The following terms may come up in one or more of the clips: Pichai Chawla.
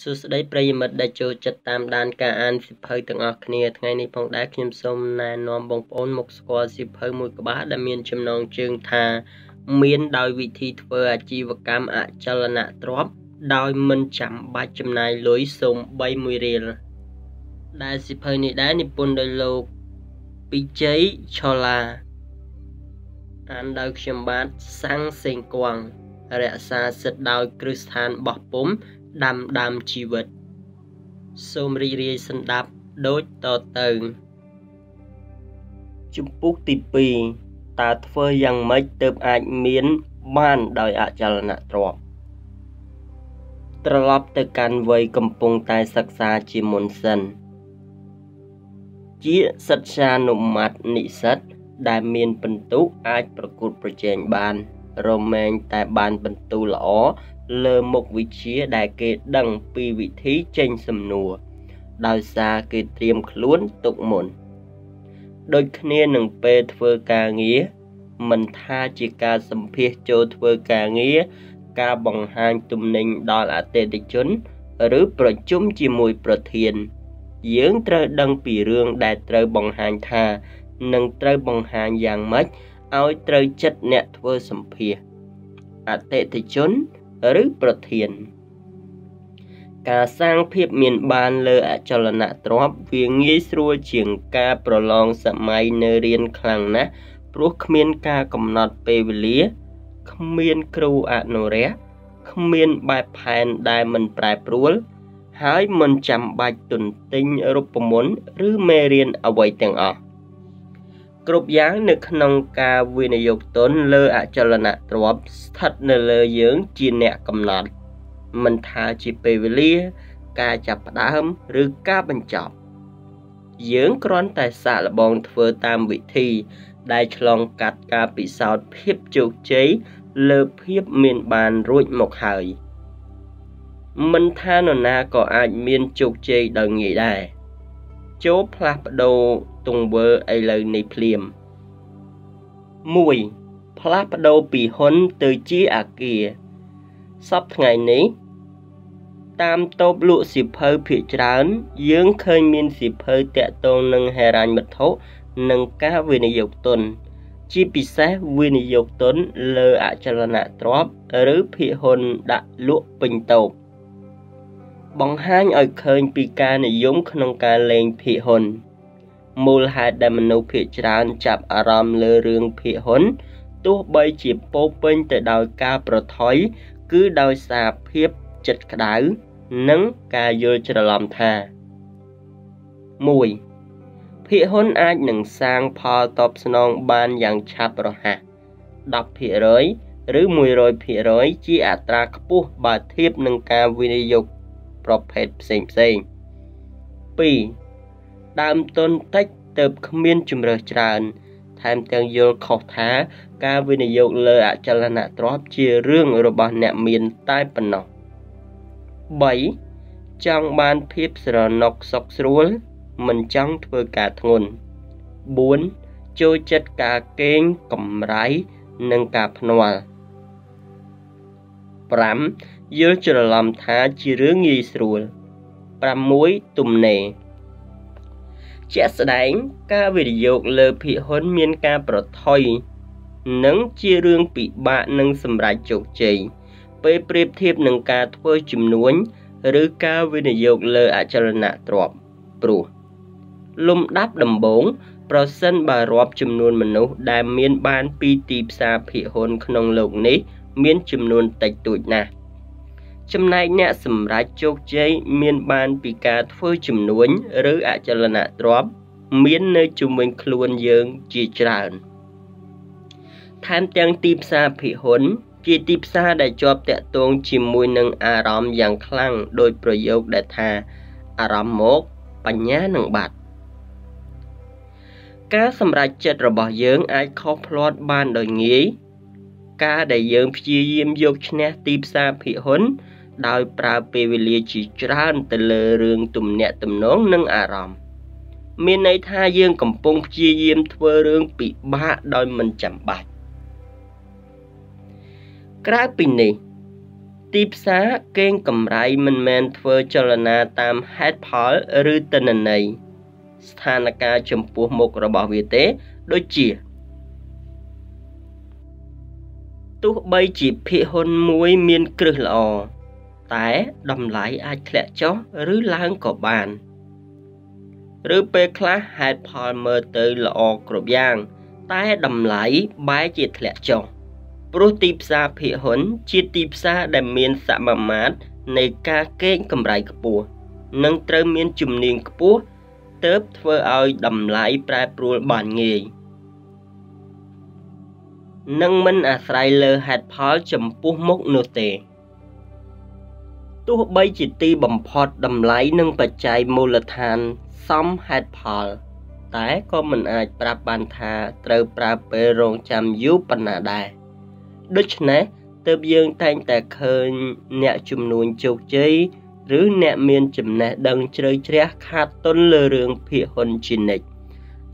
Suday pray mud that you chat tam dan ka and sip hurting a clear tiny pong that him some nan non bong on mox was sip her mook bad the mean chim long chung ta mean die with teeth for a chiva cam at chalana drop diamond cham by chim nine lois some by muriel. That's the pony danny pondalo Pichai Chawla and auction bat sang sing quang. Rasa sit down Christian bottom. Đam chi vật sôm ri ri sân đạp đốt tờ tờ chụp bút tì pì ta phơi rằng mấy tớp ảnh miến ban đòi ạ chào nạ trọ trở lọp tờ can vây cầm bông tay sắc xa chi môn sân chĩa sật xa nụm mặt nị sật đài miên bình tú ách bà cụt bà chênh bàn Roman tại bàn bình tú lõ lơ một vị trí đại kê đăng vì vị trí trên sầm nùa đào xa kê tiêm khốn tục mồn đôi khné nâng pê thơ ca nghĩa mình tha chỉ ca sầm phía cho thơ ca nghĩa ca bằng hàng tùm ninh đó là tê tịch chốn rứ pro chúng chỉ mùi pro thiền dưỡng trơ đăng vì rương đại trơ bằng hàng tha nâng trơ bằng hàng dạng mách áo trơ chất nẹ thơ sầm phía à tê tịch chốn rứ pro thiền cả sang phiệp miền ban lơ ạ cho là nạ trọp vì nghĩ xua chiếng ca pro long sạ mai nơ riêng khlang ná pro khmiên ca cầm nọt bê vê lía khmiên kru ạ nô ré khmiên bài phèn đài mình bài pruol hái mình chăm bạch tuần tinh rụp mốn rứ mê riêng ở vầy tàng ọ Group yang nực nông ca viên dục tốn lơ ạ cho là nạ trọp thật nơ lơ dưỡng chi nẹ cầm nọt mình tha chi bê vê lia ca chạp đá hâm rư ca bình chọc dưỡng con tài xạ là bông thơ tam vị thi đai chlong cắt ca bị sao phiếp chục chế lơ phiếp miền bàn ruột một hời mình tha nọ na có ai miền chục chế đời nghỉ đài chố plap đồ tung vơ ai lời này phìm mùi plap đồ bị hôn từ chi à kìa sắp ngày ní tam tốp lụa xịp hơi phía trán dưỡng khơi miên xịp hơi tẹ tôn nâng hề rành mật thốt nâng cá viên dục tuần chi bị xé viên dục tuần lơ ạ cho là nạ trọp rứ phía hôn đã lụa bình tộc bóng hang ở khơi bị ca này giống không ca lên phía hôn mùl hạt đàm nụ phía trán chạp à ròm lơ rương phía hôn tuốt bây chỉ bố bên tới đòi ca pro thói cứ đòi xa phiếp chật đảo nâng ca vô trở lòng thà mùi phía hôn ai nâng sang phò tốp nông ban yang chạp rồi hạt đọc phía rối rứ mùi rồi phía rối chỉ ạ tra khắp bà thiếp nâng ca viên dục prophet same same P. Dam ton tech the commun chumra chan. Time tang yul kota, Gavin yul lơ at chalana drop chia rung robot net mean type no. Bay Chang man pips ra knock socks roll, man chang twer gat ngon. Bone cho chet ka keng kom rai nâng kap noa. Bram Yêu chờ làm thá chỉ rướng nghi sủa, pram muối tùm nề. Chả đánh ca video lơ phi hôn miên ca pro thoi, nâng chia rương bị bạ nâng sầm rải chục chì, bê bê thiệp nâng ca thưa chìm nuối, rứ ca video lơ ạ cho nạ trọp, pru. Lùm đáp đầm bốn, pro sân bà rọp chìm nuối mình nô, đài miên ban pi tịp xa phi hôn khôn lộng ní, miên chìm nuối tạch tuổi nà. Châm nay nẹ sầm rách chốc cháy miên ban bị ca thơ chùm nuối rứ ạ cho là nạ drop miên nơi chùm mình khuôn dương chỉ tràn tham tăng tìm xa phỉ hốn chỉ tìm xa đã chọp tẹ tôn chỉ mùi nâng à rõm dàng khlang đôi pro dục đã thà à rõm mốt bánh nhá nâng bạc ca sầm rách chất rồi bỏ dương ai khó lót ban đời nghĩ ca đại dương phía diêm dục nẹ tìm xa phỉ hốn đòi bà bê vê lia chỉ tràn từ lờ rương tùm nẹ tùm nón nâng à ròm miền này tha dương cầm bông chia diêm thơ rương bị bá đòi mình chạm bạch. Cái bình này ទីផ្សារកេងកម្រៃមិនមែនធ្វើចលនាតាមហេតុផលឬទិន្នន័យស្ថានភាពចំពោះមុខរបស់វាទេដូចជាទោះបីជាភាគហ៊ុនមួយមានគ្រឹះល្អតែតម្លៃអាចធ្លាក់ចុះឬឡើងក៏បានឬពេលខ្លះហេតុផលមើលទៅល្អគ្រប់យ៉ាងតែតម្លៃបែរជាធ្លាក់ចុះព្រោះទីផ្សារភាគហ៊ុនជាទីផ្សារដែលមានសមមាត្រនៃការកេងកម្រៃខ្ពស់និងត្រូវមានជំនាញខ្ពស់ទើបធ្វើឲ្យតម្លៃប្រែប្រួលបានងាយនិងមិនអាស្រ័យលើហេតុផលចំពោះមុខនោះទេទោះបីជាទីបំផុតតម្លៃនិងបច្ច័យមូលដ្ឋានសមហេតុផលតែក៏មិនអាចប្រាប់បានថាត្រូវប្រើពេលរងចាំយូរប៉ុណ្ណាដែរដូច្នេះទើបយើងតែងតែឃើញអ្នកជំនួញជោគជ័យឬអ្នកមានចំណេះដឹងជ្រៅជ្រះខាតទុនលើរឿងភាគហ៊ុនជានិច្ច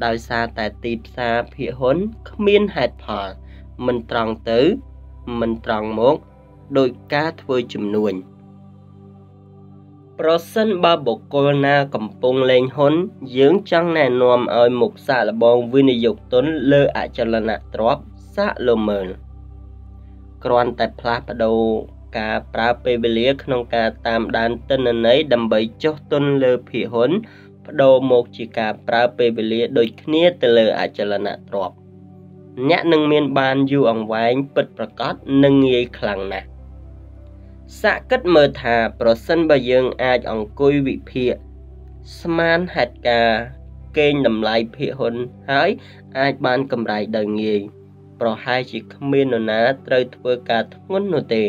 ដោយសារតែទីផ្សារភាគហ៊ុនគ្មានហេតុផលមិនត្រង់ទៅមិនត្រង់មកដោយការធ្វើជំនួញប្រសិនបើបុគ្គលណាកំពុងលេងហ៊ុនយើងចង់ណែនាំឲ្យមកសាកល្បងវិនិយោគទុនលើអចលនទ្រព្យសាកលមើលគ្រាន់តែផ្លាស់ប្ដូរការប្រើពេលវេលាក្នុងការតាមដានទិន្នន័យដើម្បីចុះទុនលើភាគហ៊ុនប្ដូរមកជាការប្រើពេលវេលាដូចគ្នាទៅលើអចលនទ្រព្យអ្នកនឹងមានបានយូរអង្វែងពិតប្រាកដនិងងាយខ្លាំងណាស់សាកគិតមើលថាប្រសិនបើយើងអាចអង្គុយវិភាគស្មានហេតុការណ៍កេងតម្លៃភាគហ៊ុនហើយអាចបានកម្រៃដោយងាយប្រហែលជាគ្មាននរណាត្រូវធ្វើការធ្ងន់នោះទេ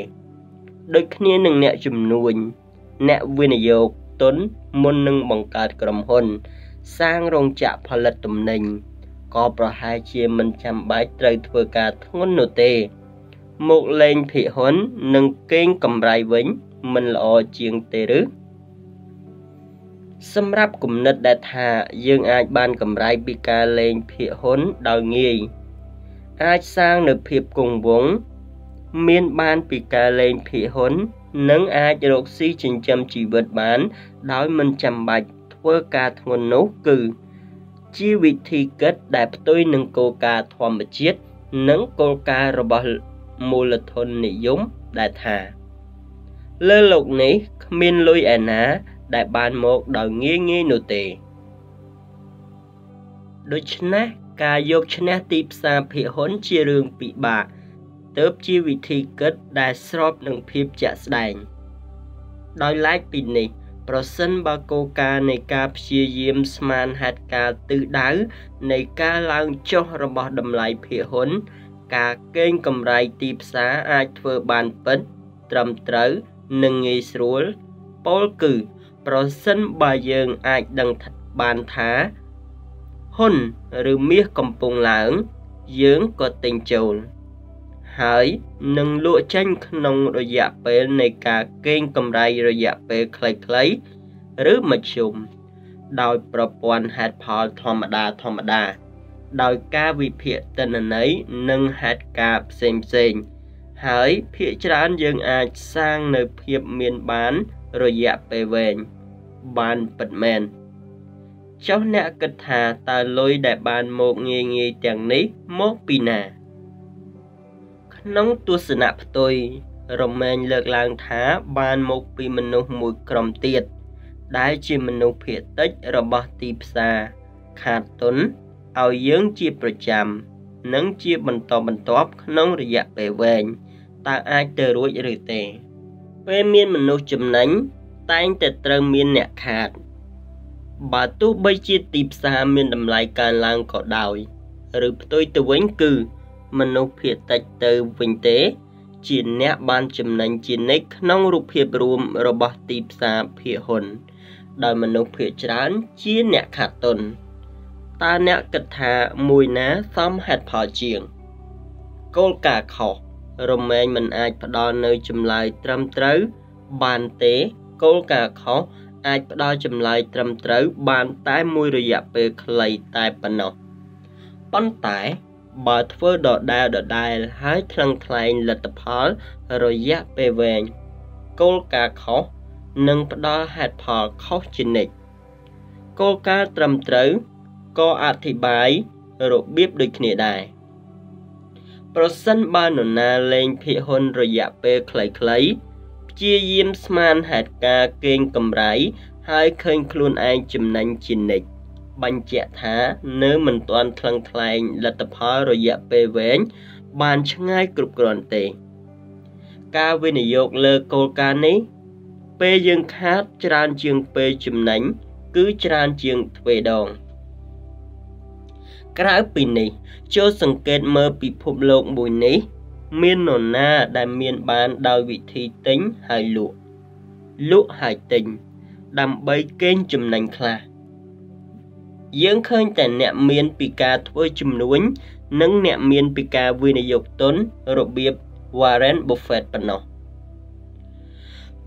ដូចគ្នានឹងអ្នកជំនួញអ្នកវិនិយោគទុនមុននឹងបង្កើតក្រុមហ៊ុនសាងរោងចក្រផលិតទំនិញក៏ប្រហែលជាមិនចាំបាច់ត្រូវធ្វើការធ្ងន់នោះទេមកលេងភាគហ៊ុននិងកេងកម្រៃវិញមិនល្អជាងទេឬសម្រាប់គំនិតដែលថាយើងអាចបានកម្រៃពីការលេងភាគហ៊ុនដោយងាយអាចសាងនូវភាពគង់វង្សមានបានពីការលេងភាគហ៊ុននិងអាចរកស៊ីចិញ្ចឹមជីវិតបានដោយមិនចាំបាច់ធ្វើការធ្ងន់នោះគឺជាវិធីគិតដែលផ្ទុយនឹងគោលការណ៍ធម្មជាតិនិងគោលការណ៍របស់មូលធននិយមដែលថាលើលោកនេះគ្មានលុយឯណាដែលបានមកដោយងាយងាយនោះទេដូច្នេះការយកឈ្នះទីផ្សារភាគហ៊ុនជារឿងពិបាកទើបជាវិធីគិតដែលស្របនឹងភាពជាក់ស្ដែងដោយឡែកពីនេះប្រសិនបើគោលការណ៍នៃការព្យាយាមស្មានហេតុការណ៍ទិសដៅនៃការឡើងចុះរបស់តម្លៃភាគហ៊ុនការកេងកម្រៃទីផ្សារអាចធ្វើបានពិតត្រឹមត្រូវនិងងាយស្រួលពោលគឺប្រសិនបើយើងអាចដឹងបានថាហ៊ុនឬមាសកំពុងឡើងយើងក៏ទិញចូលហើយនឹងលក់ចេញក្នុងរយៈពេលនៃការកេងកម្រៃរយៈពេលខ្លីៗឬមធ្យមដោយប្រព័ន្ធហេតុផលធម្មតាដោយការវិភាគទិន្នន័យនិងហេតុការណ៍ផ្សេងហើយភាគច្រើនយើងអាចសាងនៅភាពមានបានរយៈពេលវែងបានពិតមែនចុះអ្នកគិតថាតើលុយដែលបានមកងាយទាំងនេះមកពីណាក្នុងទស្សនៈផ្ទុយរមែងលើកឡើងថាបានមកពីមនុស្សមួយក្រុមទៀតដែលជាមនុស្សភាគតិចរបស់ទីផ្សារខាតទុនឲ្យយើងជាប្រចាំនិងជាបន្តបន្ទាប់ក្នុងរយៈពេលវែងតើអាចទៅរួចឬទេពេលមានមនុស្សចំណេញតែងតែត្រូវមានអ្នកខាតបើទោះបីជាទីផ្សារមានតម្លៃកើនឡើងក៏ដោយឬផ្ទុយទៅវិញគឺមនុស្សភាគតិចទៅវិញទេជាអ្នកបានចំណេញជានិច្ចក្នុងរូបភាពរួមរបស់ទីផ្សារភាគហ៊ុនដោយមនុស្សភាគច្រើនជាអ្នកខាតទុនតើអ្នកគិតថាមួយណាសមហេតុផលជាងគោលការណ៍ខុសរមែងមិនអាចផ្ដល់នៅចម្លើយត្រឹមត្រូវបានទេគោលការណ៍ខុសអាចផ្ដល់ចម្លើយត្រឹមត្រូវបានតែមួយរយៈពេលខ្លីតែប៉ុណ្ណោះប៉ុន្តែបើធ្វើដដែលហើយថ្លឹងថ្លែងលទ្ធផលរយៈពេលវែង គោលការណ៍ខុសនិងផ្ដល់ហេតុផលខុស បញ្ជាក់ថានៅមិនទាន់ថ្លឹងថ្លែងលទ្ធផលរយៈពេលវែងបានឆ្ងាយគ្រប់គ្រាន់ទេ យើងឃើញតែអ្នកមានពីការធ្វើជំនួញនិងអ្នកមានពីការវិនិយោគទុនរបៀប Warren Buffett ប៉ុណ្ណោះ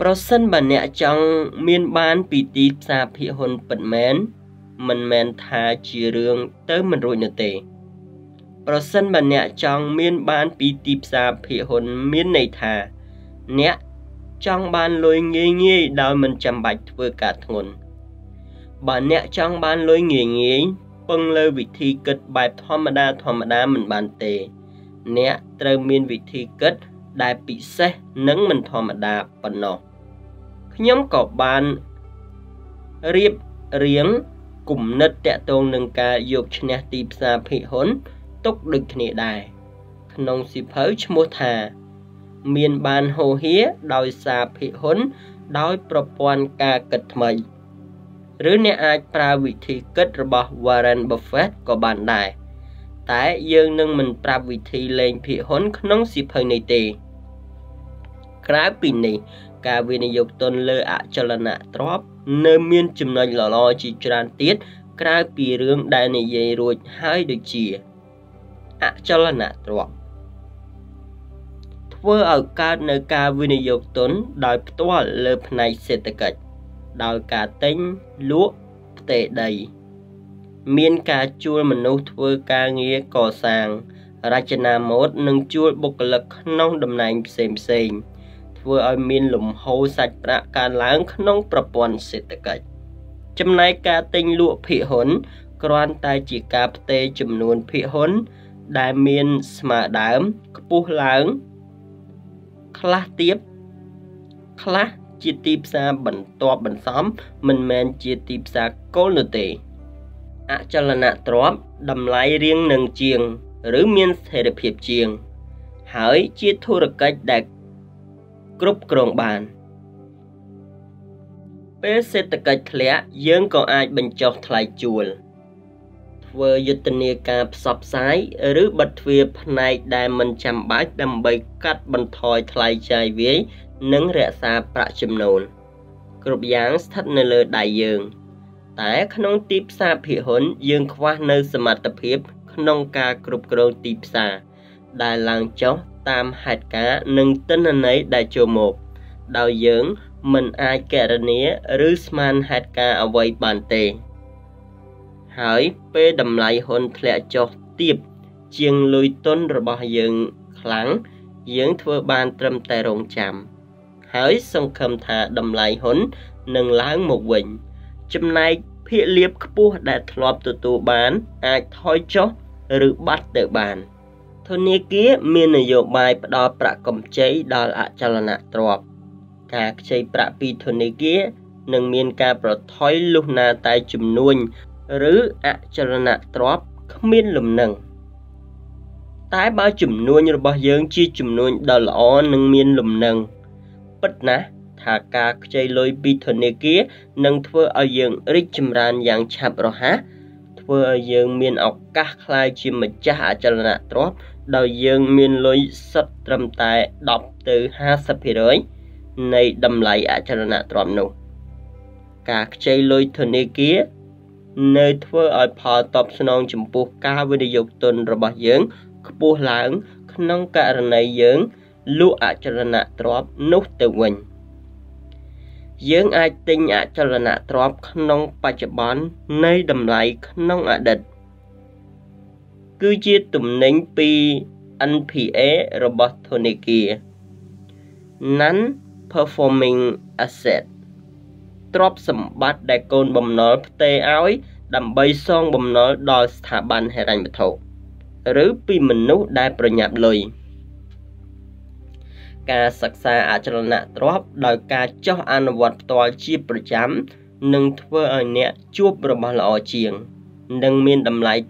ប្រសិនបើអ្នកចង់មានបានពីទីផ្សារភាគហ៊ុនពិតមែនមិនមែនថាជារឿងទៅមិនរួចនោះទេប្រសិនបើអ្នកចង់មានបានពីទីផ្សារភាគហ៊ុនមានន័យថាអ្នកចង់បានលុយងាយៗដោយមិនចាំបាច់ធ្វើការធ្ងន់ បើអ្នកចង់បានលុយងាយៗពឹងលើវិធីគិតបែបធម្មតា ឬអ្នកអាចប្រើវិធីគិតរបស់ Warren Buffett ក៏បានដែរតែយើងនឹងមិនប្រាប់វិធីលេងភាគហ៊ុនក្នុងសៀវភៅនេះទេក្រៅពីនេះការវិនិយោគទុនលើអចលនទ្រព្យនៅមានចំណុចល្អជាច្រើនទៀតក្រៅពីរឿងដែលនិយាយរួចហើយដូចជាអចលនទ្រព្យធ្វើឲ្យកើតនៅការវិនិយោគទុនដោយផ្ទាល់លើផ្នែកសេដ្ឋកិច្ច ដោយការទិញលក់ផ្ទេដីមានការជួលមនុស្សធ្វើការងារកសាងរចនាម៉ូដនិងជួលបុគ្គលិកក្នុងតម្លៃផ្សេងៗធ្វើឲ្យមានលំហូសាច់ប្រាក់កើនឡើងក្នុងប្រព័ន្ធសេដ្ឋកិច្ចចំណែកការទិញលក់ភាគហ៊ុនគ្រាន់តែជាការផ្ទេរចំនួនភាគហ៊ុនដែលមានស្មារតីខ្ពស់ឡើងខ្លះទៀត ខ្លះជាទីផ្សារកុលនោះទេអចលនទ្រព្យតម្លៃរៀងនឹងជាងឬមានស្ថិរភាពជាងហើយជាធុរកិច្ចដែលគ្រប់គ្រងបានពេលសេដ្ឋកិច្ចធ្លាក់យើងក៏អាចបញ្ចុះថ្លៃជួលធ្វើយុទ្ធនាការផ្សព្វផ្សាយឬបិទទ្វារផ្នែកដែលមិនចាំបាច់ដើម្បីកាត់បន្ថយថ្លៃចាយវាយ និងរក្សាប្រាក់ចំណូលគ្រប់យ៉ាងស្ថិតនៅលើដៃយើងតែក្នុងទីផ្សារភាគហ៊ុនយើងខ្វះនៅសមត្ថភាពក្នុងការគ្រប់គ្រងទីផ្សារដែលឡើងចុះតាមហេតុការណ៍និងទិន្នន័យដែលចូលមកដោយយើងមិនអាចកណនាឬស្មានហេតុការណ៍អ្វីបានទេហើយពេលតម្លៃហ៊ុនធ្លាក់ចុះទាបជាងលុយទុនរបស់យើងខ្លាំងយើងធ្វើបានត្រឹមតែរងចាំ ហើយសង្ឃឹមថាតម្លៃហ៊ុននឹងឡើងមកវិញចំណែកភាគលាភខ្ពស់ដែលធ្លាប់ទទួលបានអាចថយចុះឬបាត់ទៅបានធនាគារមាននយោបាយផ្ដល់ប្រាក់កម្ចីដល់អចលនទ្រព្យការខ្ចីប្រាក់ពីធនាគារនិងមានការប្រថុយលុះណាតែចំនួនឬអចលនទ្រព្យគ្មានលំនឹង ពិតណាស់ថាការខ្ចីលុយពីធនាគារនឹងធ្វើឲ្យយើងរីកចម្រើនយ៉ាងឆាប់រហ័សធ្វើឲ្យយើងមានឱកាសក្លាយជាម្ចាស់អចលនទ្រព្យដោយយើងមានលុយសុទ្ធត្រឹមតែ លក់អចលនទ្រព្យនោះទៅវិញយើងអាចទិញអចលនទ្រព្យក្នុងបច្ចុប្បន្ននៃតម្លៃក្នុងអតីតគឺជាទំនិញពី NPA របស់ធនាគារ Non performing asset ទ្រព្យសម្បត្តិដែលកូនបំណុលផ្ទេរឲ្យដើម្បីសងបំណុលដល់ស្ថាប័នហិរញ្ញវត្ថុ ដោយសារតែតម្លៃព្រមព្រៀងទិញលក់ប៉ុណ្ណាយើងត្រូវទិញក្នុងតម្លៃនោះប៉ុន្តែអចលនទ្រព្យ ក្នុងសិភៅឪពុកអ្នកមានបង្រៀ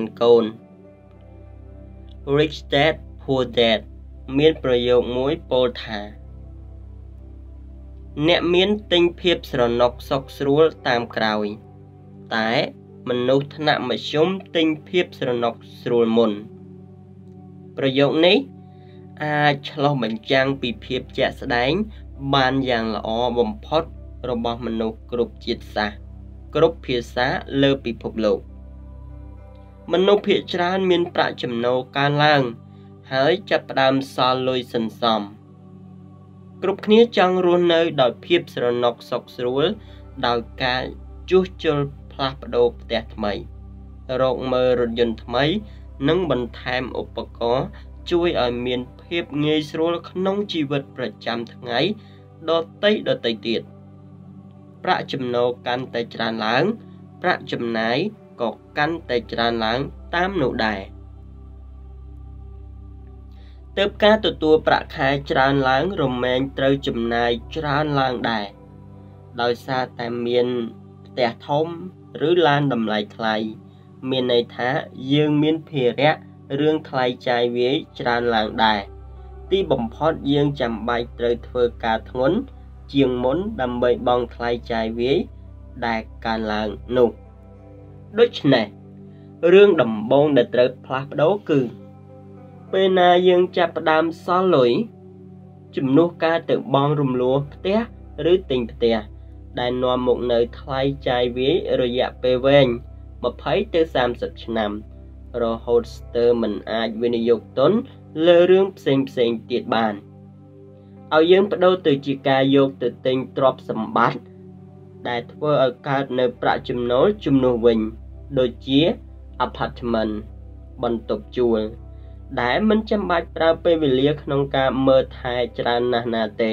នកូន Rich Dad Poor Dad មានប្រយោគមួយពោលថា អ្នកមានទិញភាពស្រណុកសុខស្រួលតាមក្រោយ តែមនុស្សថ្នាក់មធ្យមទិញភាពស្រណុកស្រួលមុន ប្រយោគនេះអាចឆ្លុះបញ្ចាំងពីភាពជាក់ស្ដែងបានយ៉ាងល្អបំផុតរបស់មនុស្សគ្រប់ជាតិសាសន៍ គ្រប់ភាសាលើពិភពលោកមនុស្សភាគច្រើនមានប្រាក់ចំណូលកើនឡើងហើយចាប់ផ្ដើមសល់លុយសន្សំគ្រប់គ្នាចង់រស់នៅដោយភាពស្រណុកសុខស្រួលដោយការជួសជុលផ្លាស់ប្ដូរផ្ទះថ្មីរកមើលរថយន្តថ្មីនិងបន្ថែមឧបករណ៍ជួយឲ្យមានភាពងាយស្រួលក្នុងជីវិតប្រចាំថ្ងៃដទៃទៀត ប្រាក់ចំណូលកាន់តែច្រើនឡើង ជាងមុនដើម្បីបងថ្លៃចាយវាយដែលកើនឡើងនោះដូច្នេះរឿងដំបងដែលត្រូវផ្លាស់ប្ដូរគឺពេលណាយើងចាប់ផ្ដើមសល់លុយចំនួនការទៅបងរំលោះផ្ទះឬទិញផ្ទះដែលនាំមកនៅថ្លៃចាយវាយរយៈពេលវែង ឲ្យយើងបដូរទៅជាការយកទៅទិញទ្រព្យសម្បត្តិដែលធ្វើឲ្យកើតនៅប្រាក់ចំណូលជំនួសវិញដូចជា apartment បន្ទប់ជួលដែលមិនចាំបាច់ប្រើពេលវេលាក្នុងការមើលថែច្រើនណាស់ណាទេ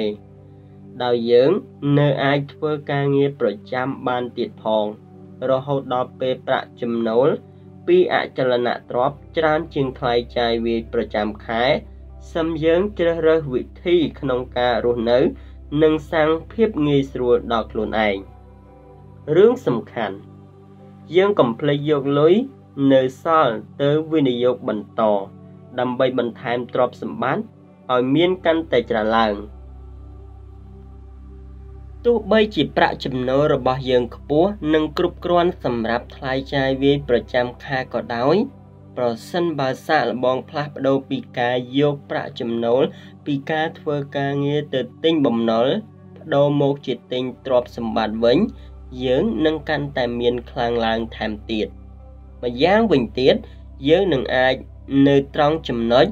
សម្យើងជ្រើសរើសវិធីក្នុងការរស់នៅនិងសាងភាពងាយស្រួលដល់ខ្លួនឯងរឿងសំខាន់យើងកុំភ្លេចយកលុយនៅសល់ទៅវិនិយោគបន្តដើម្បីបន្ថែមទ្រព្យសម្បត្តិឲ្យមានកាន់តែច្រើនឡើងទោះបីជាប្រាក់ចំណូលរបស់យើងខ្ពស់និងគ្រប់គ្រាន់សម្រាប់ថ្លៃចាយវាយប្រចាំខែក៏ដោយ ប្រសិនបើសាក់លបងផ្លាស់ប្ដូរពីការយកប្រាក់ចំណូលពីការធ្វើការងារទៅទិញបំណុលបដូរមកជាទិញទ្រព្យសម្បត្តិវិញយើងនឹងកាន់តែមានខ្លាំងឡើងថែមទៀតម្យ៉ាងវិញទៀតយើងនឹងអាចនៅត្រង់ចំណុច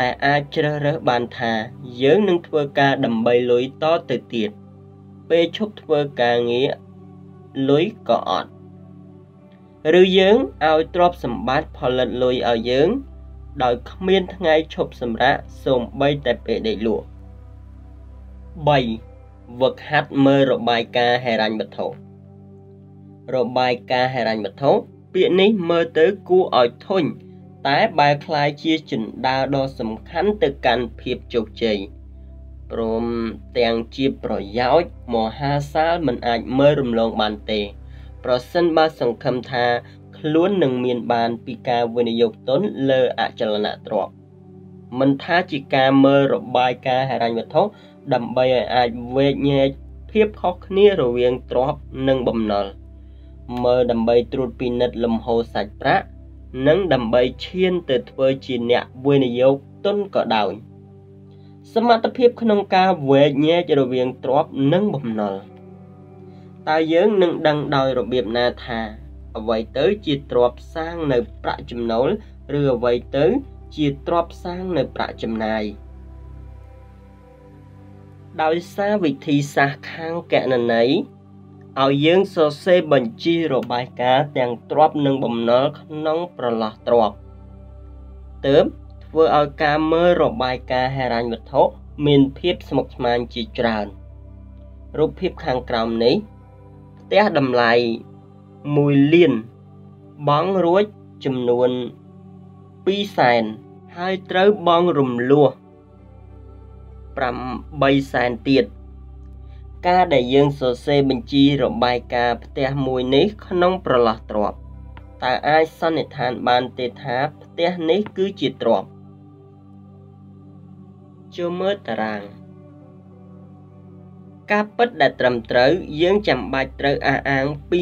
ដែលអាចជ្រើសរើសបានថាយើងនឹងធ្វើការដើម្បីលុយតទៅទៀតពេលឈប់ធ្វើការងារលុយក៏អត់ ឬយើងឲ្យទ្រព្យសម្បត្តិផលិតលុយឲ្យយើងដោយគ្មានថ្ងៃឈប់សម្រាកសូម្បីតែពេលដេកលក់ 3. វឹកហាត់មើលរបាយការណ៍ហិរញ្ញវត្ថុ ពាក្យនេះមើលទៅគួរឲ្យធុញ តែបែរក្លាយជាជណ្ដាលដ៏សំខាន់ទៅកាន់ភាពជោគជ័យ ព្រមទាំងជាប្រយោជន៍មហាសាលមិនអាចមើលរំលងបានទេ ប្រសិនបើសង្ឃឹមថាខ្លួននឹងមានបានពីការវិនិយោគទុនលើអចលនទ្រព្យមិនថាជាការមើលរបាយការណ៍ហិរញ្ញវត្ថុដើម្បីឲ្យអាចវែកញែកភាពខុសគ្នារវាងទ្រព្យនិងបំណុល mơ đầm bay trút peanut lầm hồ sạch prá nâng đầm bay chiên từ thơi chỉ nhẹ vui này yêu tôn cỡ đào sớm mà tập hiệp khung ca về nhẹ cho đội viên trọp nâng bầm nở ta dướng nâng đằng đòi rồi biệp na thà vậy tới chỉ trọp sang nơi prạ chấm nấu rửa vậy tới chỉ trọp sang nơi prạ chấm này đòi xa vị thị xa khang kẹ nền ấy ao dương so xe bẩn chi rồi bài cá tàng trọp nâng bầm nở nóng pro lọt trọp tớm vừa ao cá mơ rồi bài cá hai ranh vật thổ miền phép smock man chỉ tràn rụp phép khang còng nấy té đầm lại mùi liền bóng ruồi chùm nuôn pi sàn hai trớ bong rùm lua ប្រាំបីសែនទៀតការដែលយើងសរសេរបញ្ជីរបស់បាយការផ្ទះមួយនេះក្នុងប្រឡោះទ្រព្យតើអាចសន្និដ្ឋានបានទេថាផ្ទះនេះគឺជាទ្រព្យ ចូលមើលតារាងព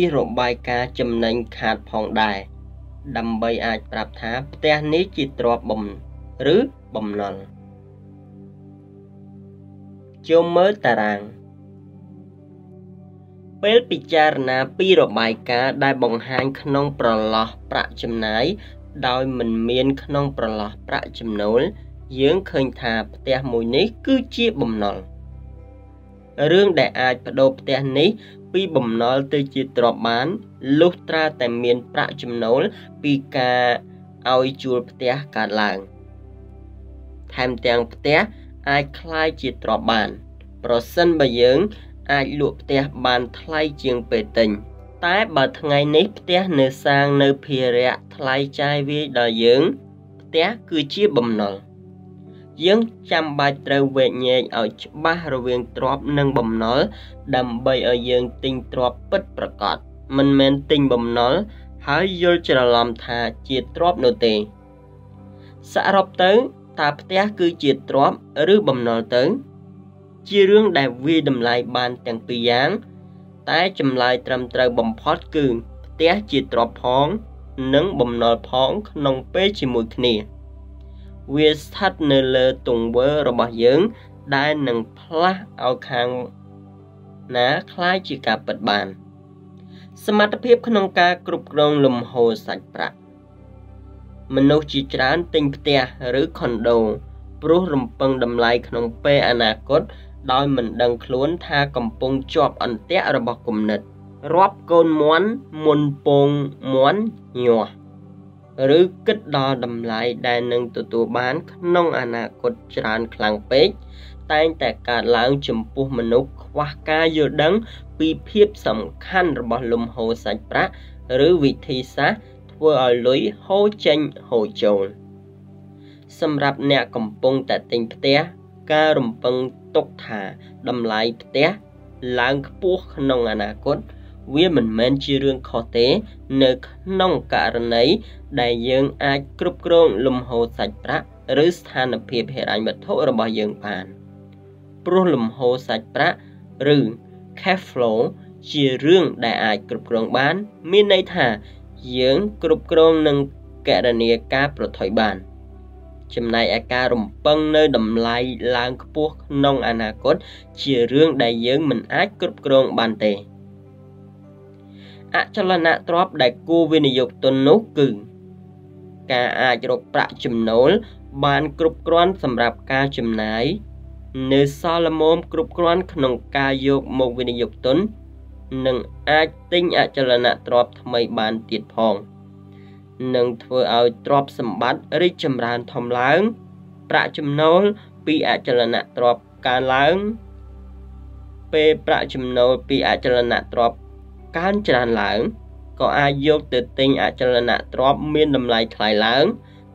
េលពិចារណាពីរបាយការណ៍ដែលបង្ហាញក្នុងប្រឡោះប្រាក់ចំណេញដោយមិនមានក្នុងប្រឡោះប្រាក់ចំណូលយើងឃើញថាផ្ទះមួយនេះគឺជាបំណុលរឿងដែលអាចបដូរផ្ទះនេះពីបំណុលទៅជាទ្រព្យបានលុះត្រាតែមានប្រាក់ចំណូលពីការឲ្យជួលផ្ទះកើតឡើង ថែមទាំងផ្ទះអាចខ្លាយជាទ្រព្យបានប្រសិនបើយើងអាចលក់ផ្ទះបានថ្លៃជាងពេលទិញតែបើថ្ងៃនេះផ្ទះនៅសាងនៅភារៈថ្លៃចាយវាយដល់យើងផ្ទះគឺជាបំណុលយើងចាំបាច់ត្រូវវែកញែកឲ្យច្បាស់រវាងទ្រព្យនិងបំណុលដើម្បីឲ្យយើងទិញទ្រព្យពិតប្រាកដមិនមែនទិញបំណុលហើយយល់ច្រឡំថាជាទ្រព្យនោះទេ សរុបទៅថាផ្ទះគឺជាទ្រព្យឬបំណុលទៅជារឿងដែលវាតម្លៃបានទាំងពីរយ៉ាងតែចម្លើយត្រឹមត្រូវបំផុតគឺផ្ទះជាទ្រព្យផងនិងបំណុលផងក្នុងពេលជាមួយគ្នាវាស្ថិតនៅលើទង្វើរបស់យើងដែលនឹងផ្លាស់ឲ្យខាងណាខ្ល้ายជាការពិតបានសមត្ថភាពក្នុងការគ្រប់គ្រងលំហូរសាច់ប្រាក់ មនុស្សជាច្រើនទិញផ្ទះឬខុនដូព្រោះរំពឹងតម្លៃក្នុងពេលអនាគតដោយមិនដឹងខ្លួនថាកំពុងជាប់អន្ទាក់របស់គំនិតរាប់កូនមន់មុនពងមន់ញ័រឬគិតដល់តម្លៃដែលនឹងទទួលបានក្នុងអនាគតច្រើនខ្លាំងពេកតែងតែកើតឡើងចំពោះមនុស្សខ្វះការយល់ដឹងពីភាពសំខាន់របស់លំហូរសាច់ប្រាក់ ឬវិធីសាស្ត្រធ្វើឲ្យលុយហូរចេញហូរចូលសម្រាប់អ្នកកំពុងតែទិញផ្ទះការរំពឹងទុកថាតម្លៃផ្ទះឡើងខ្ពស់ក្នុងអនាគតវាមិនមែនជារឿងខុសទេនៅក្នុងករណីដែលយើងអាចគ្រប់គ្រងលំហូរសាច់ប្រាក់ឬស្ថានភាពហិរញ្ញវត្ថុរបស់យើងបានព្រោះលំហូរសាច់ប្រាក់ឬ cash flow ជារឿងដែលអាចគ្រប់គ្រងបានមានន័យថាយើងគ្រប់គ្រងនឹង ករណីការប្រថុយបានចំណែកឯការរំពឹងនៅតម្លៃឡើងខ្ពស់ក្នុងអនាគតជារឿងដែលយើងមិនអាចគ្រប់គ្រងបានទេអចលនទ្រព្យដែលគួរវិនិយោគទុននោះគឺការអាចរកប្រាក់ចំណូលបានគ្រប់គ្រាន់សម្រាប់ការចំណាយនៅសល់ល្មមគ្រប់គ្រាន់ក្នុងការយកមកវិនិយោគទុននិងអាចទិញអចលនទ្រព្យថ្មីបានទៀតផង នឹងធ្វើឲ្យទ្រព្យសម្បត្តិរីចម្រើនធំឡើងប្រាក់ចំណូលពីអចលនទ្រព្យកើនឡើងពេលប្រាក់ចំណូលពីអចលនទ្រព្យកើនច្រើនឡើងក៏អាចយកទៅទិញអចលនទ្រព្យមានតម្លៃថ្លៃឡើង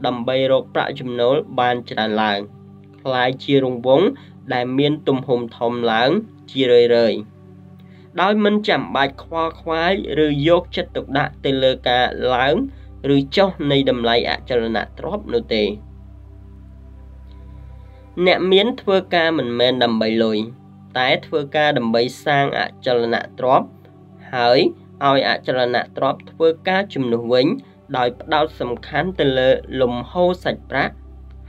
ដើម្បីរកប្រាក់ចំណូលបានច្រើនឡើងខ្លាយជារង្វង់ដែលមានទំហំធំឡើងជារឿយៗ ដោយមិនចាំបាច់ខ្វល់ខ្វាយឬយកចិត្តទុកដាក់ទៅលើការឡើងឬចុះនៃតម្លៃអចលនទ្រព្យនោះទេអ្នកមានធ្វើការមិនមែនដើម្បីលុយតែធ្វើការដើម្បីសាងអចលនទ្រព្យហើយ ឲ្យ អចលនទ្រព្យ ធ្វើការជំនួសវិញ ដោយផ្ដោតសំខាន់ទៅលើ លំហូរសាច់ប្រាក់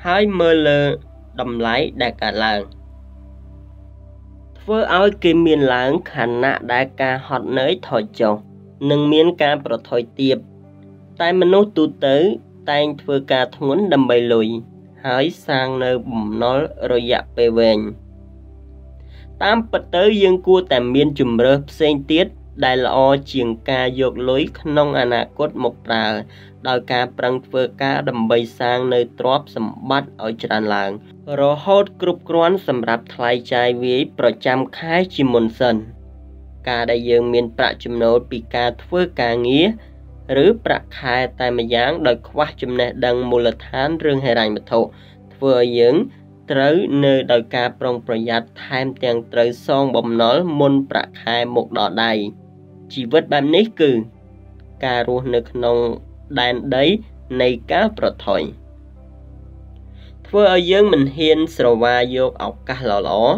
ហើយមើលលើ តម្លៃដែលកើតឡើង ធ្វើឲ្យគេមានឡើង ខណៈដែលការហត់នឿយថយចុះ និងមានការប្រថុយទាប តែមនុស្សទូទៅ តែងធ្វើការធ្ងន់ដើម្បីលុយ ហើយសាងនៅបំណុលរយៈពេលវែងតាមពិតទៅយើងគួរតែមានជំរើសផ្សេងទៀតដែលល្អជាងការយកលុយក្នុងអនាគតមកប្រើដោយការប្រឹងធ្វើការដើម្បីសាងនៅទ្រព្យសម្បត្តិឲ្យច្រើនឡើងរហូតគ្រប់គ្រាន់សម្រាប់ថ្លៃចាយវាយប្រចាំខែជាមុនសិនការដែលយើងមានប្រាក់ចំណូលពីការធ្វើការងារឬប្រាក់ខែតែម្យ៉ាងដោយខ្វះចំណេះដឹងមូលដ្ឋានរឿងហិរញ្ញវត្ថុធ្វើឲ្យយើងត្រូវនៅដោយការប្រុងប្រយ័ត្នថែមទាំងត្រូវសងបំណុលមុនប្រាក់ខែមកដល់ដៃជីវិតបែបនេះគឺការរស់នៅក្នុងដែនដីនៃការប្រថុយធ្វើឲ្យយើងមិនហ៊ានស្រវាយកឱកាសល្អៗ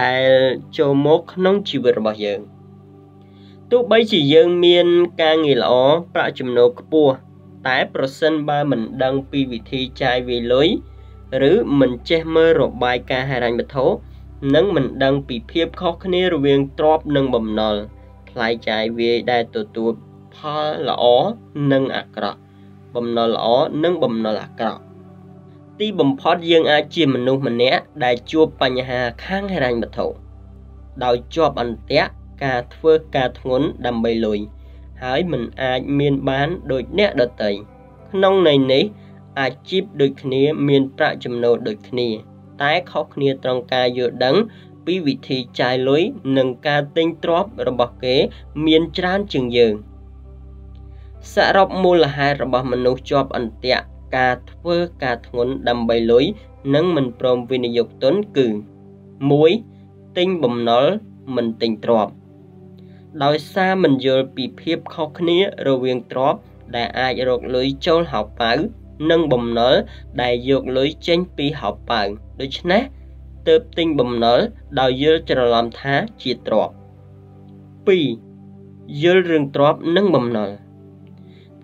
ដែលចូលមកក្នុងជីវិតរបស់យើងទោះបីជាយើងមានការងារល្អប្រាក់ចំណូលខ្ពស់តែប្រសិនបើមិនដឹងពីវិធីចាយវាយលុយឬមិនចេះមើលរបាយការណ៍ហិរញ្ញវត្ថុនិងមិនដឹងពីភាពខុសគ្នារវាងទ្រព្យនិងបំណុលថ្លៃចាយវាយដែលទទួលផលល្អនិងអាក្រក់បំណុលល្អនិងបំណុលអាក្រក់ទីបំផុតយើងអាចជាមនុស្សម្នាក់ដែលជួបបញ្ហាខាងហិរញ្ញវត្ថុដោយជាប់អន្ទាក់ការធ្វើការធ្ងន់ដើម្បីលុយហើយមិនអាចមានបានដូចអ្នកដទៃក្នុងន័យនេះអាជីពដូចគ្នាមានប្រាក់ចំណូលដូចគ្នាតែខុសគ្នាត្រង់ការយល់ដឹងពីវិធីចាយលុយនិងការទិញទ្រព្យរបស់គេមានច្រើនជាងយើងសរុបមូលហេតុរបស់មនុស្សជាប់អន្ទាក់ការធ្វើការធ្ងន់ដើម្បីលុយនិងមិនព្រមវិនិយោគទុនគឺ1ទិញបំណុលមិនទិញទ្រព្យដោយសារមិនយល់ពីភាពខុសគ្នារវាងទ្រព្យដែលអាចរកលុយចូលហោប៉ៅនិងបំណុលដែលយកលុយចេញពីហោប៉ៅដូច្នេះទើបទិញបំណុលដោយយល់ច្រឡំថាជាទ្រព្យ2យល់រឿងទ្រព្យនិងបំណុល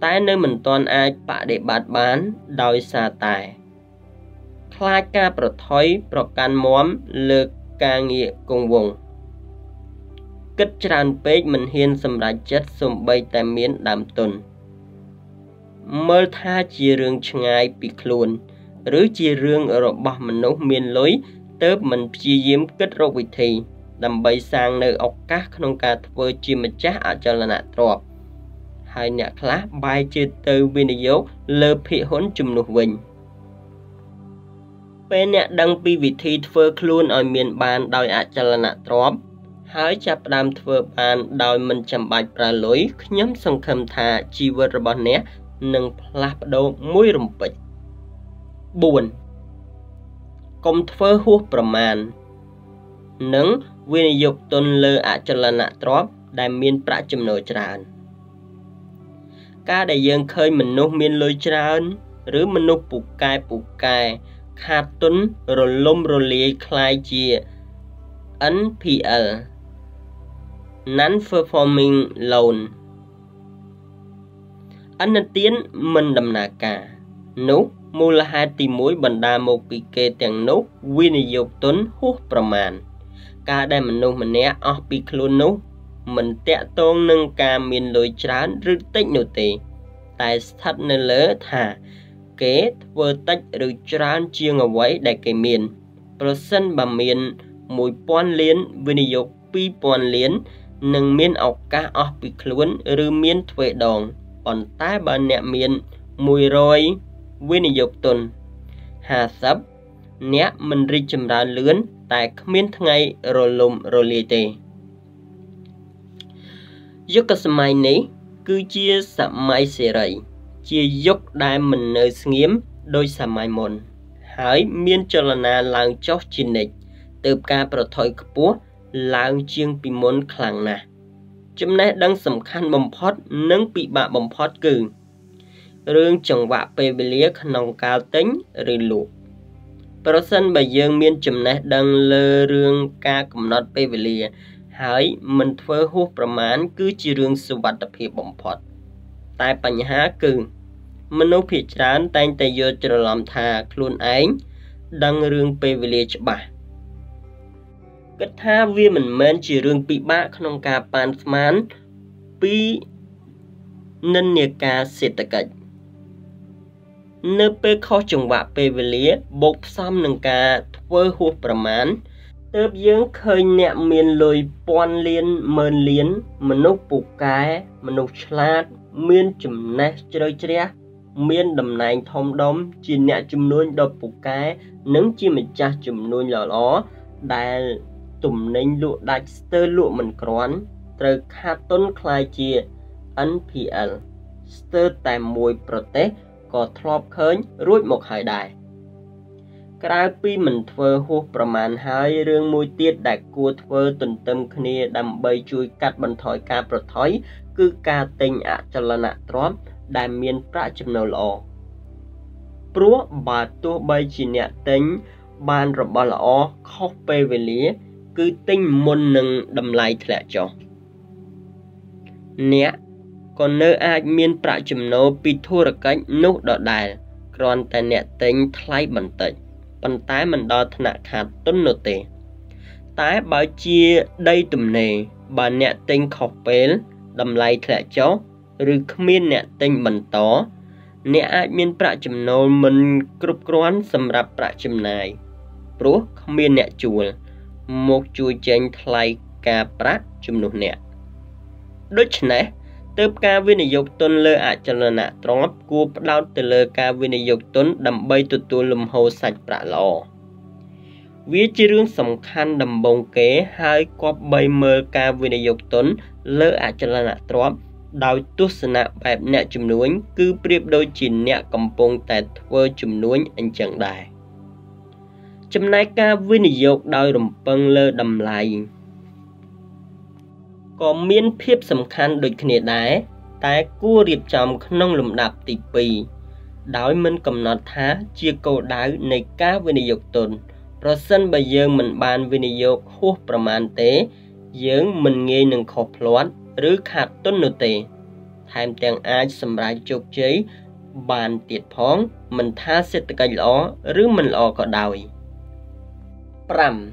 តែនៅមិនទាន់អាចបដិបត្តិបានដោយសារតែខ្លាចការប្រថុយប្រកាន់មាំលើការងារគង់វង្សគិតច្រើនពេកមិនហ៊ានសម្រេចចិត្តសូម្បីតែមានដើមទុនមើលថាជារឿងឆ្ងាយពីខ្លួនឬជារឿងរបស់មនុស្សមានលុយទើបមិនព្យាយាមគិតរកវិធីដើម្បីសាងនៅឱកាសក្នុងការធ្វើជាម្ចាស់អចលនទ្រព្យហើយអ្នកខ្លះបែរជាទៅវិនិយោគលើភាគហ៊ុនជំនួសវិញពេលអ្នកដឹងពីវិធីធ្វើខ្លួនឲ្យមានបានដោយអចលនទ្រព្យហើយចាប់ផ្ដើមធ្វើបានដោយមិនចាំបាច់ប្រើលុយខ្ញុំសង្ឃឹមថាជីវិតរបស់អ្នកនិងផ្លាស់ប្ដូរមួយរំពេច 4. កុំធ្វើហួសប្រមាណនិងវិនិយោគទុនលើអចលនទ្រព្យដែលមានប្រាក់ចំណូលច្រើនការដែលយើងឃើញមនុស្សមានលុយច្រើនឬមនុស្សពូកែខាតទុនរលំរលាយខ្លាយជា NPL Non-Performing Loanអនុទានមិនដំណើរការនោះមូលហេតុទី1បណ្ដាលមកពីគេទាំងនោះវិនិយោគទុនហួសប្រមាណការដែលមនុស្សម្នាក់អស់ពីខ្លួននោះមិនតាក់ទងនឹងការមានលុយច្រើនឬតិចនោះទេតែស្ថិតនៅលើថាគេធ្វើតិចឬច្រើនជាងអ្វីដែលគេមានប្រសិនបើមាន 1,000 លានវិនិយោគ 2,000 លាននឹងមានឱកាសអស់ពីខ្លួនឬមានទ្វេដងប៉ុន្តែបើអ្នកមាន100វិនិយោគទុន50អ្នកមិនរីកចម្រើនលឿនតែគ្មានថ្ងៃរលំរលាយទេយុគសម័យនេះគឺជាសម័យសេរីជាយុគដែលមិននៅស្ងៀមដោយសម័យមុនហើយមានចលនាឡើងចុះជានិច្ចទើបការប្រថុយខ្ពស់ឡើងជាងពីមុនខ្លាំងណាស់ចំណេះដឹងសំខាន់បំផុតនិងពិបាកបំផុតគឺរឿងចង្វាក់ពេលវេលាក្នុងការទិញឬលក់ប្រសិនបើយើងមានចំណេះដឹងលើរឿងការកំណត់ពេលវេលាហ ហើយ មិន ធ្វើ ហួស ប្រមាណ គឺជា រឿង សុវត្ថិភាព បំផុត តែ បញ្ហា គឺ មនុស្ស ភាគ ច្រើន តែង តែ យល់ ច្រឡំ ថា ខ្លួន ឯង ដឹង រឿង ពេល វេលា ច្បាស់ គិត ថា វា មិន មែន ជា រឿង ពិបាក ក្នុង ការ ប៉ាន់ ស្មាន ពី និន្នាការ សេដ្ឋកិច្ច នៅ ពេល ខុស ចង្វាក់ ពេល វេលា បូក ផ្សំ នឹង ការ ធ្វើ ហួស ប្រមាណ If you can get me loy pon lien, mern lien, monopokai, monochlat, mean gymnast, churchia, mean the nine tom dom, ginet gymnon dopokai, nung chimichas gymnon law, dial tum name look like stir lookman cron, throw carton clyde, unpl, stir time moy protect, got trop kern, root mock high die. ក្រៅពីមិនធ្វើហួសប្រមាណហើយរឿងមួយទៀតដែលគួរធ្វើទន្ទឹមគ្នាដើម្បីជួយកាត់បន្ថយការប្រថុយគឺការទិញអចលនៈទ្រព្យដែលមានប្រាក់ចំណូលល្អព្រោះបើទោះបីជាអ្នកទិញបានរបស់ល្អខុសពេលវេលាគឺទិញមុននឹងតម្លៃធ្លាក់ចុះអ្នកក៏នៅអាចមានប្រាក់ចំណូលពីធុរកិច្ចនោះដដែល តែបើជាដីទំនេរ វាជារឿងសំខាន់ដំបូងគេ ប្រសិនបើយើងមិនបានវិនិយោគហួសប្រមាណទេយើងមិនងាយនឹងខុសផ្លាត់ឬខាតទុននោះទេថែមទាំងអាចសម្រេចជោគជ័យបានទៀតផងមិនថាសេដ្ឋកិច្ចល្អឬមិនល្អក៏ដោយ 5 ដោ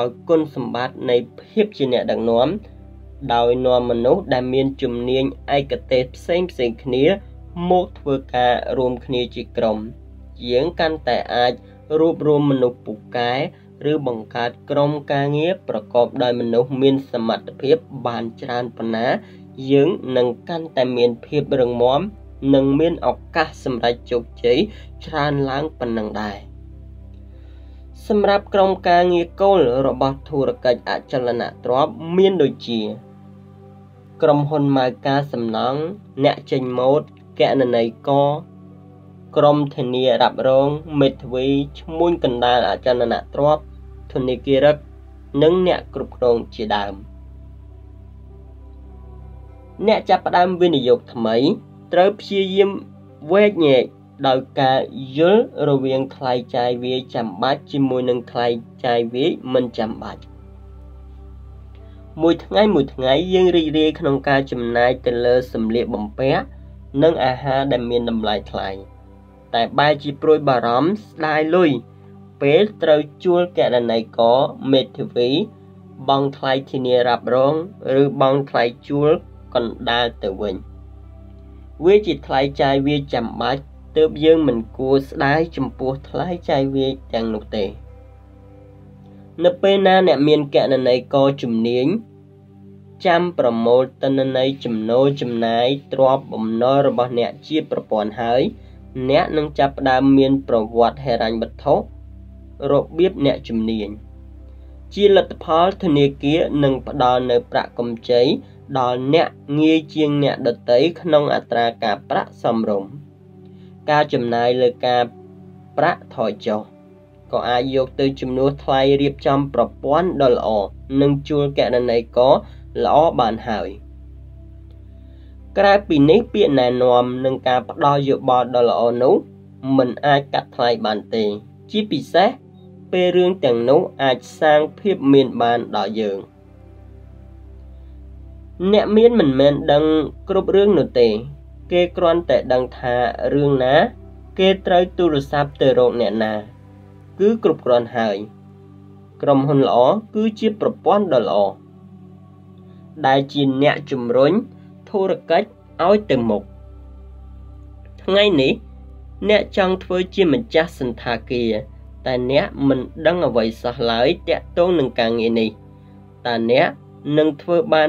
យគុណសម្បត្តិនៃភាពជាអ្នកដឹកនាំដោយនាំមនុស្សដែលមានជំនាញឯកទេសផ្សេងៗគ្នាមកធ្វើការរួមគ្នាជាក្រុមយើងកាន់តែអាចរួបរวมមនុស្សពូកែឬបង្កើតក្រុមការងារប្រកបដោយមនុស្សមានសមត្ថភាពបានច្រើនប៉ុណ្ណាយើងនឹងកាន់តែមានភាពរឹងមាំនិងមានឱកាសសម្រេចជោគជ័យច្រើនឡើងប៉ុណ្ណឹងដែរ សម្រាប់ក្រុមការងារគោលរបស់ធុរកិច្ចអចលនទ្រព្យមានដូចជាក្រុមហ៊ុនម៉ៅការសំណង់អ្នកចេញម៉ូដ ដោយការយល់រវាងថ្លៃចាយវាយចាំបាច់ ទើបយើងមិនគួរស្ដាយចំពោះថ្លៃចាយវាយទាំងនោះទេ ការចំណាយលើការប្រាក់ថយចុះក៏អាចយកទៅជំនួសថ្លៃរៀបចំប្រព័ន្ធដ៏ល្អនិងជួលកណន័យករល្អបានហើយ អ្នកមានមិនមែនដឹងគ្រប់រឿងនោះទេគេគ្រាន់តែដឹងថារឿងណាគេត្រូវទូរស័ព្ទទៅរកអ្នកណា ពេលអ្នកផ្ដល់នៅនយោបាយចេញទៅថាអ្នកចង់ខ្លាចជាម្ចាស់សន្តាគារគ្រ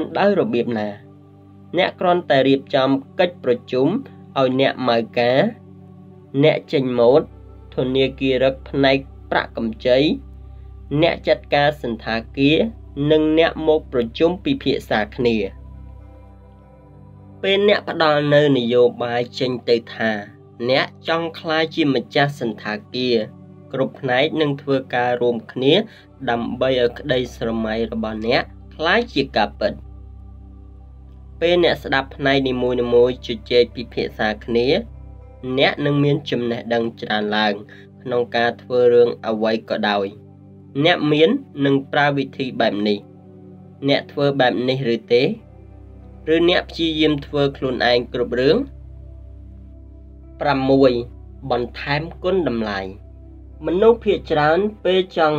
ប់ផ្នែកនឹងធ្វើការរួមគ្នាដើម្បីឲ្យក្តីស្រមៃរបស់អ្នកខ្លាចជាការពិត ឬអ្នកព្យាយាមធ្វើខ្លួនឯងគ្រប់រឿង 6 បន្ថែមគុណតម្លៃ មកជាការឲ្យវិញពេលខ្ញុំ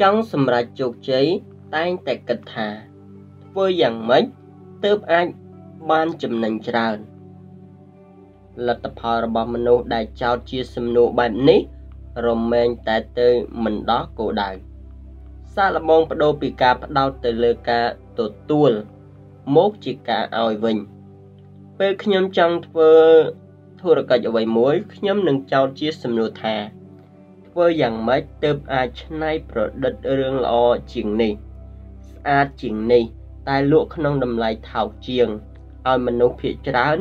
ចង់ធ្វើធុរកិច្ចអ្វីមួយខ្ញុំនឹងចោទជាសំណួរថាធ្វើយ៉ាងម៉េចទើបអាចឆ្នៃប្រឌិតរឿងល្អជាងនេះស្អាតជាងនេះតែលោកក្នុងតម្លៃថោកជាងឲ្យមនុស្សភាគច្រើន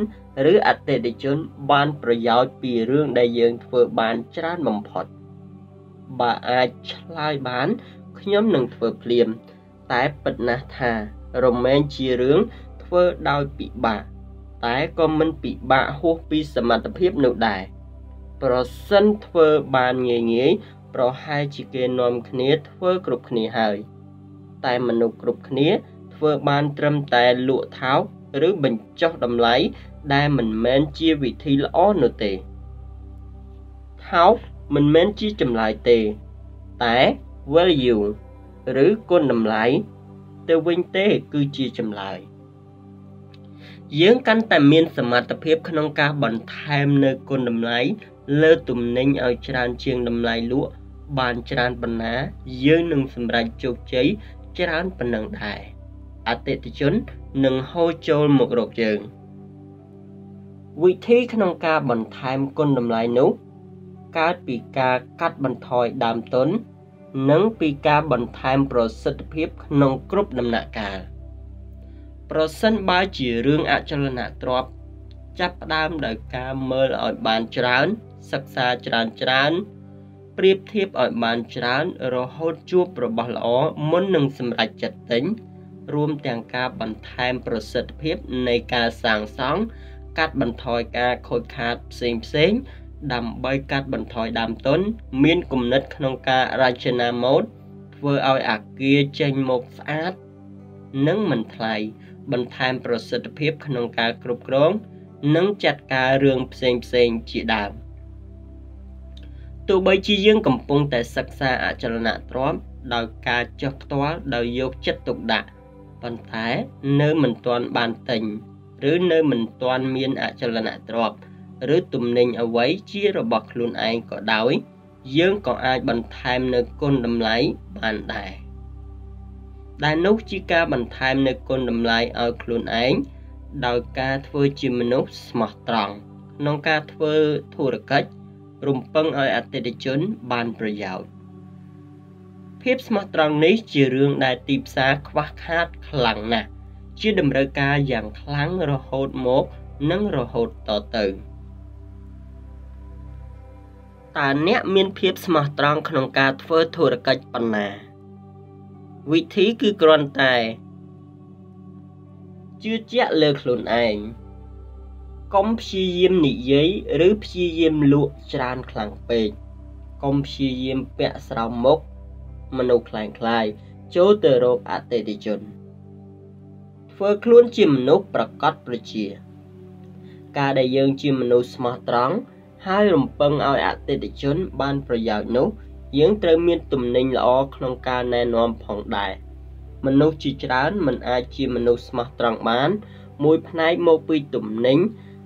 ឬអតេតជនបានប្រយោជន៍ពីរឿងដែលយើងធ្វើបានច្រើនបំផុតបើអាចឆ្លើយបានខ្ញុំនឹងធ្វើភ្លាម តែប៉ុន្តែថារមែងជារឿងធ្វើដោយពិបាកតែក៏មិនពិបាកហួសពីសមត្ថភាពនោះដែរប្រសិនធ្វើបានងាយៗប្រហែលជាគេនាំគ្នាធ្វើគ្រប់គ្នាហើយតែមនុស្សគ្រប់គ្នាធ្វើបានត្រឹមតែលក់ថោកឬបញ្ចុះតម្លៃដែលមិនមែនជាវិធីល្អនោះទេថោកមិនមែនជាចម្លើយទេតែ value ឬគុណតម្លៃទៅវិញទេគឺជាចម្លើយយើងកាន់តែមានសមត្ថភាពក្នុងការបន្ថែមនៅគុណតម្លៃលើទំនិញឲ្យច្រើនជាងតម្លៃលក់បានច្រើនប៉ុណ្ណាយើងនឹងសម្រេចជោគជ័យច្រើនប៉ុណ្ណឹងដែរអតិថិជននឹងហូរចូលមករកយើងវិធីក្នុងការបន្ថែមគុណតម្លៃនោះកើតពីការកាត់បន្ថយដើមទុន និងពីការបន្ថែមប្រសិទ្ធភាពក្នុងគ្រប់ដំណាក់កាលប្រសិនបើជារឿងអចលនទ្រព្យចាប់ផ្ដើមដោយការមើលឲ្យបានច្រើនសិក្សាច្រើន ដើម្បីកាត់បន្ថយដើមទុនមានគំនិតក្នុងការរចនាម៉ូដធ្វើឲ្យអាគារចេញមកស្អាតនិងមិនថ្លៃបន្ថែមប្រសិទ្ធភាពក្នុងការគ្រប់គ្រងនិងចាត់ការរឿងផ្សេងៗជាដើមទោះបីជាយើងកំពុងតែសិក្សាអចលនទ្រព្យដោយការចុះផ្ទាល់ដោយយកចិត្តទុកដាក់ប៉ុន្តែនៅមិនទាន់បានទិញ ឬទំនិញអ្វីជារបស់ខ្លួនឯងក៏ដោយយើងក៏អាចបន្ថែមនៅគុណតម្លៃបានដែរដែលនោះជាការបន្ថែមនៅគុណតម្លៃឲ្យខ្លួនឯងដោយការធ្វើជាមនុស្សស្មោះត្រង់ក្នុងការធ្វើធុរកិច្ចរំពឹងឲ្យអតិថិជនបានប្រយោជន៍ភាពស្មោះត្រង់នេះជារឿងដែលទីផ្សារខ្វះខាតខ្លាំងណាស់ជាតម្រូវការយ៉ាងខ្លាំងរហូតមកនិងរហូតតទៅ តើអ្នកមានភាពស្មោះត្រង់ក្នុងការធ្វើធុរកិច្ចប៉ុណ្ណាវិធីគឺគ្រាន់តែជឿជាក់លើខ្លួនឯង កុំព្យាយាមនិយាយឬព្យាយាមលក់ច្រើនខ្លាំងពេកកុំព្យាយាមពាក់ស្រោមមុខមនុស្សខ្លាំងខ្លាយចូលទៅរកអតិថិជនធ្វើខ្លួនជាមនុស្សប្រកបប្រជាការដែលយើងជាមនុស្សស្មោះត្រង់ហើយរំពឹងឲ្យអតិថិជនបានប្រយោជន៍នោះយើងត្រូវមានទំនិញល្អក្នុងការណែនាំផងដែរមនុស្សជាច្រើនមិនអាចជាមនុស្សស្មោះត្រង់បាន មួយផ្នែកមកពីទំនិញ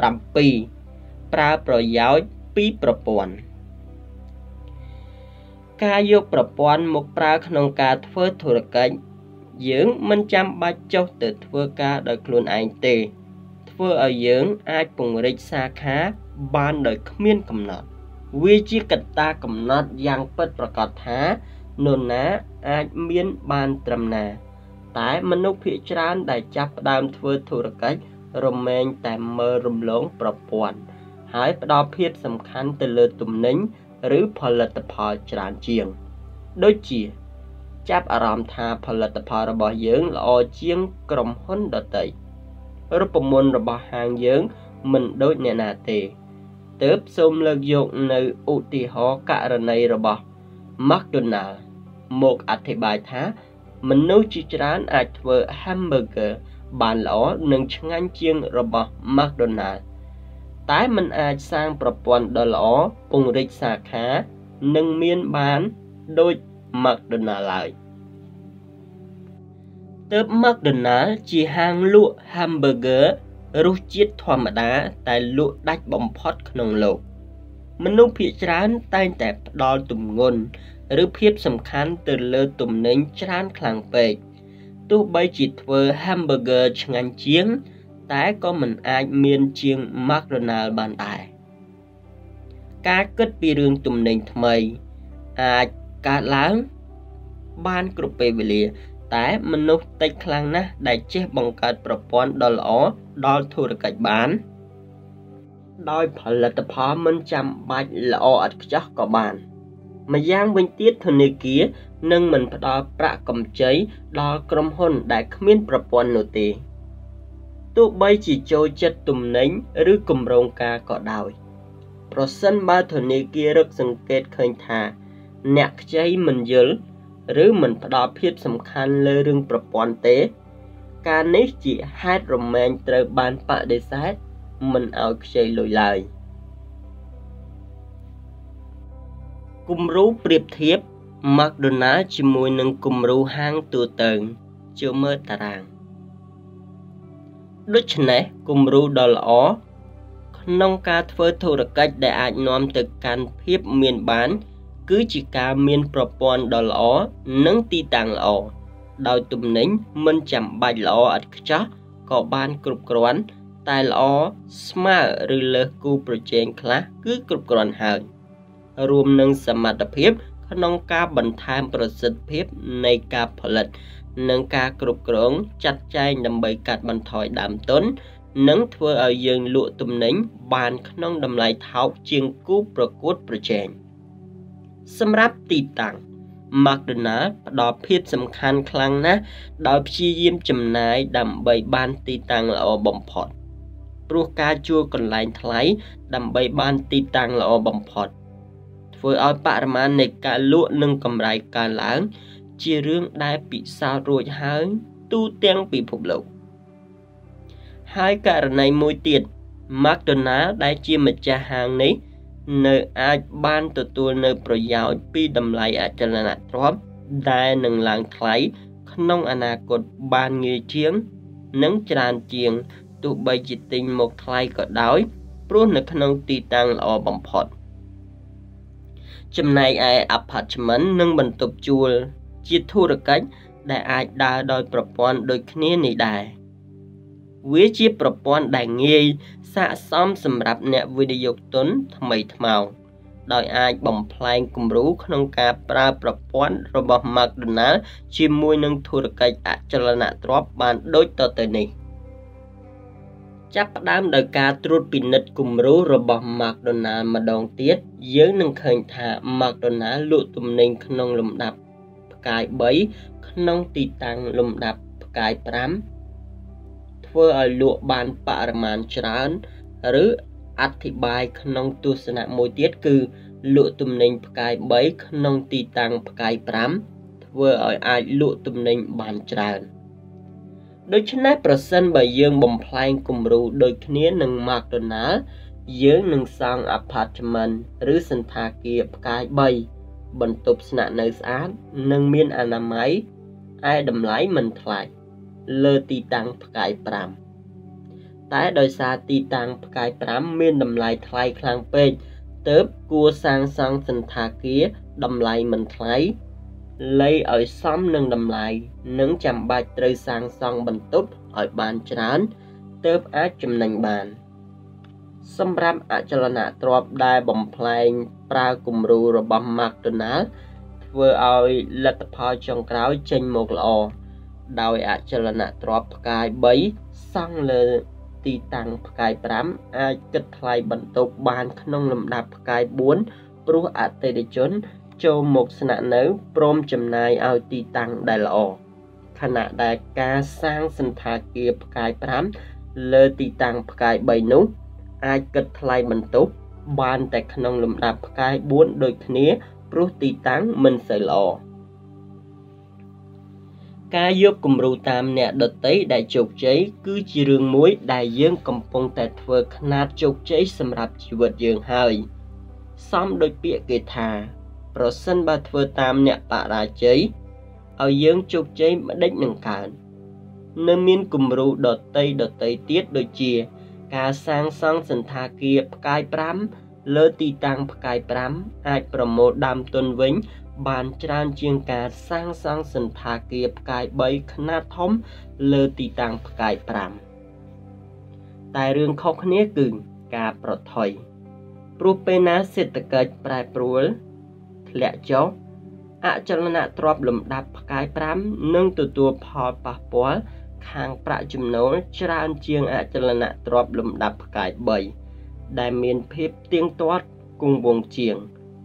7 ប្រើប្រយោជន៍ពីប្រព័ន្ធការយកប្រព័ន្ធមកប្រើក្នុងការធ្វើធុរកិច្ចយើងមិនចាំបាច់ចុះទៅធ្វើការដោយខ្លួនឯងទេធ្វើឲ្យយើងអាចពង្រីកសាខាបានដោយគ្មានកំណត់វាជាកត្តាកំណត់យ៉ាងពិតប្រាកដថានរណាអាចមានបានត្រឹមណាតែមនុស្សភាគច្រើនដែលចាប់ផ្ដើមធ្វើធុរកិច្ច រមែងតែមើលរំលងប្រព័ន្ធហើយផ្ដល់ភាពសំខាន់ទៅលើទំនិញឬផលិតផលច្រើនជាងដូចជាចាប់អារម្មណ៍ថាផលិតផលរបស់យើងល្អជាងក្រុមហ៊ុនដទៃរូបមន្តរបស់ហាងយើងមិនដូចអ្នកណាទេទើបសូមលើកយកនៅឧទាហរណ៍ករណីរបស់ ម៉ាក់ដូណាល់តើมันអាចសាងប្រព័ន្ធដ៏ល្អពង្រីកសាខានិងមានបានដូចម៉ាក់ដូណាល់ឡើយ ទោះបីជាធ្វើហាំប៊ឺហ្គឺឆ្ងាញ់ជាងតែក៏មិនអាចមានជាងម៉ាក់ដូណាល់បានដែរការគិតពីរឿងទំនិញថ្មីអាចកើតឡើងបានគ្រប់ពេលវេលាតែមនុស្សតិចខ្លាំងណាស់ដែលចេះបង្កើតប្រព័ន្ធដ៏ល្អដល់ធុរកិច្ចបាន និងមិនផ្ដល់ប្រាក់កម្ចីដល់ក្រុមហ៊ុនដែលគ្មានប្រព័ន្ធនោះទេទោះបីជាចូលចិត្តទំនិញឬគម្រោងការក៏ដោយប្រសិនបើធនាគាររកសង្កេតឃើញថាអ្នកខ្ចីមិនយល់ឬមិនផ្ដល់ភាពសំខាន់លើរឿងប្រព័ន្ធទេការនេះជាហេតុរមែងត្រូវបានបដិសេធមិនឲ្យខ្ចីលុយឡើយ គម្រូប្រៀបធៀបម៉ាក់ដូណាល់ជាមួយនឹងគម្រូហាងទូទៅជាមើលតារាងដូច្នេះគម្រូដ៏ល្អក្នុងការធ្វើធុរកិច្ចដែលអាចនាំទៅកាន់ភាពមានបានគឺជាការមានប្រព័ន្ធដ៏ល្អនិងទីតាំងល្អដោយទំនិញមិនចាំបាច់ល្អឥតខ្ចោះក៏បានគ្រប់គ្រាន់តែល្អស្មើឬលើសគូប្រជែងខ្លះគឺគ្រប់គ្រាន់ហើយ រวมនឹងសមត្ថភាពក្នុងការបន្ធែមប្រសិទ្ធភាពនៃការផលិតនិងការគ្រប់គ្រងចាត់ចែងដើម្បីកាត់បន្ថយដើមទុននិងធ្វើឲ្យយើងលក់ទំនិញបានក្នុងតម្លៃថោកជាងគូប្រកួតប្រជែងសម្រាប់ទីតាំង ធ្វើឲ្យបរិមាណនៃការលក់នឹងកម្រៃកើនឡើងជារឿងដែលពិសារួចហើយទូទាំងពិភពលោក ចំណែកឯ apartment និងបន្ទប់ជួលជាធុរកិច្ចដែលអាចដើរដោយប្រព័ន្ធដូចគ្នានេះដែរ វាជាប្រព័ន្ធដែលងាយស័ក្តិសមសម្រាប់អ្នកវិនិយោគទុនថ្មីថ្មោងដោយអាចបំប្លែងគំរូក្នុងការប្រើប្រព័ន្ធរបស់ McDonald ជាមួយនឹងធុរកិច្ចអចលនទ្រព្យបានដូចតទៅនេះចាប់ផ្ដើមដោយការត្រួតពិនិត្យគំរូរបស់ McDonald ម្ដងទៀតយើងនឹងឃើញថា McDonald លក់ទំនិញក្នុងលំដាប់ផ្កាយ3ក្នុងទីតាំងលំដាប់ផ្កាយ5ធ្វើឲ្យលក់បានបរិមាណច្រើនឬអធិប្បាយក្នុងទស្សនៈមួយទៀតគឺលក់ទំនិញផ្កាយ3ក្នុងទីតាំងផ្កាយ5ធ្វើឲ្យអាចលក់ទំនិញបានច្រើនដូច្នេះប្រសិនបើយើងបំផ្លែងគំរូដូចគ្នានឹង McDonald យើងនឹងសាង apartment ឬសន្តាគារផ្កាយ3បន្ទប់ស្នាក់នៅស្អាតនិងមានអនាម័យឯតម្លៃមិនថ្លៃលើទីតាំងផ្កាយ5តែដោយសារទីតាំងផ្កាយ5មានតម្លៃថ្លៃខ្លាំងពេកទើបគួរសាងសង់សន្តាគារតម្លៃមិនថ្លៃលៃឲ្យសមនឹងតម្លៃនិងចាំបាច់ត្រូវសាងសង់បន្ទប់ឲ្យបានច្រើនទើបអាចចំណេញបានសម្រាប់អចលនទ្រព្យដែលបំផ្លែងប្រើគំរូរបស់ McDonald ធ្វើឲ្យលទ្ធផលចុងក្រោយចេញមកល្អដោយអចលនទ្រព្យផ្កាយ3សង់លើទីតាំងផ្កាយ5អាចគិតថ្លៃបន្ទប់បានក្នុងលំដាប់ផ្កាយ4ព្រោះអតិថិជនចូលមកស្នាក់នៅព្រមចំណាយឲ្យទីតាំងដែលល្អខណៈដែលការសាងសន្តាគារផ្កាយ5លើទីតាំងផ្កាយ3នោះអាចគិតថ្លៃបន្ទប់បានតែក្នុងលំដាប់ផ្កាយ4ដូចគ្នាព្រោះទីតាំងមិនសូវល្អការយកគំរូតាមអ្នកដទៃដែលជោគជ័យគឺជារឿងមួយដែលយើងកំពុងតែធ្វើខ្នាតជោគជ័យសម្រាប់ជីវិតយើងហើយសមដោយពាក្យគេថាប្រសិនបើធ្វើតាមអ្នកបរាជ័យឲ្យយើងជោគជ័យម្ដេចនឹងកើតនៅមានគំរូដតីទៀតដូចជាការសាងសង់សន្តាគារផ្កាយ5លើទីតាំងផ្កាយ5អាចប្រមូលដើមទុនវិញបានច្រើនជាងការសាងសង់សន្តាគារផ្កាយ3ខ្នាតធំលើទីតាំងផ្កាយ5តែរឿងខុសគ្នាគឺការប្រថុយព្រោះពេលណាសេដ្ឋកិច្ចប្រែប្រួលធ្លាក់ចុះអចលនទ្រព្យលំដាប់ផ្កាយ5នឹងទទួលផលប៉ះពាល់ខាងប្រាក់ចំណូលច្រើនជាងអចលនទ្រព្យលំដាប់ផ្កាយ3ដែលមានភាពទៀងទាត់គង់វង្សជាង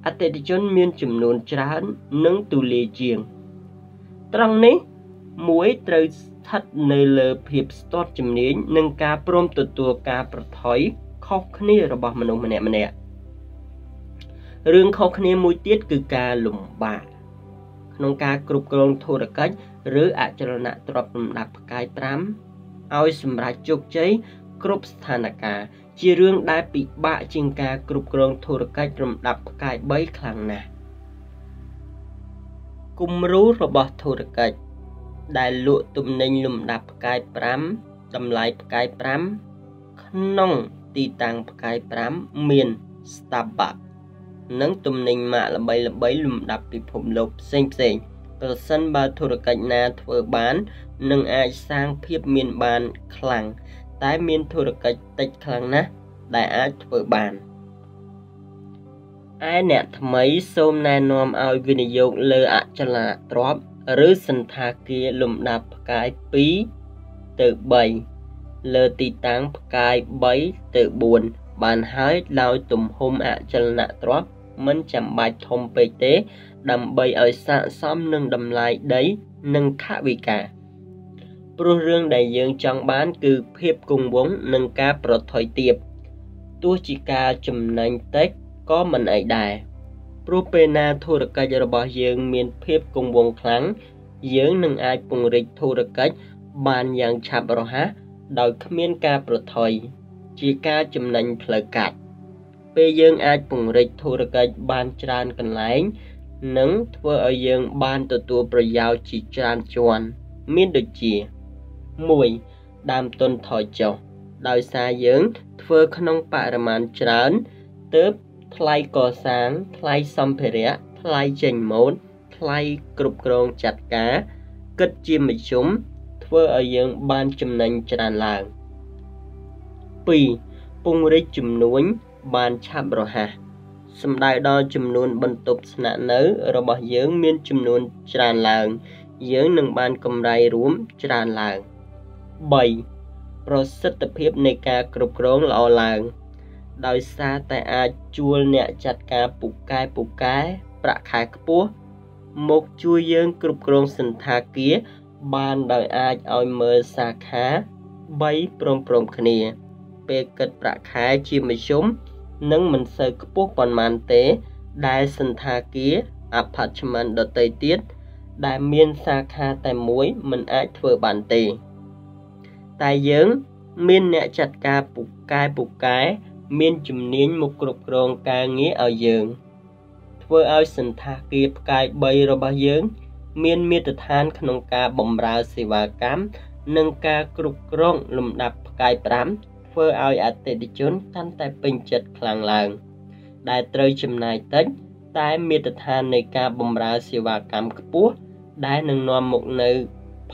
អតិថិជនមានចំនួនច្រើននិងទូលាយជាងត្រង់នេះមួយត្រូវស្ថិតនៅលើភាពស្ទាត់ជំនាញនិងការព្រមទទួលការប្រថុយខុសគ្នារបស់មនុស្សម្នាក់ៗរឿងខុសគ្នាមួយទៀតគឺការលំបាកក្នុងការគ្រប់គ្រងធុរកិច្ចឬអចលនទ្រព្យលំដាប់ផ្កាយ5ឲ្យសម្រេចជោគជ័យគ្រប់ស្ថានភាពជារឿងដែលពិបាកជាងការគ្រប់គ្រងធុរកិច្ចលំដាប់ផ្កាយ3ខ្លាំងណាស់គំរូរបស់ធុរកិច្ចដែលលក់ទំនិញលំដាប់ផ្កាយ5តម្លៃផ្កាយ5ក្នុងទីតាំងផ្កាយ5មាន Starbucksនិងទំនិញម៉ាកល្បីលំដាប់ពិភពលោកផ្សេងប្រសិនបើធុរកិច្ចណាធ្វើបាននឹងអាចសាងភាពមានបានខ្លាំងតែមានធុរកិច្ចតិចខ្លាំងណាស់ដែលអាចធ្វើបានឯអ្នកថ្មីសូមណែនាំឲ្យវិនិយោគលើអចលនទ្រព្យឬសន្តាគារលំដាប់ផ្កាយ2ទៅ3លើទីតាំងផ្កាយ3ទៅ4បានហើយដោយទំហំអចលនទ្រព្យមិនចាំបាច់ធំពេកទេដើម្បីឲ្យស័ក្តិសមនឹងតម្លៃដីនិងថវិកាព្រោះរឿងដែលយើងចង់បានគឺភាពគង់វង្សនិងការប្រថុយទាបទោះជាការចំណេញតិចក៏មិនអីដែរព្រោះពេលណាធុរកិច្ចរបស់យើងមានភាពគង់វង្សខ្លាំងយើងនឹងអាចពង្រីកធុរកិច្ចបានយ៉ាងឆាប់រហ័សដោយគ្មានការប្រថុយជាការចំណេញផ្លូវកាត់ពេលយើងអាចពង្រីកធុរកិច្ចបានច្រើនកន្លែងនិងធ្វើឲ្យយើងបានទទួលប្រយោជន៍ជាច្រើនជាន់មានដូចជា 1. ដើមទុនថយចុះដោយសារយើងធ្វើក្នុងបរិមាណច្រើនទើបថ្លៃកសាងថ្លៃសម្ភារៈថ្លៃចេញម៉ូតថ្លៃគ្រប់គ្រងចាត់ការគិតជាមធ្យមធ្វើឲ្យយើងបានចំណេញច្រើនឡើង 2 Pungri chum nuin ban chabraha. Some died on chum noon buntops not know, robot young mean chum noon chran lang. Young and ban come right room chran lang. By Proset the pip necker crop grown all lang. Dow sat the art jewel near chatka pukai pukai, prakakpo. Mok chu young crop grown sentaki. Ban dow art our mer saka. By prom clear. Pekat prakai chimishum. Nung mình sơ cốp còn màn tế đại sân tha kia apartment đợt tây tiết đại miên xa kha tại muối mình ai thừa bản tề tại giếng miên nẹ chặt ca bục cái miên chùm nín một cục rong ca nghĩa ở giếng thừa ao sân tha kia cài bay rồi ba giếng miên miệt than khăn ca bầm rau xì và cám nâng ca cục rong lùm đập cài bám phơ ao ở tệ địa chốn thanh tại bình chật khang làng đại trời chìm này tết tại miệt than nơi ca bầm ra siêu và cam cướp đại nâng non một nơi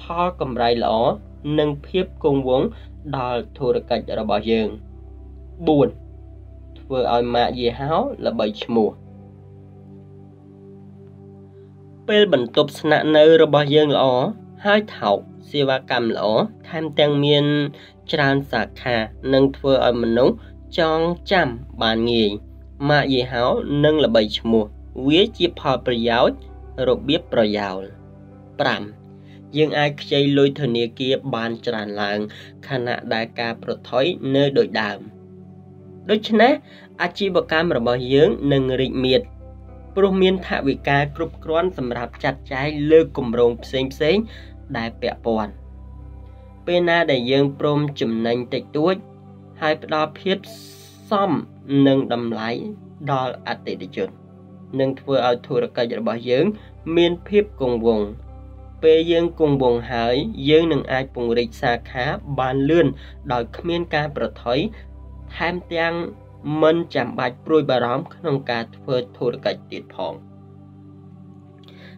pha cầm ray lỏ nâng phép cung vốn đào thu được cả chợ bảo dương buồn phơ ao mạ dì háo là bảy mùa pel bẩn tụp nạn nơi bảo dương lỏ hai thảo siêu và cam lỏ tham tăng miên Tràn sạc hà nâng thua ở mình nóng trong trăm bàn nghề mà dì háo nâng là bảy mùa với chiếc hòa bởi giáo rồi biết bởi giáo Pram nhưng ai chơi lôi thờ nề kia bàn tràn làng khả nạ đại ca bởi thói nơi đội đàm Đối chân á, ai chơi bởi cam rồi bỏ dưỡng nâng rịnh miệt Bởi miên thạ vì ca cụp con xâm rạp chặt cháy lơ cùng rộng xếm đại bẹ bọn Pena để dương prom chùm nành tịch tuốt Hai đo phiếp xóm nâng đầm lái Đo át tệ địa chốn Nâng thua áo thua ra cây bỏ dương Miên phiếp cùng vùng Pê dương cùng vùng hỏi Dương nâng ai cùng rịch xa khá Bàn lươn đòi khmiên ca bỏ thói Tham tiang Mân chạm bạch bùi bà rõm Nâng ca thua thua ra cây tiệt phòng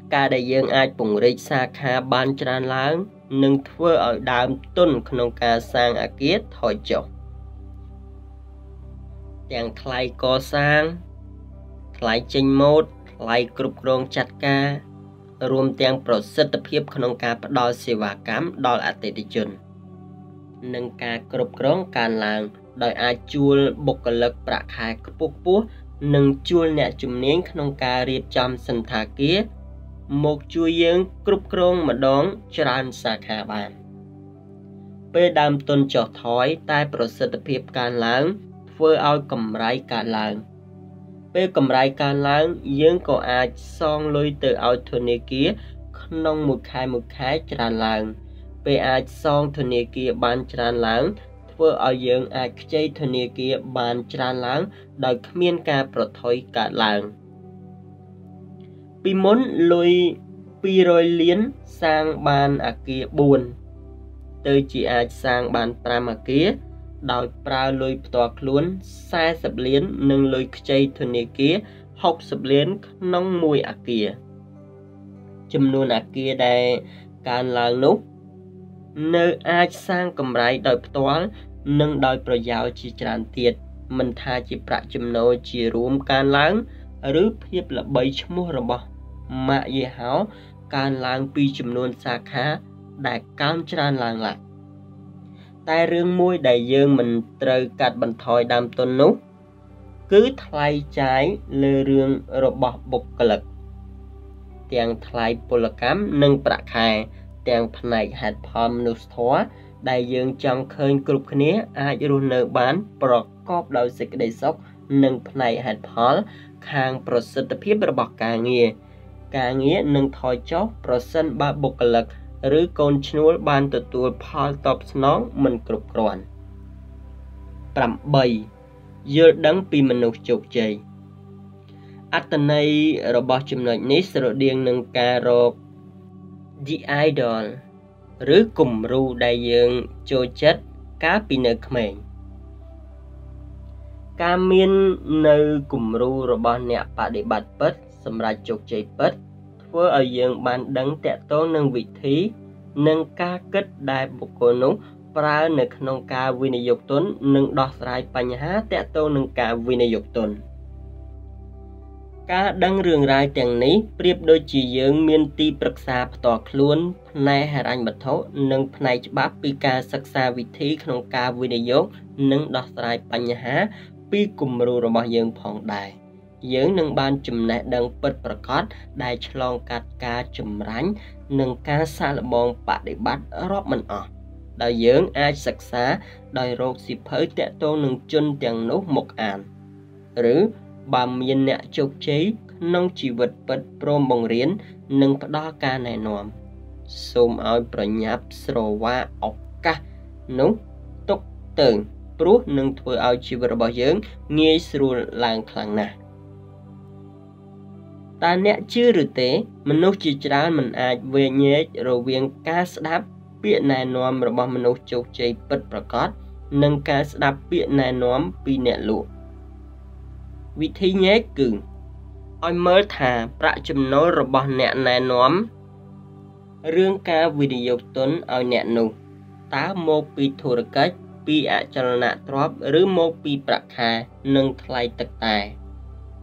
Ca để dương ai cùng rịch xa khá Bàn tràn láng Nâng thua ở đám tuần khăn ca sang á kia thói chồng Đang khai có sang Khai chênh mốt Khai cụp rong chặt ca Rùm tiếng bổ sức tập hiếp khăn ca bắt đầu xì và cám Đó là tế đi chân Nâng ca cụp rong càng làng Đói ai chùl bộc lực bạc khai cụp bốc Nâng chùl nẹ chùm nến khăn ca riêng chăm sân thả kia Một chua dương cụp rong mà đón tràn xa khả bàn Pê đam tuân cho thói tai bổ sức tập hiếp càng lãng Phơ ao cầm rái càng lãng Pê cầm rái càng lãng Dương có ai xong lôi từ ao thua nê kia Nông một khai tràn lãng Pê ai xong thua nê kia bàn tràn lãng Phơ ao dương ai chay thua nê kia bàn tràn lãng Đói khmiên ca bổ thói càng lãng Pi mốn lôi pi rồi liến sang bàn à kia buồn Từ chỉ ai sang bàn pram à kia Đói pra lôi tỏa luôn Sai sập liến nâng lôi chay thôn nê kia Học sập liến nông mùi à kia Chùm luôn à kia đây Càng làng nút Nơi ai sang cầm rái đói tỏa Nâng đói pro giáo chỉ tràn tiệt Mình tha chỉ pra chùm nô chỉ rùm càng làng Rứ hiếp là bấy chmua rồi bỏ Mạ dì háo Càng làng pi chùm nôn xa khá Đại cam tràn làng lạc Tại rương môi đại dương mình trời cạt bằng thói đam tôn nút Cứ thay trái lơ rương rồi bỏ bục cơ lực Tiếng thay bộ lạc cám nâng bạc hài Tiếng phần này hạt phòm nút thóa Đại dương trong khơi cực ní Ai rưu nợ bán Bỏ cóp đau dịch đầy sốc Nâng phần này hạt phòm Hàng bổ sức tập hiếp bọc Cả nghĩa nâng thói chốc bổ sức ba bục lực Rứ con chúa ban tự tùa phá tộc nóng mình cực rộn 7. Dưa đấng bì mình nụ chục chây Át tần này rồi bỏ chùm nội nít rồi điên nâng ca rộp The Idol Rứ cùng ru đại dương chô chất cá bì nợ khmệnh Ca miên nơi cùng ru rồi bỏ nẹ bà để bạch bất Xâm ra chục cháy bất Thua ở dương bàn đấng tẹ tố nâng vị thí Nâng ca kết đại bộ cô nụ ប្រើ នៅ ក្នុង ការ វិនិយោគ ទុន និង ដោះ ស្រាយ បញ្ហា ទាក់ ទង នឹង ការ វិនិយោគ ទុន ការ ដឹង រឿង រ៉ាវ ទាំង នេះ ប្រៀប ដូច ជា យើង មាន ទី ប្រឹក្សា ផ្ទាល់ ខ្លួន ផ្នែក ហិរញ្ញ វត្ថុ និង ផ្នែក ច្បាប់ ពី ការ សិក្សា វិធី ក្នុង ការ វិនិយោគ និង ដោះ ស្រាយ បញ្ហា ពី គំរូ របស់ យើង ផង ដែរ យើង នឹង បាន ចំណេះ ដឹង ពិត ប្រាកដ ដែល ឆ្លង កាត់ ការ ចម្រាញ់ និង ការ សាកល្បង បដិបត្តិ រាប់ មិន អស់ ដោយ យើង អាច សិក្សា ដោយ រក សិភើ តាក់ ទង នឹង ជន ទាំង នោះ មក អាន ឬ បើ មាន អ្នក ជោគជ័យ ក្នុង ជីវិត ពិត ព្រម បង្រៀន និង ផ្ដល់ ការ ណែនាំ សូម ឲ្យ ប្រញាប់ ស្រវា ឱកាស នោះ ទុក ទើង ព្រោះ នឹង ធ្វើ ឲ្យ ជីវិត របស់ យើង ងាយ ស្រួល ឡើង ខ្លាំង ណាស់ តា អ្នក ជឿ ឬ ទេ មនុស្ស ជា ច្រើន មិន អាច វែងញែក រវាង ការ ស្ដាប់ ពាក្យ ណែនាំ របស់ មនុស្ស ជោគជ័យ ពិត ប្រាកដ និង ការ ស្ដាប់ ពាក្យ ណែនាំ ពី អ្នក លក់ វិធី ញែក គឺ ឲ្យ មើល ថា ប្រាក់ ចំណូល របស់ អ្នក ណែនាំ រឿង ការ វិនិយោគ ទុន ឲ្យ អ្នក នោះ តើ មក ពី ធុរកិច្ច ពី អចលនៈ ទ្រព្យ ឬ មក ពី ប្រាក់ ខែ និង ថ្លៃ ទឹក តែ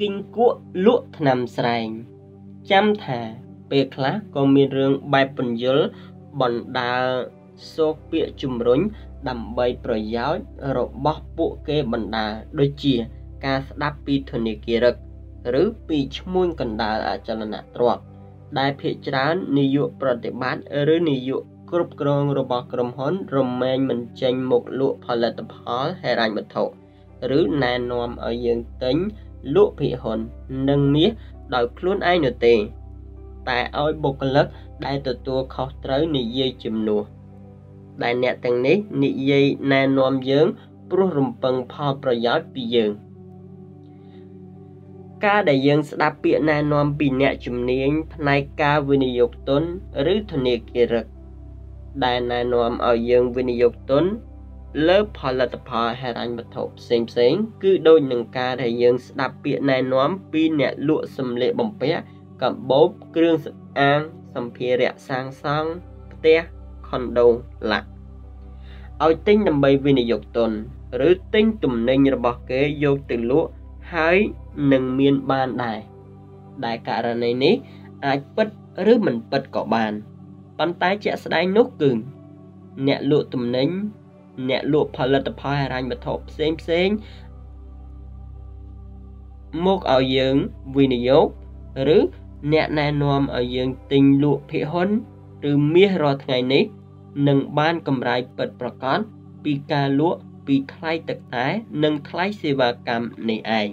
គិញគក់ លក់ ថ្នាំ ស្រែង ចាំ ថា ពេល ខ្លះ ក៏ មាន រឿង បែប ពន្យល់ បណ្ដាល សូក ពាក្យ ជំរុញ ដើម្បី ប្រយោជន៍ របស់ ពួក គេ បណ្ដាល ដូច ជា ការ ស្ដាប់ ពី ធនាគារឹក ឬ ពី ឈ្មួញ កណ្ដាល អចលនៈ ទ្រព្យ ដែល ភាគ ច្រើន នាយក ប្រតិបត្តិ ឬ នាយក គ្រប់គ្រង របស់ ក្រុម ហ៊ុន រមែង មិន ចេញ មក លក់ ផលិតផល ហិរញ្ញ វត្ថុ ឬ ណែនាំ ឲ្យ យើង ទិញ លក់ ភិហ៊ុន និង មាស ដោយ ខ្លួន ឯង នោះ ទេ តែ ឲ្យ បុគ្គលិក ដែល ទទួល ខុស ត្រូវ និយាយ ជំនួស ដែល អ្នក ទាំង នេះ និយាយ ណែនាំ យើង ព្រោះ រំពឹង ផល ប្រយោជន៍ ពី យើង ការ ដែល យើង ស្ដាប់ ពាក្យ ណែនាំ ពី អ្នក ជំនាញ ផ្នែក ការ វិនិយោគ ទុន ឬ ធនាគារឹក ដែល ណែនាំ ឲ្យ យើង វិនិយោគ ទុន លើ ផលិតផល ហិរញ្ញ វត្ថុ ផ្សេងៗ គឺ ដូច នឹង ការ ដែល យើង ស្ដាប់ ពាក្យ ណែនាំ ពី អ្នក លក់ សម្លៀក បំពាក់ កាបូប គ្រឿង សម្អាង សម្ភារៈ សាងសង់ ផ្ទះ ខុនដូ ឡាក់ ឲ្យ ទិញ ដើម្បី វិនិយោគ ទុន ឬ ទិញ ទំនិញ របស់ គេ យក ទៅ លក់ ហើយ នឹង មាន បាន ដែរ ដែល ករណី នេះ អាច ពិត ឬ មិន ពិត ក៏ បាន ប៉ុន្តែ ជាក់ ស្ដែង នោះ គឺ អ្នក លក់ ទំនិញ អ្នក លក់ ផលិតផល ហិរញ្ញវត្ថុ ផ្សេងៗ មក ឲ្យ យើង វិនិយោគ ឬ អ្នក ណែនាំ ឲ្យ យើង ទិញ លក់ ភិហ៊ុន ឬ មាស រាល់ ថ្ងៃ នេះ នឹង បាន កម្រៃ ពិត ប្រាកដ ពី ការ លក់ ពី ថ្លៃ ទឹក តែ និង ថ្លៃ សេវាកម្ម នេះ ឯង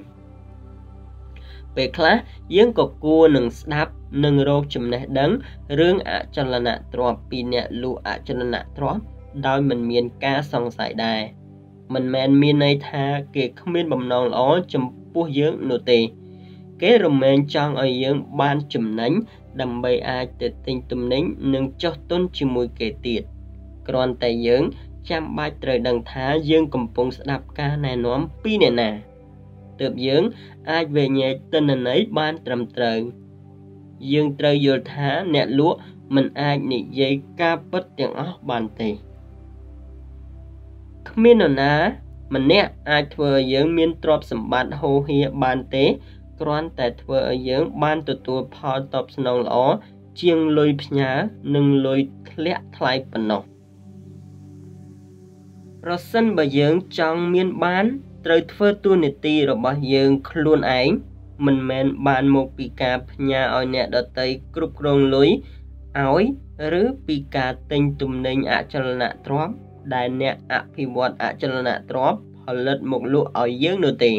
ពេល ខ្លះ យើង ក៏ គួរ នឹង ស្ដាប់ និង រក ចំណេះ ដឹង រឿង អចលនៈ ទ្រព្យ ពី អ្នក លក់ អចលនៈ ទ្រព្យ ដោយ មិន មាន ការ សង្ស័យ ដែរ មិន មែន មាន ន័យ ថា គេ គ្មាន បំណង ល្អ ចំពោះ យើង នោះ ទេ គេ រមែង ចង់ ឲ្យ យើង បាន ចំណេញ ដើម្បី អាច ទៅ ទិញ ទំនិញ និង ចុះ ទុន ជាមួយ គេ ទៀត គ្រាន់ តែ យើង ចាំ បាច់ ត្រូវ ដឹង ថា យើង កំពុង ស្ដាប់ ការ ណែនាំ ពី អ្នក ណា ទើប យើង អាច វែងញែក ទិន្នន័យ បាន ត្រឹមត្រូវ យើង ត្រូវ យល់ ថា អ្នក លក់ មិន អាច និយាយ ការ ពិត ទាំង អស់ បាន ទេ គ្មាន នរណា ម្នាក់ អាច ធ្វើ ឲ្យ យើង មាន ទ្រព្យ សម្បត្តិ ហូរហៀរ បាន ទេ គ្រាន់ តែ ធ្វើ ឲ្យ យើង បាន ទទួល ផល តប ស្នង ល្អ ជាង លុយ ផ្ញើ និង លុយ ធ្លាក់ ថ្លៃ ប៉ុណ្ណោះ ប្រសិន បើ យើង ចង់ មាន បាន ត្រូវ ធ្វើ ទួនាទី របស់ យើង ខ្លួន ឯង មិន មែន បាន មក ពី ការ ផ្ញើ ឲ្យ អ្នក ដតី គ្រប់គ្រង លុយ ឲ្យ ឬ ពី ការ ទិញ ទំនិញ អចលនៈ ទ្រព្យ ដែល អ្នក អភិវឌ្ឍ អចលនៈ ទ្រព្យ ផលិត មក លក់ ឲ្យ យើង នោះ ទេ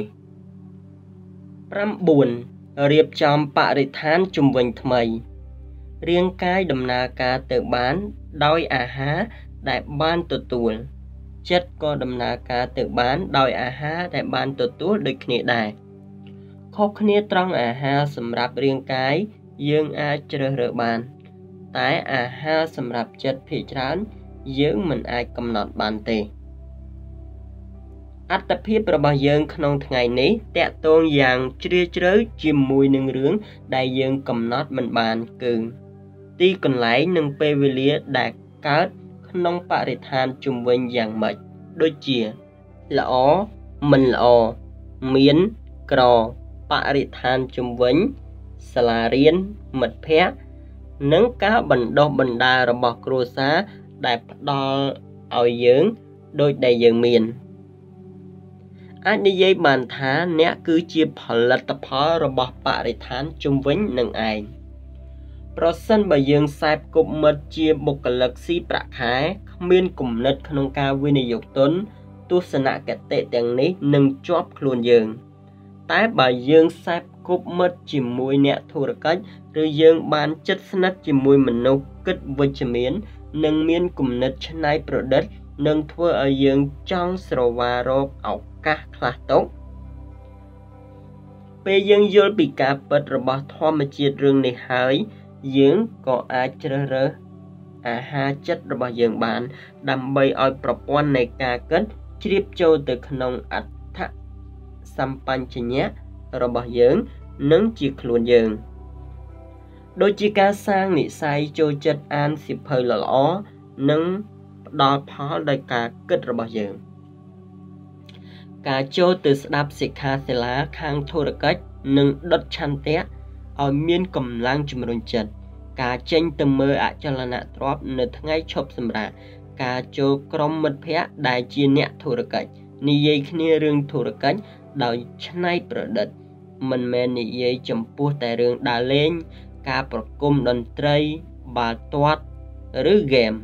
9 រៀបចំ បរិស្ថាន ជំវិញ ថ្មី រាងកាយ ដំណើរការ ទៅ បាន ដោយ អាហារ ដែល បាន ទទួល chất có đầm nà cá tự bán đòi à ha tại ban tổ tú đực nị đài khóc nị trong à ha sầm rạp riêng cái dương a chừa rửa bàn tái à ha sầm rạp chất phi trán dương mình ai cầm nọt bàn tềอัตภิปรบะយើងក្នុងថ្ងៃនេះតកតងយ៉ាងជ្រាលជ្រៅជាមួយនឹងរឿងដែលយើងកំណត់មិនបានគឺទីកន្លែងនិងពេលវេលាដែលកើតក្នុងបរិស្ថានជុំវិញយ៉ាងម៉េចដូចជាល្អមិនល្អមានក្របរិស្ថានជុំវិញសាលារៀនមិត្តភ័ក្តិនិងការបណ្ដុះបណ្ដាលរបស់គ្រួសារដែលផ្ដល់ឲ្យយើងដូចដែលយើងមានអាចនិយាយបានថាអ្នកគឺជាផលិតផលរបស់បរិស្ថានជុំវិញនឹងឯងប្រសិនបើយើងខ្សែបគប់មិត្តជាបុគ្គលិកស៊ីប្រាក់ខែគ្មានគំនិតក្នុងការវិនិយោគទុនទស្សនគតិទាំងនេះនឹងជាប់ខ្លួនយើងតែបើយើងខ្សែបគប់មិត្តជាមួយអ្នកធុរកិច្ចឬយើងបានជិតស្និទ្ធជាមួយមនុស្សគិតវិជ្ជមាននិងមានគំនិតច្នៃប្រឌិតនឹងធ្វើឲ្យយើងចង់ស្រវារកឱកាសខ្លះទុកពេលយើងយល់ពីការពិតរបស់ធម្មជាតិរឿងនេះហើយយើងក៏អាចជ្រើសរើសអាហារចិត្តរបស់យើងបានដើម្បីឲ្យប្រព័ន្ធនៃការគិតជ្រាបចូលទៅក្នុងអត្ថសម្បញ្ញញ្ញៈរបស់យើងនិងជាខ្លួនយើងដូចជាការសាងនិស្ស័យចូលចិត្តអានសៀវភៅល្អៗនិងដល់ផលដោយការគិតរបស់យើងការចូលទៅស្ដាប់សិក្ខាសាលាខាងធុរកិច្ចនិងដុតឆន្ទៈឲ្យមានកម្លាំងជំរុញចិត្តការចេញទៅមើលអចលនទ្រព្យនៅថ្ងៃឈប់សម្រាកការចូលក្រុមមិត្តភ័ក្តិដែលជាអ្នកធុរកិច្ចនិយាយគ្នារឿងធុរកិច្ចដោយច្នៃប្រឌិតមិនមែននិយាយចំពោះតែរឿងដើរលេងការប្រគំតន្ត្រីបាល់ទាត់ឬហ្គេម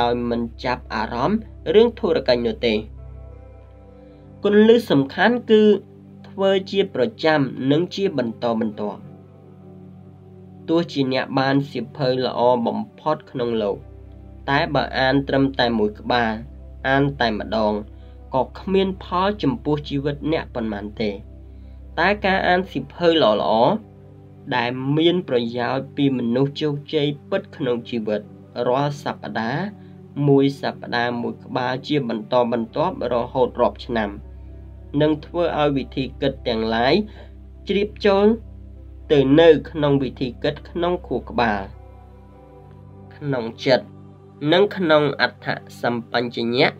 ដោយមិនចាប់អារម្មណ៍រឿងធុរកិច្ចនោះទេគន្លឹះសំខាន់គឺធ្វើជាប្រចាំនិងជាបន្តបន្ទាប់ទោះជាអ្នកបានសៀវភៅល្អបំផុតក្នុងលោកតែបើអានត្រឹមតែមួយក្បាលអានតែម្ដងក៏គ្មានផលចំពោះជីវិតអ្នកប៉ុន្មានទេតែការអានសៀវភៅល្អៗដែលមានប្រយោជន៍ពីមនុស្សជោគជ័យពិតក្នុងជីវិតរាល់សប្តាហ៍មួយសប្តាហ៍មួយក្បាលជាបន្តបន្ទាប់រហូតរាប់ឆ្នាំនឹងធ្វើឲ្យវិធីគិតទាំងឡាយជ្រាបចូលទៅនៅក្នុងវិធីគិតក្នុងខួរក្បាលក្នុងចិត្តនិងក្នុងអត្ថសម្បញ្ញៈ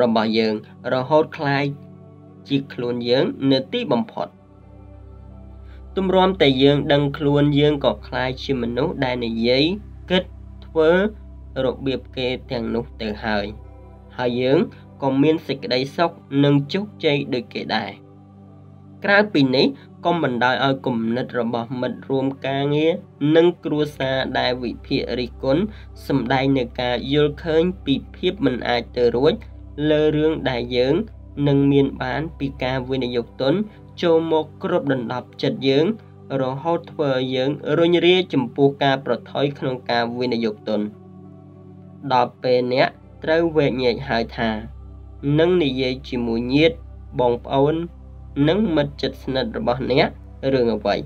របស់យើងរហូតក្លាយជាខ្លួនយើងនៅទីបំផុតទម្រាំតែយើងដឹងខ្លួនយើងក៏ក្លាយជាមនុស្សដែលនិយាយគិតធ្វើរបៀបគេទាំងនោះទៅហើយយើងក៏មានសេចក្តីសុខនិងជោគជ័យដូចគេដែរក្រៅពីនេះក៏បណ្ដោយឲ្យគំនិតរបស់មិត្តរួមការងារនិងគ្រួសារដែលវិភាគរិះគន់សម្ដែងនឹងការយល់ឃើញពីភាពមិនអាចទៅរួចលើរឿងដែលយើងនឹងមានបានពីការវិនិយោគទុនចូលមកគ្របដណ្ដប់ចិត្តយើងរហូតធ្វើឲ្យយើងរុញរាចំពោះការប្រថុយក្នុងការវិនិយោគទុនដល់ពេលអ្នកត្រូវវែកញែកហើយថានឹងនិយាយជាមួយញាតិបងប្អូននិងមិត្តជិតស្និទ្ធរបស់អ្នករឿងអ្វី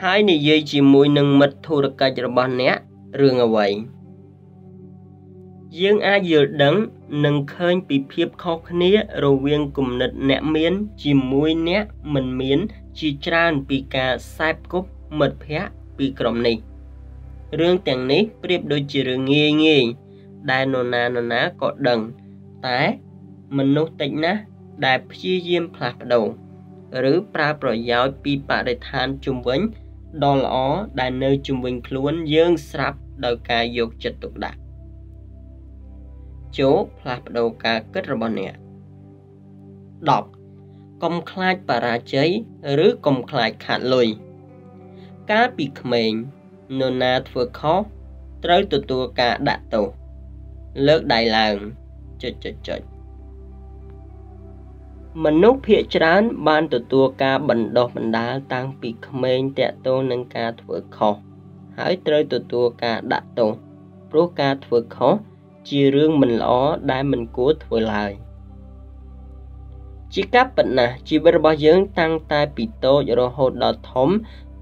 ហើយនិយាយជាមួយនឹងមិត្តធុរកិច្ចរបស់អ្នករឿងអ្វីយើងអាចយល់ដឹងនិងឃើញពីភាពខុសគ្នារវាងគំនិតអ្នកមានជាមួយអ្នកមិនមានជាច្រើនពីការខ្សែបគប់មិត្តភ័ក្តិពីក្រុមនេះរឿងទាំងនេះប្រៀបដូចជារឿងងាយដែលនរណាក៏ដឹងតែមនុស្សតិចណាស់ដែលព្យាយាមផ្លាស់ប្ដូរឬប្រើប្រយោជន៍ពីបរិស្ថានជុំវិញដ៏ល្អដែលនៅជុំវិញខ្លួនយើងស្រាប់ដោយការយកចិត្តទុកដាក់ចូលផ្លាស់ប្ដូរការគិតរបស់អ្នក10កុំខ្លាចបរាជ័យឬកុំខ្លាចខាតលុយកាលពីក្មេងនរណាធ្វើខុសត្រូវទទួលការដាក់ទោសលើកដៃឡើង... មនុស្សភាគច្រើនបានទទួលការបណ្ដុះបណ្ដាលតាំងពីក្មេងតាក់ទងនឹងការធ្វើខុសហើយត្រូវទទួលការដាក់ទោសព្រោះការធ្វើខុស ជារឿងមិនល្អដែលមិនគួរធ្វើឡើយជាការពិតណាស់ជីវិតរបស់យើងតាំងតែពីតូចរហូតដល់ធំ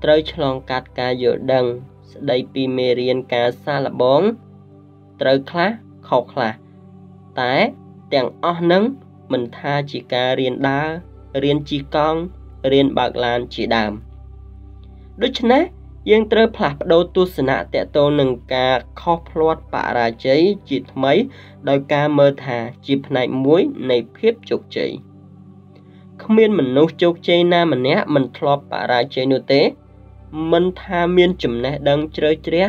ត្រូវឆ្លងកាត់ការយល់ដឹងស្ដីពីមេរៀនការសាឡបងត្រូវខ្លះខុសខ្លះតែទាំងអស់នឹងមិនថាជាការរៀនដើររៀនជិះកង់រៀនបើកឡានជាដើមដូច្នេះយើងត្រូវផ្លាស់ប្ដូរទស្សនៈទាក់ទងនឹងការខុសផ្លាត់បរាជ័យជាថ្មីដោយការមើលថាជាផ្នែកមួយនៃភាពជោគជ័យគ្មានមនុស្សជោគជ័យណាម្នាក់មិនធ្លាប់បរាជ័យនោះទេមិនថាមានចំណេះដឹងជ្រៅជ្រះ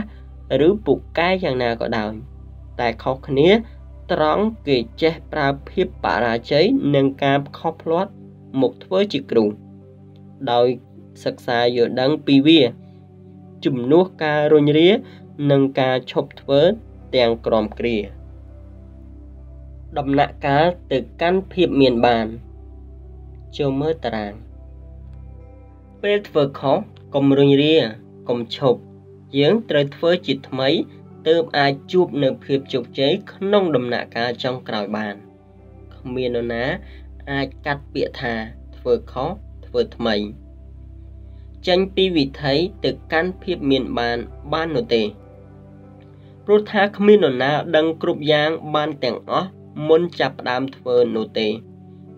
ឬពូកែយ៉ាងណាក៏ដោយតែខុសគ្នាត្រង់គេចេះប្រើភាពបរាជ័យនិងការខុសផ្លាត់មកធ្វើជាគ្រូដោយសិក្សាយល់ដឹងពីវាជំនួសការរុញរានិងការឈប់ធ្វើទាំងក្រំគ្រាដំណាក់កាលទៅកាន់ភាពមានបានចូលមើលតារាងពេលធ្វើខុសកុំរុញរាកុំឈប់យើងត្រូវធ្វើជាថ្មីទើបអាចជួបនៅភាពជោគជ័យក្នុងដំណាក់កាលចុងក្រោយបានគ្មាននរណាអាចកាត់ពាក្យថាធ្វើខុសធ្វើថ្មីចេញពីវិថីទៅកាន់ភាពមានបាននោះទេព្រោះថាគ្មាននរណាដឹងគ្រប់យ៉ាងបានទាំងអស់មុនចាប់ផ្ដើមធ្វើនោះទេ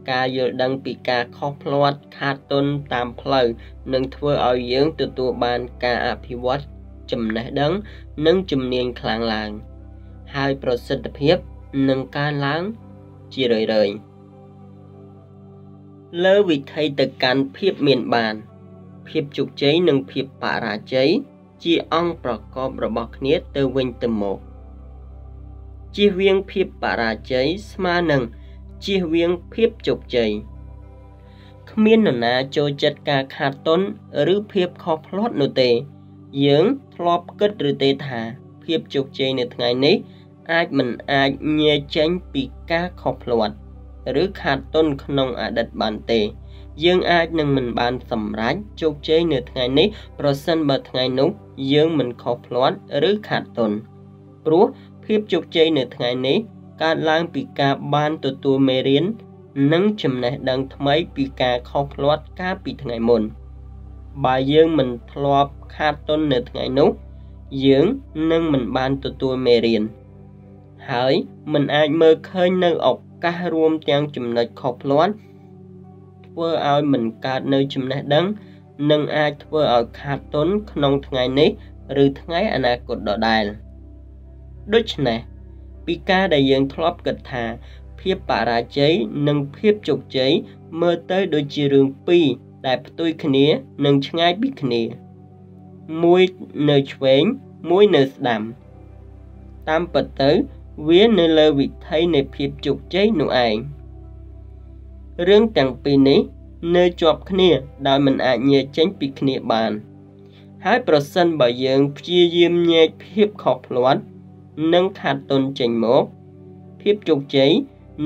ការយល់ដឹងពីការខុសផ្លាត់ខាតទុនតាមផ្លូវនឹងធ្វើឲ្យយើងទទួលបានការអភិវឌ្ឍចំណេះដឹងនិងជំនាញខ្លាំងឡើងហើយប្រសិទ្ធភាពនឹងកើនឡើងជារឿយៗលើវិថីទៅកាន់ភាពមានបានភាពជោគជ័យនិងភាពបរាជ័យជាអង្គប្រកបរបស់គ្នាទៅវិញទៅមកជៀសវាងភាពបរាជ័យស្មើនឹងជៀសវាងភាពជោគជ័យគ្មាននរណាចូលចិត្តការខាតទុនឬភាពខុសផ្លាត់នោះទេយើងធ្លាប់គិតឬទេថាភាពជោគជ័យនៅថ្ងៃនេះអាចមិនអាចញែកចេញពីការខុសផ្លាត់ឬខាតទុនក្នុងអតីតបានទេយើងអាចនឹងមិនបានសម្រេចជោគជ័យនៅថ្ងៃនេះប្រសិនបើថ្ងៃនោះយើងមិនខុសផ្លាត់ឬខាតទុនព្រោះភាពជោគជ័យនៅថ្ងៃនេះកើតឡើងពីការបានទទួលមេរៀននិងចំណេះដឹងថ្មីពីការខុសផ្លាត់កាលពីថ្ងៃមុនបើយើងមិនធ្លាប់ខាតទុននៅថ្ងៃនោះយើងនឹងមិនបានទទួលមេរៀនហើយមិនអាចមើលឃើញនៅឱកាសរួមទាំងចំណុចខុសផ្លាត់ធ្វើឲ្យមិនកើតនៅចំណេះដឹងនិងអាចធ្វើឲ្យខាតទុនក្នុងថ្ងៃនេះឬថ្ងៃអនាគតដដែលដូច្នេះពីការដែលយើងធ្លាប់គិតថាភាពបរាជ័យនិងភាពជោគជ័យមើលទៅដូចជារឿងពីរដែលផ្ទុយគ្នានិងឆ្ងាយពីគ្នាមួយនៅឆ្វេងមួយនៅស្ដាំតាមពិតទៅវានៅលើវិថីនៃភាពជោគជ័យនោះឯងរឿងទាំងពីរនេះនៅជាប់គ្នាដោយមិនអាចញែកចេញពីគ្នាបានហើយប្រសិនបើយើងព្យាយាមញែកភាពខុសផ្លាត់និងខាតទុនចេញមកភាពជោគជ័យ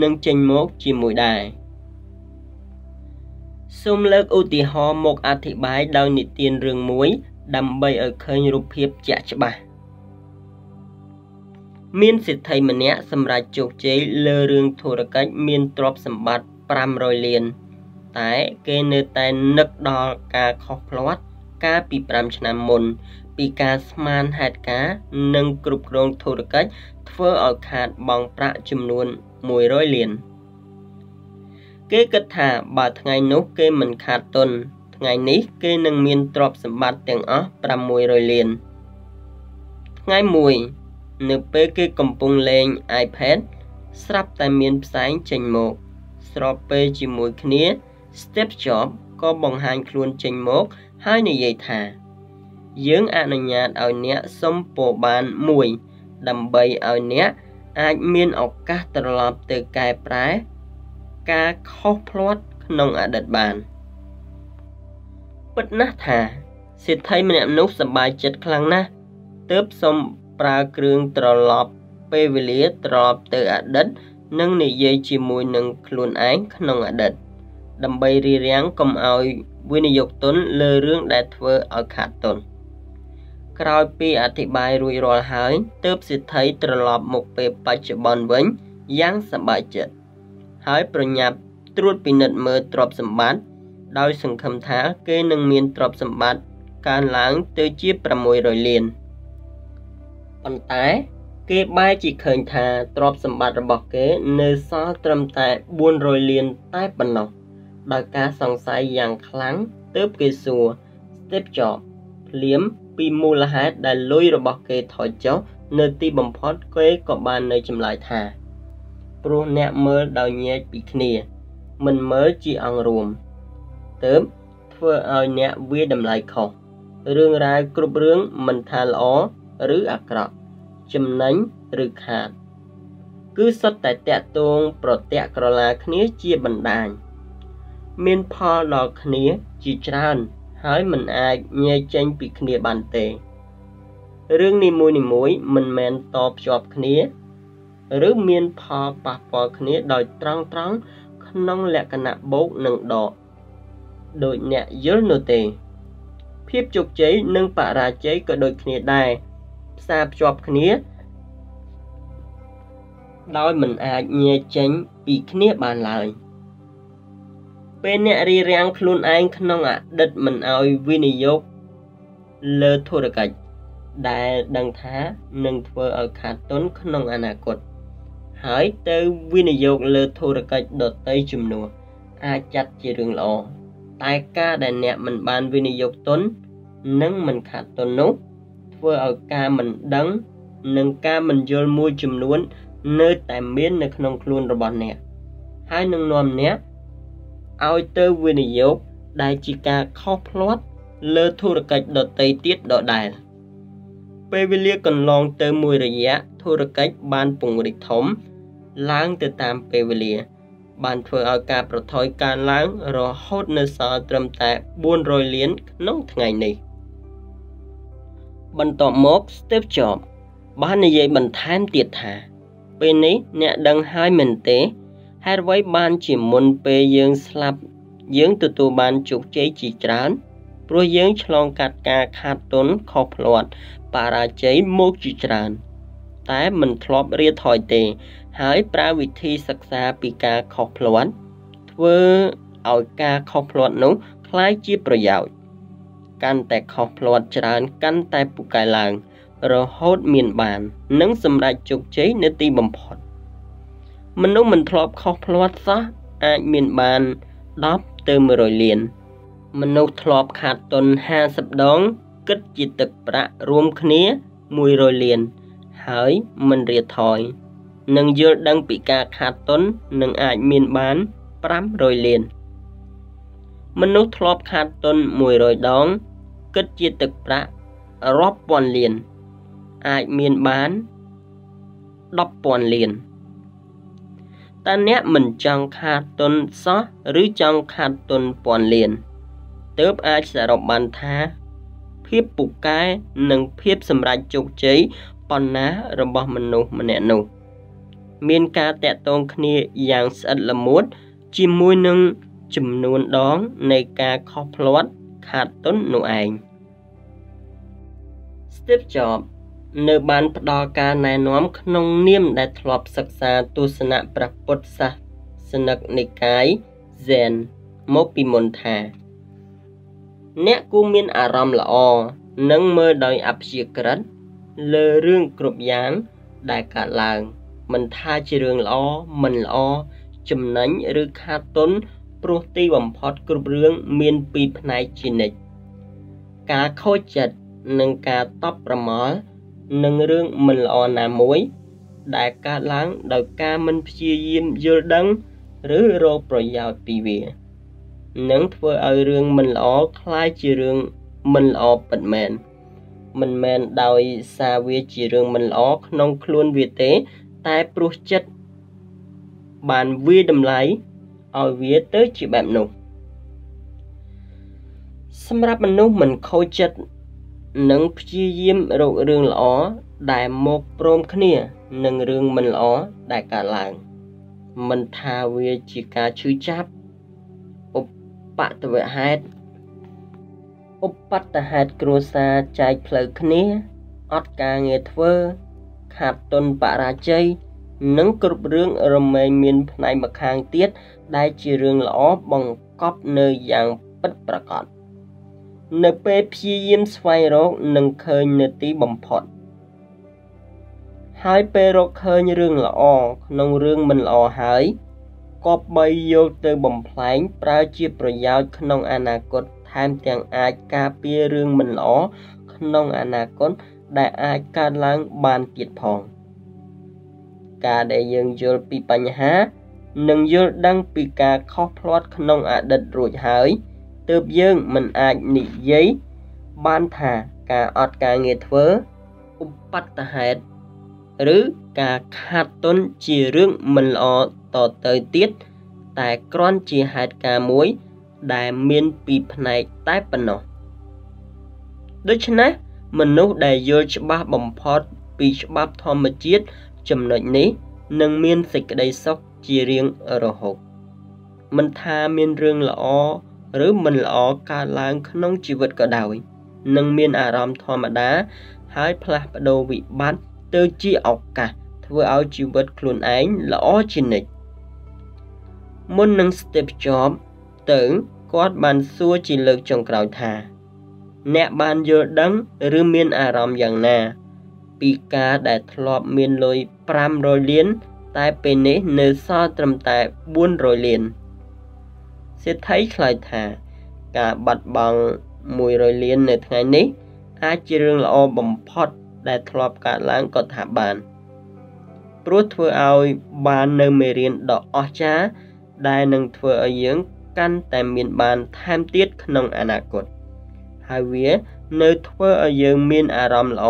នឹងចេញមកជាមួយដែរសូមលើកឧទាហរណ៍មកអធិប្បាយដោយនិទានរឿងមួយដើម្បីឲ្យឃើញរូបភាពជាក់ច្បាស់មានសេដ្ឋីម្នាក់សម្រេចជោគជ័យលើរឿងធុរកិច្ចមានទ្រព្យសម្បត្តិ500លានតែគេនៅតែនឹកដល់ការខុសផ្លាត់កាលពី5ឆ្នាំមុនពីការស្មានហេតុការណ៍និងគ្រប់គ្រងធុរកិច្ចធ្វើឲ្យខាតបង់ប្រាក់ចំនួន100លានគេគិតថាបើថ្ងៃនោះគេមិនខាតទុនថ្ងៃនេះគេនឹងមានទ្រព្យសម្បត្តិទាំងអស់600លានថ្ងៃមួយនៅពេលគេកំពុងលេង iPad ស្រាប់តែមានផ្សែងចេញមកស្របពេលជាមួយគ្នា Steve Jobs ក៏បង្ហាញខ្លួនចេញមកហើយនិយាយថាយើងអនុញ្ញាតឲ្យអ្នកសុំពរបានមួយដើម្បីឲ្យអ្នកអាចមានឱកាសត្រឡប់ទៅកែប្រែការខុសផ្លាត់ក្នុងអតីតបានពិតណាស់ថាសេដ្ឋីម្នាក់នោះសប្បាយចិត្តខ្លាំងណាស់ទើបសុំប្រើគ្រឿងត្រឡប់ពេលវេលាត្រឡប់ទៅអតីតនិងនិយាយជាមួយនឹងខ្លួនឯងក្នុងអតីតដើម្បីរារាំងកុំឲ្យវិនិយោគទុនលើរឿងដែលធ្វើឲ្យខាតទុន ក្រោយពីអធិប្បាយរួចរាល់ហើយ ពីមូលហេតុដែលលួយរបស់គេថយចុះនៅទីបំផុតគេក៏បាននៅចម្លើយថាព្រោះអ្នកមើលដោយញែកពីគ្នា ហើយមិនអាចញែកចេញពីគ្នាបានទេរឿងនេះមួយនេះមួយមិនមែនតបជាប់គ្នា ពេលអ្នករៀបរៀងខ្លួនឯងក្នុងអតីតមិនឲ្យវិនិយោគលើធុរកិច្ចដែលដឹងថានឹងធ្វើឲ្យខាតទុនក្នុងអនាគត ឲ្យទៅវិនិយោគដែលជាការខុសផ្លត់លើធុរកិច្ចដតីទៀតដដែលពេលវេលាកន្លងទៅមួយរយៈធុរកិច្ចបានពង្រីកធំឡើងទៅតាមពេលវេលាបានធ្វើឲ្យការប្រថុយកើនឡើងរហូតនៅសល់ត្រឹមតែ ហើយវ័យបានជាមុនពេលយើងស្លាប់យើងទទួលបានជោគជ័យជាច្រើនព្រោះយើងឆ្លងកាត់ការខាតទុនខុសផ្លត់បរាជ័យមកជាច្រើនតែមិនធ្លាប់រៀនថយទេហើយប្រាវវិធីសិក្សាពីការខុសផ្លត់ធ្វើឲ្យការខុសផ្លត់នោះคล้ายជាប្រយោជន៍កាន់តែខុសផ្លត់ច្រើនកាន់តែពូកែឡើងរហូតមានបាន មនុស្សមិនធ្លាប់ខុសផ្លត់សោះអាចមានបាន 10 ទៅ 100 លាន មនុស្សធ្លាប់ខាតទុន 50 ដង គិតជាទឹកប្រាក់ រួមគ្នា 100 លាន ហើយមិនរាថយ នឹងយល់ដឹងពីការខាតទុន នឹងអាចមានបាន 500 លាន មនុស្សធ្លាប់ខាតទុន 100 ដង គិតជាទឹកប្រាក់ រាប់ ពាន់ លាន អាចមានបាន 10,000 លាន តាអ្នកមិនចង់ខាតទុនសោះឬចង់ខាតទុនពាន់លានទើបអាចសរុបបានថាភាពពូកែនិងភាពសម្រេចជោគជ័យប៉ុណ្ណារបស់មនុស្សម្នាក់នោះមានការតាក់ទងគ្នាយ៉ាងស្អិតល្មួតជាមួយនឹងចំនួនដងនៃការខុសផ្លត់ខាតទុននោះឯងស្ទេបចប់ នៅបានផ្ដល់ការណែនាំក្នុងនាមដែលធ្លាប់សិក្សាទស្សនៈប្រពុទ្ធសាសនិកនិកាយ នឹងការតបប្រមល់នឹងរឿងមិនល្អណាមួយដែលកើតឡើងដោយការមិនព្យាយាមយល់ដឹងឬរកប្រយោជន៍ពីវា នឹងព្យាយាមរករឿងល្អដែលមកព្រមគ្នានឹងរឿងមិនល្អដែលកើតឡើងមិនថាវាជាការឈឺចាប់ឧបទ្ទវហេតុឧ ឧបតហេតុគ្រួសារចែកផ្លូវគ្នាអត់ការងារធ្វើ ក៏បីយកទៅបំផ្លាញប្រើជាប្រយោជន៍ក្នុងអនាគតថែមទាំងអាចការពាររឿងមិនល្អក្នុងអនាគតដែលអាចកើតឡើងបានទៀតផង តែគ្រាន់ជាហេតុការណ៍មួយដែលមានពីផ្នែកតែប៉ុណ្ណោះដូច្នេះមនុស្សដែលយល់ច្បាស់បំផុតពីច្បាប់ធម្មជាតិចំណុចនេះនឹងមានសេចក្ដីសុខជារៀងរហូតមិនថាមានរឿងល្អឬមិនល្អកើតឡើងក្នុងជីវិតក៏ដោយនឹងមានអារម្មណ៍ធម្មតាហើយផ្លាស់ប្ដូរវិបត្តិទៅជាឱកាសធ្វើឲ្យជីវិតខ្លួនឯងល្អជានិច្ច មុននឹង Steve Jobs ទៅគាត់បានសួរជាលើកចុងក្រោយថាអ្នកបានយល់ដឹងឬមានអារម្មណ៍យ៉ាងណាពីការដែលធ្លាប់មានលុយ 500 លានតែពេលនេះនៅសល់ត្រឹមតែ 400 លានសេដ្ឋីឆ្លើយថាការបាត់បង់ 100 លាននៅថ្ងៃនេះអាចជារឿងល្អបំផុតដែលធ្លាប់កើតឡើងក៏ថាបាន ព្រោះធ្វើឲ្យបាននៅមេរៀនដ៏អស្ចារ្យ ដែលនឹងធ្វើឲ្យយើងកាន់តែមានបានថែមទៀតក្នុងអនាគត ហើយវានៅធ្វើឲ្យយើងមានអារម្មណ៍ល្អ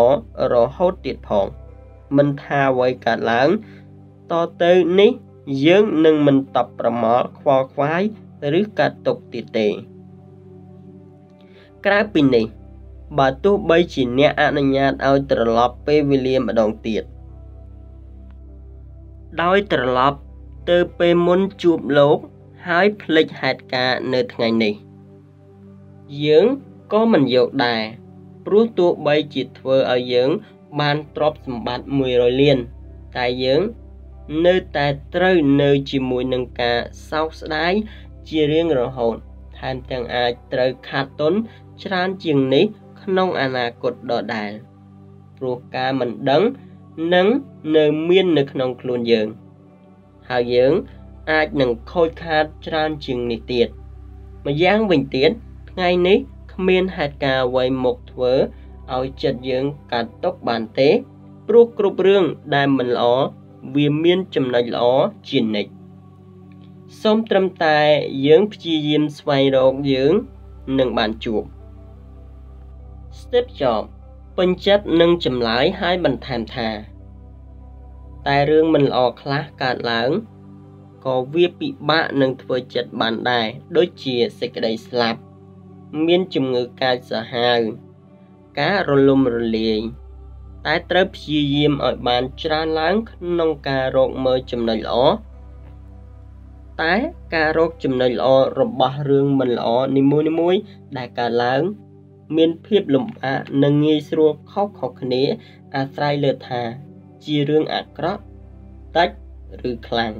រហូតទៀតផង មិនថាអ្វីកើតឡើងតទៅនេះយើងនឹងមិនតបប្រមល់ខ្វល់ខ្វាយឬកាត់ទុកទៀតទេ ក្រៅពីនេះ បើទោះបីជាអ្នកអនុញ្ញាតឲ្យត្រឡប់ពេលវេលាម្ដងទៀត ដោយត្រឡប់ ទៅពេលមុនជួបលោកហើយភ្លេចហេតុការណ៍នៅថ្ងៃនេះយើងក៏មិនយកដែរព្រោះទោះបីជាធ្វើឲ្យយើងបានទ្រព្យសម្បត្តិ 100 លានតែយើងនៅតែត្រូវនៅជាមួយនឹងការសោកស្ដាយជារៀងរហូតថែមទាំងអាចត្រូវខាតទុនច្រើនជាងនេះក្នុងអនាគតដដែលព្រោះការមិនដឹងនឹងនៅមាននៅក្នុងខ្លួនយើងហើយយើង អាចនឹងខូចខាតច្រើនជាងនេះទៀតម្យ៉ាងវិញទៀតថ្ងៃនេះគ្មានហេតុការណ៍អ្វីមកធ្វើឲ្យចិត្តយើងកាត់ទុកបានទេព្រោះគ្រប់រឿងដែលមិនល្អវាមានចំណុចល្អជានិច្ចសូមត្រឹមតែយើងព្យាយាមស្វែងរកយើងនឹងបានជួប Steve Jobs ពេញចិត្តនឹងចម្លើយហើយបន្ថែមថាតែរឿងមិនល្អខ្លះកើតឡើង ក៏វាពិបាកនឹងធ្វើចិត្តបានដែរដូចជាសេចក្ដីស្លាប់មានជំងឺកាចសាហាវការរលំរលាយតែត្រូវព្យាយាមឲ្យបានច្រើនឡើងក្នុងការរកមើលចំណុចល្អតែការរកចំណុចល្អរបស់រឿងមិនល្អនីមួយៗដែលកើតឡើងមានភាពលំអាក់និងងាយស្រួលខុសខុសគ្នាអាស្រ័យលើថាជារឿងអាក្រក់តិចឬខ្លាំង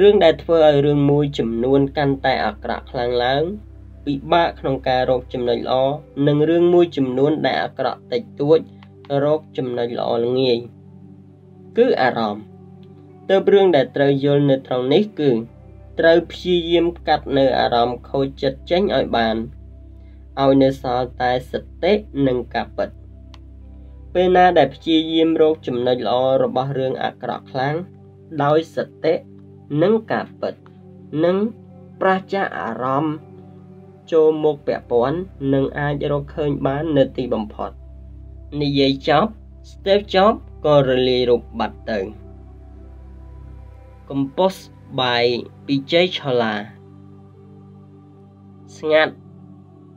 រឿងដែលធ្វើឲ្យរឿងមួយចំនួនកាន់តែអាក្រក់ខ្លាំងឡើងពិបាកក្នុងការរកចំណុចល្អនិងរឿងមួយចំនួនដែលអាក្រក់តិចតួចរកចំណុចល្អល្ងាយគឺអារម្មណ៍ នឹងការពិតនឹងប្រជាអារម្មណ៍ចូលមកពពន់នឹងអាចរកឃើញបាននៅទីបំផុតនិយាយចប់ Steve Jobs ក៏រលាយរូបបាត់ទៅ Composed by Pichai Chawla ស្ងាត់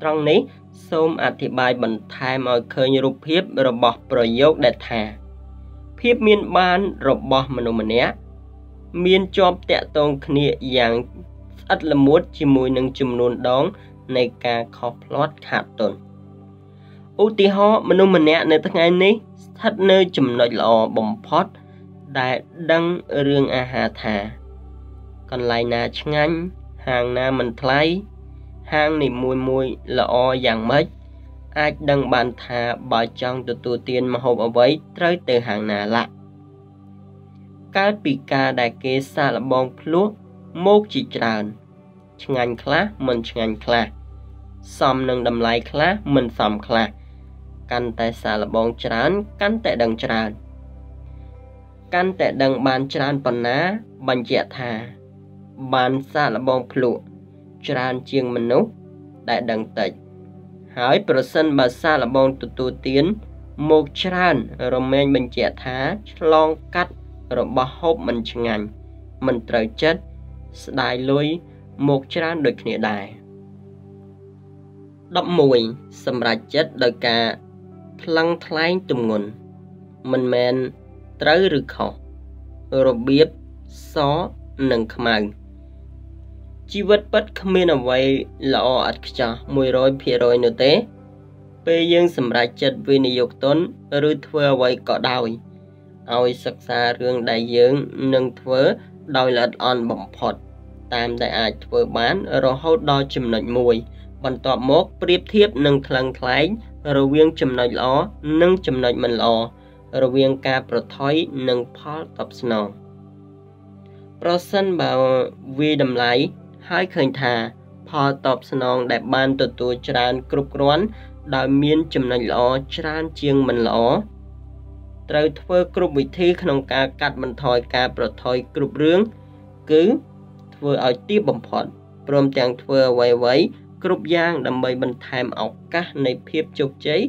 ត្រង់នេះសូមអធិប្បាយបន្ថែមឲ្យឃើញរូបភាពរបស់ប្រយោគដែលថាភាពមានបានរបស់មនុស្សម្នាក់ មានជាប់តាក់ទងគ្នាយ៉ាងស្អិតល្មួតជាមួយនឹងចំនួនដង នៃការខុសផ្លាត់ខាតទុនឧទាហរណ៍មនុស្សម្នាក់នៅថ្ងៃនេះស្ថិតនៅចំណុចល្អបំផុតដែលដឹងរឿងអាហារថាកន្លែងណាឆ្ងាញ់ហាងណាមិនថ្លៃហាងនីមួយៗល្អយ៉ាងម៉េចអាចដឹងបានថាបើចង់ទទួលទានម្ហូបអ្វីត្រូវទៅហាងណាឡាក់កើតពីការដែលគេសាកល្បងភ្លក់មកជាច្រើនឆ្ងាញ់ខ្លះមិនឆ្ងាញ់ខ្លះសមនឹងតម្លៃខ្លះមិនសមខ្លះកាន់តែសាកល្បងច្រើនកាន់តែដឹងច្រើនកាន់តែដឹងបានច្រើនប៉ុណ្ណាបញ្ជាក់ថាបានសាកល្បងភ្លក់ច្រើនជាងមនុស្សដែលដឹងតិចហើយប្រសិនបើសាកល្បងទទួលទានមកច្រើនរមែងបញ្ជាក់ថាឆ្លងកាត់របស់ហូបមិនឆ្ងាញ់មិនត្រូវចិត្តស្ដាយលុយមកច្រើនដូចគ្នាដែរ11សម្រាប់ចិត្តដោយការថ្លឹងថ្លែងទម្ងន់មិនមែនត្រូវឬខុសរបៀបសនិងខ្មៅជីវិតពិតគ្មានអ្វីល្អឥតខ្ចោះ 100% នោះទេពេលយើងសម្រេចចិត្តវិនិយោគទុនឬធ្វើអ្វីក៏ដោយឲ្យសិក្សារឿងដែលយើងនឹងធ្វើដោយល្អិតល្អន់បំផុតតាមដែលអាចធ្វើបានរហូតដល់ចំណុចមួយបន្ទាប់មកប្រៀបធៀបនឹងថ្លឹងថ្លែងរវាងចំណុចល្អនិងចំណុចមិនល្អរវាងការប្រថុយនិងផលតបស្នងប្រសិនបើវាតម្លៃហើយឃើញថាផលតបស្នងដែលបានទទួលច្រើនគ្រប់គ្រាន់ដោយមានចំណុចល្អច្រើនជាងមិនល្អត្រូវធ្វើគ្រប់វិធីក្នុងការកាត់បន្ថយការប្រថុយគ្រប់រឿងគឺធ្វើឲ្យទាបបំផុតព្រមទាំងធ្វើអ្វីៗគ្រប់យ៉ាងដើម្បីបន្ថែមឱកាសនៃភាពជោគជ័យ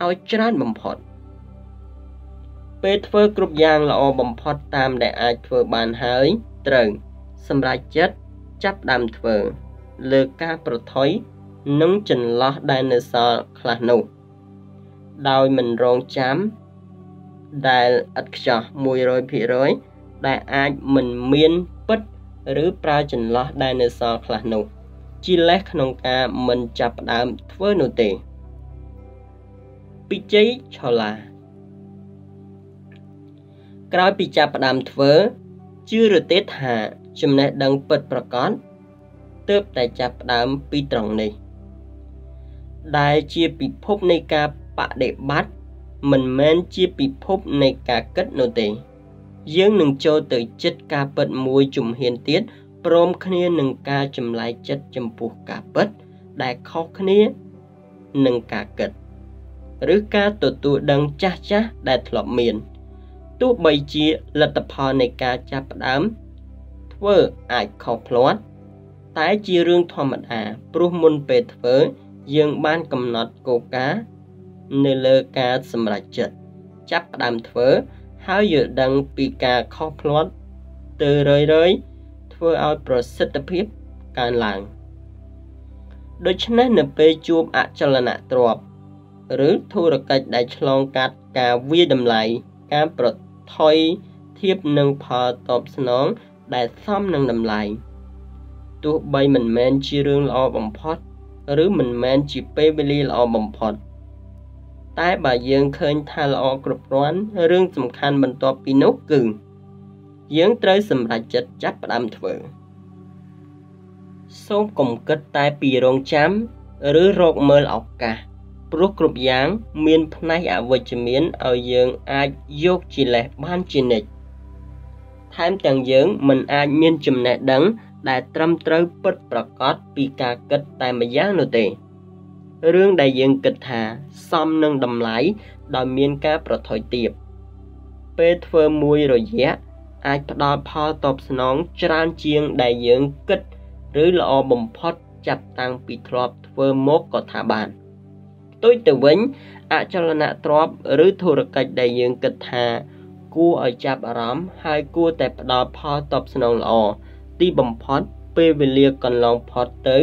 ឲ្យច្រើនបំផុតពេលធ្វើគ្រប់យ៉ាងល្អបំផុតតាមដែលអាចធ្វើបានហើយត្រូវសម្រេចចិត្តចាប់ដើមធ្វើលើការប្រថុយនិងចន្លោះដែលនៅសល់ខ្លះនោះដោយមិនរងចាំដែលឥតខ្ចោះ 100% ដែលអាចមិនមានពិតឬប្រើចន្លោះដែលនៅសល់ខ្លះនោះជាលេសក្នុងការមិនចាប់ផ្ដើមធ្វើនោះទេពិជ័យឆោឡាក្រោយពីចាប់ផ្ដើមធ្វើជឿឬទេថាចំណេះដឹងពិតប្រាកដទើបតែចាប់ផ្ដើមពីត្រង់នេះដែលជាពិភពនៃការបដិបត្តិមិនមែនជាពិភពនៃការគិតនោះទេយើងនឹងចូលទៅចិត្តការពិតមួយជំហានទៀតព្រមគ្នានឹងការចម្លែកចិត្តចំពោះការពិតដែលខុសគ្នានឹងការគិតឬការទទួលដឹងចាស់ដែលធ្លាប់មានទោះបីជាលទ្ធផលនៃការចាប់ផ្ដើមធ្វើអាចខុសផ្លាត់តែជារឿងធម្មតាព្រោះមុនពេលធ្វើយើងបានកំណត់គោលការណ៍នៅលើការសម្រេចចិត្តចាប់ផ្ដើមធ្វើហើយយល់ដឹងពីការខុសផ្លាត់ទៅរឿយៗធ្វើឲ្យប្រសិទ្ធភាពកើនឡើងដូច្នេះនៅពេលជួបអចលនទ្រព្យឬធុរកិច្ចដែលឆ្លងកាត់ការវាយតម្លៃការប្រថុយធៀបនឹងផលតបស្នងដែលសមនឹងតម្លៃទោះបីមិនមែនជារឿងល្អបំផុតឬមិនមែនជាពេលវេលាល្អបំផុតតែបើយើងឃើញថាល្អគ្រប់គ្រាន់រឿងសំខាន់បន្ទាប់ពីនោះគឺយើងត្រូវសម្រេចចិត្តចាប់ផ្ដើមធ្វើសូមកុំគិតតែពីរងចាំឬរកមើលឱកាសព្រោះគ្រប់យ៉ាងមានផ្នែកអវិជ្ជមានឲ្យយើងអាចយកជាលេសបានជានិច្ចថែមទាំងយើងមិនអាចមានចំណេះដឹងដែលត្រឹមត្រូវពិតប្រាកដពីការគិតតែម្យ៉ាងនោះទេរឿងដែលយើងគិតថាសមនឹងតម្លៃដោយមានការប្រថុយទាបពេលធ្វើមួយរយៈអាចផ្ដល់ផលតបស្នងច្រើនជាងដែលយើងគិតឬល្អបំផុតចាប់តាំងពីធ្លាប់ធ្វើមកក៏ថាបានផ្ទុយទៅវិញអចលនទ្រព្យឬធុរកិច្ចដែលយើងគិតថាគួរឲ្យចាប់អារម្មណ៍ហើយគួរតែផ្ដល់ផលតបស្នងល្អទីបំផុតពេលវេលាកន្លងផុតទៅ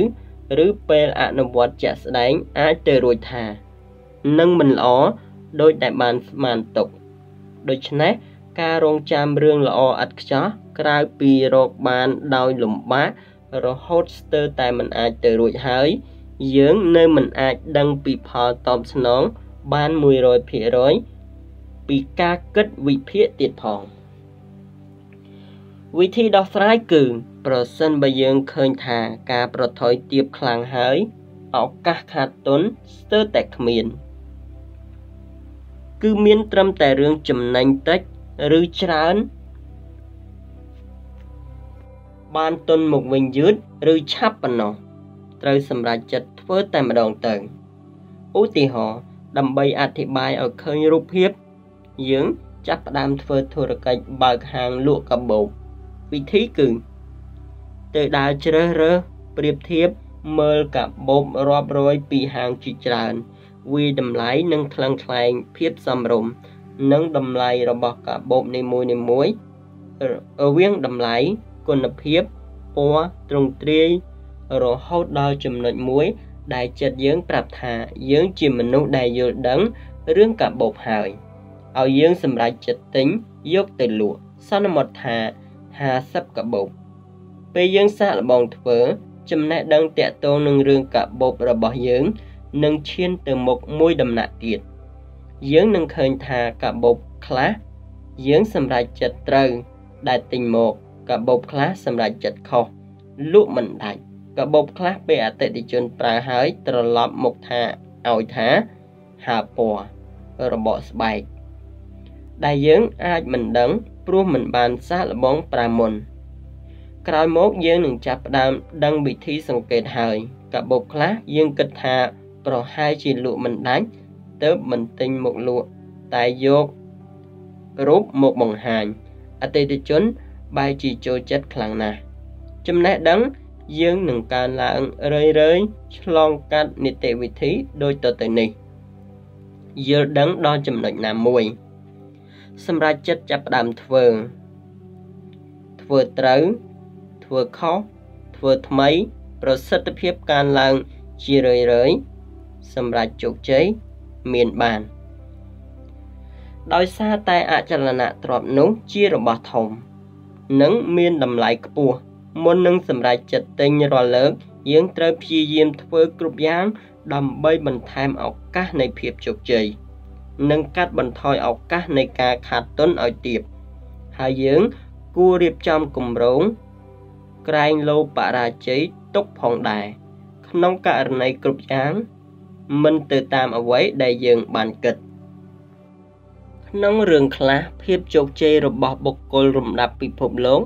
ឬពេលអនុវត្តជាក់ស្ដែងអាចទៅរួចថានឹងមិនល្អដោយតែបានស្មានទុកដូច្នេះការរងចាំរឿងល្អឥតខ្ចោះក្រៅពីរកបានដោយលំបាករហូតស្ទើរតែមិនអាចទៅរួចហើយ Young no man act dung people tops long, ban muroi piroi, be cacket repeated pong. We tea doth right goon, person by young cointa, caprotoi deep clang high, or cacaton, stir deck mean. Goo mean trum terrung chum nine tech, rooch ran. Ban ton mục vinh dứt, rư chắp bằng nó. Trời xâm ra chất với tầm đoàn tầng. Ú tì họ, đầm bay ạt thị bài ở khơi rút hiếp. Dưỡng, chắp đam với thua rực cách bạc hàng lụa cặp bộ. Vì thí cử. Từ đá trơ rơ, priếp thiếp, mơ cặp bộp rộp rối bì hàng trị tràn. Vì đầm lái nâng khăn khăn phiếp xâm rộm. Nâng đầm lái rộp bọc cặp bộp nê môi ở viên đầm lái. Còn nập hiếp, bó, trông trí, rồi hốt đo chùm nội muối, đại chất dưỡng prạp thả, dưỡng chìm mình nụ đại dụ đấng, rương cả bột hỏi. Ở dưỡng xâm ra chất tính, dốt từ lụa, sau năm một thả, hà sắp cả bột. Vì dưỡng xa là bọn thở, chùm nạ đăng tẹ tô nâng rương cả bột rồi bỏ dưỡng, nâng chiên từ một môi đầm nạ tiệt. Dưỡng nâng khơi thả cả bột khá, dưỡng xâm ra chất trời, đại tình một. Cả bộp khá xâm ra chật khô lúc mình đạch cả bộp khá bê ạ tệ thị trường bà hơi trở lọp một thả ỏi thả hạ bò rồi bỏ bạch đại dưỡng ai mình đấng prua mình bàn xa là bóng bà môn cõi mốt dưỡng nâng chạp đàm đang bị thi sẵn kệt hơi cả bộp khá dưỡng kịch hạ rồi hai chị lụa mình đánh tớp mình tinh một lụa tại dốt rút một bằng hành ạ tệ thị trường bài chỉ cho chất khẳng nà. Châm nét đắng, dương nâng càng là ơn rơi rơi, lòng cắt nị tệ vị thí đôi tờ tờ nì. Dương đắng đo châm nạch nà mùi. Xâm ra chất chạp đàm thờ. Thờ trớ, thờ khó, thờ thmấy, rồi sất tập hiếp càng là ơn chỉ rơi rơi. Xâm ra chục cháy, miền bàn. Đói xa tay ạ chà là nạ trọp núng chia rồi bỏ thòng. Nâng miên đầm lại cua môn nâng xâm ra chật tinh rồi lớn dưỡng trời phía diêm thơ cụp giáng đầm bây bằng thêm ọc các này phiếp chục chì nâng cắt bằng thoi ọc các này ca khát tuân ở tiệp hai dưỡng cua riêng trong cùng rốn cạnh lô bà ra cháy tốc phòng đài nông cả này cụp giáng mình từ tam ở quấy đầy dưỡng bàn kịch nông rừng khá phiếp chục chê rồi bỏ bọc côn rùm đạp bị phục lốn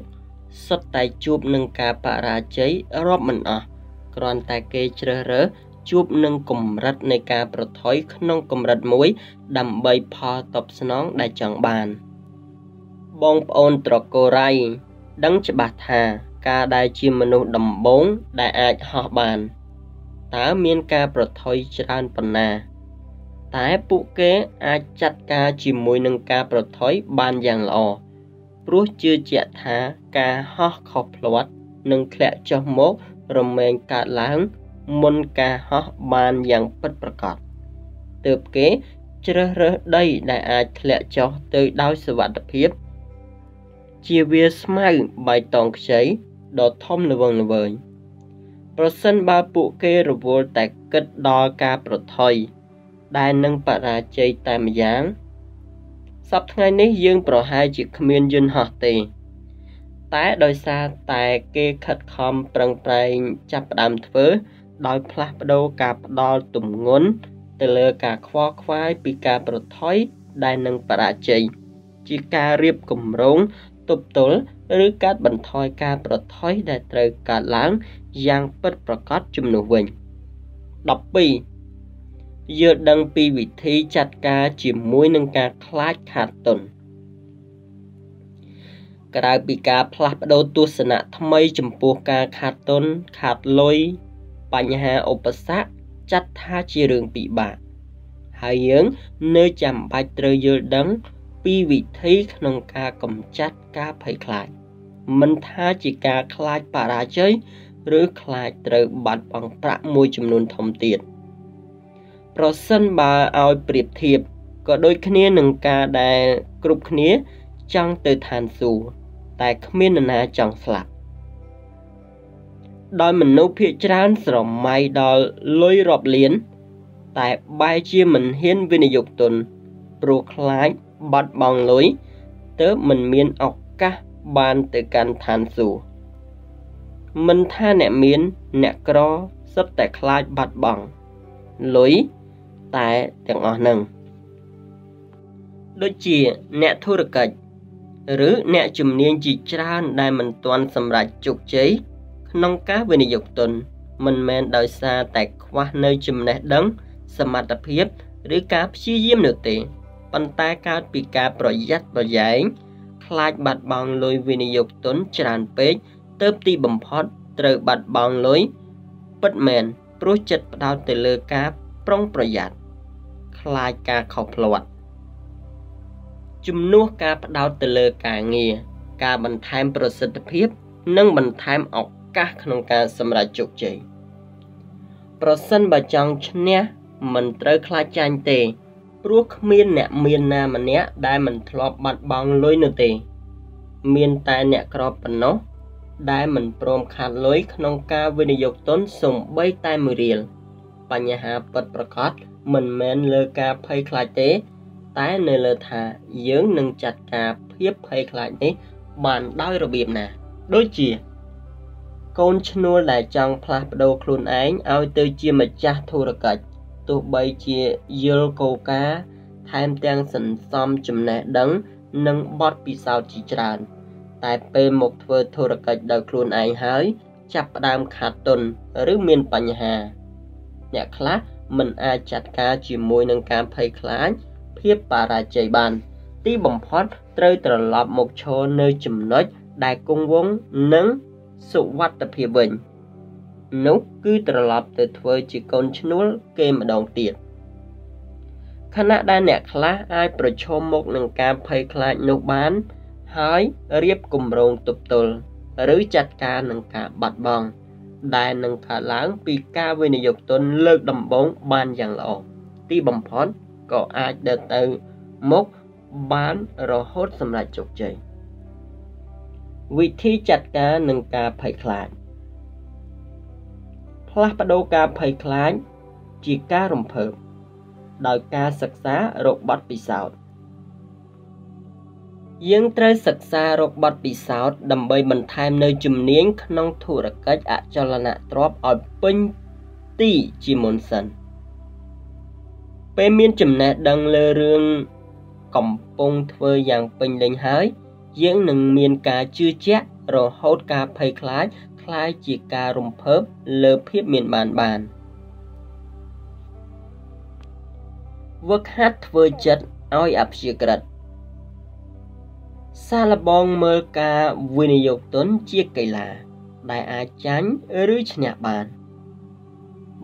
xuất tay chụp nâng ca bà ra cháy rộp mình ở còn ta kê trơ rỡ chụp nâng cùng rạch nơi ca bà thói nông cùng rạch mũi đầm bay phò tập nón đại trọng bàn bông ôn trọ cô rai đắng cho bà thà ca đại chìm menu đầm bốn đại ạch họ bàn tá miên ca bà thói tràn bà nà Thái phụ kế ai chặt ca chỉ mùi nâng ca bà thói bàn dàng lò. Rốt chưa chạy thá ca hóa khóc lọt nâng khẽ cho mốt rồi mềm cả lãng môn ca hóa bàn dàng bất bạc cọt. Tớp kế trơ rơ đây đại ai khẽ cho tới đau sự vật đập hiếp. Chia viên smile bài tòng cháy đỏ thông lờ vời. Bà sân ba phụ kế rồi vô tài kết đo ca bà thói. Đại nâng bà ra chơi tạm giáng. Sắp ngày này dương bà hai chỉ khuyên dân họt tì. Tại đôi xa tại kê khất khom prăng prang chạp đàm thơ. Đói phát đô cạp đo tùm ngốn. Từ lơ cả khóa khoái bị cà bà thói. Đại nâng bà ra chơi. Chỉ ca riêng cùng rốn. Tụp tố rứ cát bẩn thoi cà bà thói đại trời cả lãng. Giang bất bà cót chùm nụ vinh. Đọc bì Dựa đăng pi vị thí chặt ca chỉ mối nâng ca khát khát tuần. Cả đại bị ca phát đô tu sân ạ thâm mây chùm bố ca khát tuần, khát lôi, bánh hà ổ bà sát, chặt tha chi rừng bị bạc. Hai ứng, nơi chạm bạch trời dựa đăng, pi vị thí nâng ca cầm chặt ca phải khát. Mình tha chỉ ca khát bà ra chơi, rứ khát trời bạch bằng bạc môi chùm nôn thông tiệt. Pro sân bà ao priệp thiệp có đôi khía nâng ca đài cục khía trong từ thàn xù tại khmiên nà trong sạp ដោយមនុស្សភាគច្រើនស្រមៃដល់លុយរាប់លានតែបែរជាមិនហ៊ានវិនិយោគទុនព្រោះខ្លាចបាត់បង់លុយទៅមិនមានឱកាសបានទៅកាន់ឋានសួគ៌មិនថាអ្នកមានអ្នកក្រសុទ្ធតែខ្លាចបាត់បង់លុយតែទាំងអស់នឹងដូចជាអ្នកធុរកិច្ចឬអ្នកជំនាញជាច្រើនដែលមិនទាន់សម្រេចជោគជ័យក្នុងការវិនិយោគទុនមិនមែនដោយសារតែខ្វះនៅចំណេះដឹងសមត្ថភាពឬការព្យាយាមនោះទេប៉ុន្តែកើតពីការប្រយ័ត្នប្រយែងខ្លាចបាត់បង់លុយវិនិយោគទុនច្រើនពេកទើបទីបំផុតត្រូវបាត់បង់លុយពិតមែនព្រោះចិត្តផ្ដោតទៅលើការប្រុងប្រយ័ត្នខ្លាចការខុសផ្លាត់ជំនួសការផ្ដោតទៅលើការងារការបន្ថែមប្រសិទ្ធភាពនិងបន្ថែមឱកាសក្នុងការសម្រេចជោគជ័យប្រសិនបើចង់ឈ្នះមិនត្រូវខ្លាចចាញ់ទេព្រោះគ្មានអ្នកមានណាម្នាក់ដែលមិនធ្លាប់បាត់បង់លុយនោះទេមានតែអ្នកក្រប៉ុណ្ណោះដែលមិនព្រមខាត់លុយក្នុងការវិនិយោគទុនសូម្បីតែមួយរៀលបញ្ហាពិតប្រាកដមិនមែនលើការភ័យខ្លាចទេតែនៅលើថាយើងនឹងចាត់ការភាពភ័យខ្លាចនេះបានដោយរបៀបណាដូចជាកូនឈ្នួលដែលចង់ផ្លាស់ប្ដូរខ្លួនឯងឲ្យទៅជាម្ចាស់ធុរកិច្ចទោះបីជាយល់គោលការណ៍ថែមទាំងសន្សំចំណេះដឹងនិងបទពិសោធន៍ជាច្រើនតែពេលមកធ្វើធុរកិច្ចដោយខ្លួនឯងហើយចាប់ផ្ដើមខាតទុនឬមានបញ្ហាអ្នកខ្លះមិនអាចចាត់ការជាមួយនឹងការភ័យខ្លាចភាពបរាជ័យបានទីបំផុតត្រូវត្រឡប់មកឈរនៅចំណុចដែលគង់វង្សនិងសុវត្ថិភាពវិញនោះគឺត្រឡប់ទៅធ្វើជាកូនឈ្នួលគេម្ដងទៀតខណៈដែលអ្នកខ្លះអាចប្រឈមមុខនឹងការភ័យខ្លាចនោះបានហើយរៀបគម្រោងទប់ទល់ឬចាត់ការនឹងការបាត់បង់ដែលនឹងកើតឡើងពីការវិនិយោគទុនលើកដំបូងបានយ៉ាងល្អទីបំផុតក៏អាចដើរទៅមុខបានរហូតសម្រាប់ជោគជ័យវិធីចាត់ការនឹងការភ័យខ្លាចផ្លាស់ប្ដូរការភ័យខ្លាចជាការរំភើបដោយការសិក្សារកបទពិសោធន៍យើងត្រូវសិក្សារកបទពិសោធន៍ដើម្បីបន្ថែមនៅជំនាញក្នុងធុរកិច្ចអចលនទ្រព្យឲ្យពេញទីជាមុនសិនពេលមានចំណេះដឹងលើរឿងកំពុងធ្វើយ៉ាងពេញលេញហើយយើងនឹងមានការជឿជាក់រហូតការភ័យខ្លាចคล้ายជាការរំភើបលើភាពមានបានវឹកហាត់ធ្វើចិត្តឲ្យអព្យាក្រឹតសាឡបងមើលការវិនិយោគទុនជាកីឡាដែលអាចចាញ់ឬឈ្នះបាន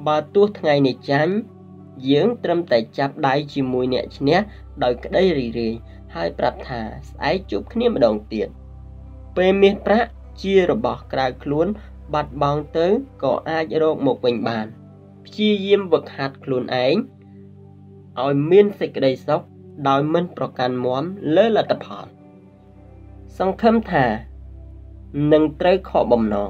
បើទោះថ្ងៃនេះចាញ់យើងត្រឹមតែចាប់ដៃជាមួយអ្នកឈ្នះដោយក្តីរីករាយហើយប្រាប់ថាស្អែកជួបគ្នាម្ដងទៀតពេលមាសប្រាក់ជារបស់ក្រៅខ្លួនបាត់បង់ទៅក៏អាចរកមកវិញបានព្យាយាមវឹកហាត់ខ្លួនឯងឲ្យមានសេចក្តីសុខដោយមិនប្រកាន់មាំលើលទ្ធផលសង្ឃឹមថានឹងត្រូវខកបំណង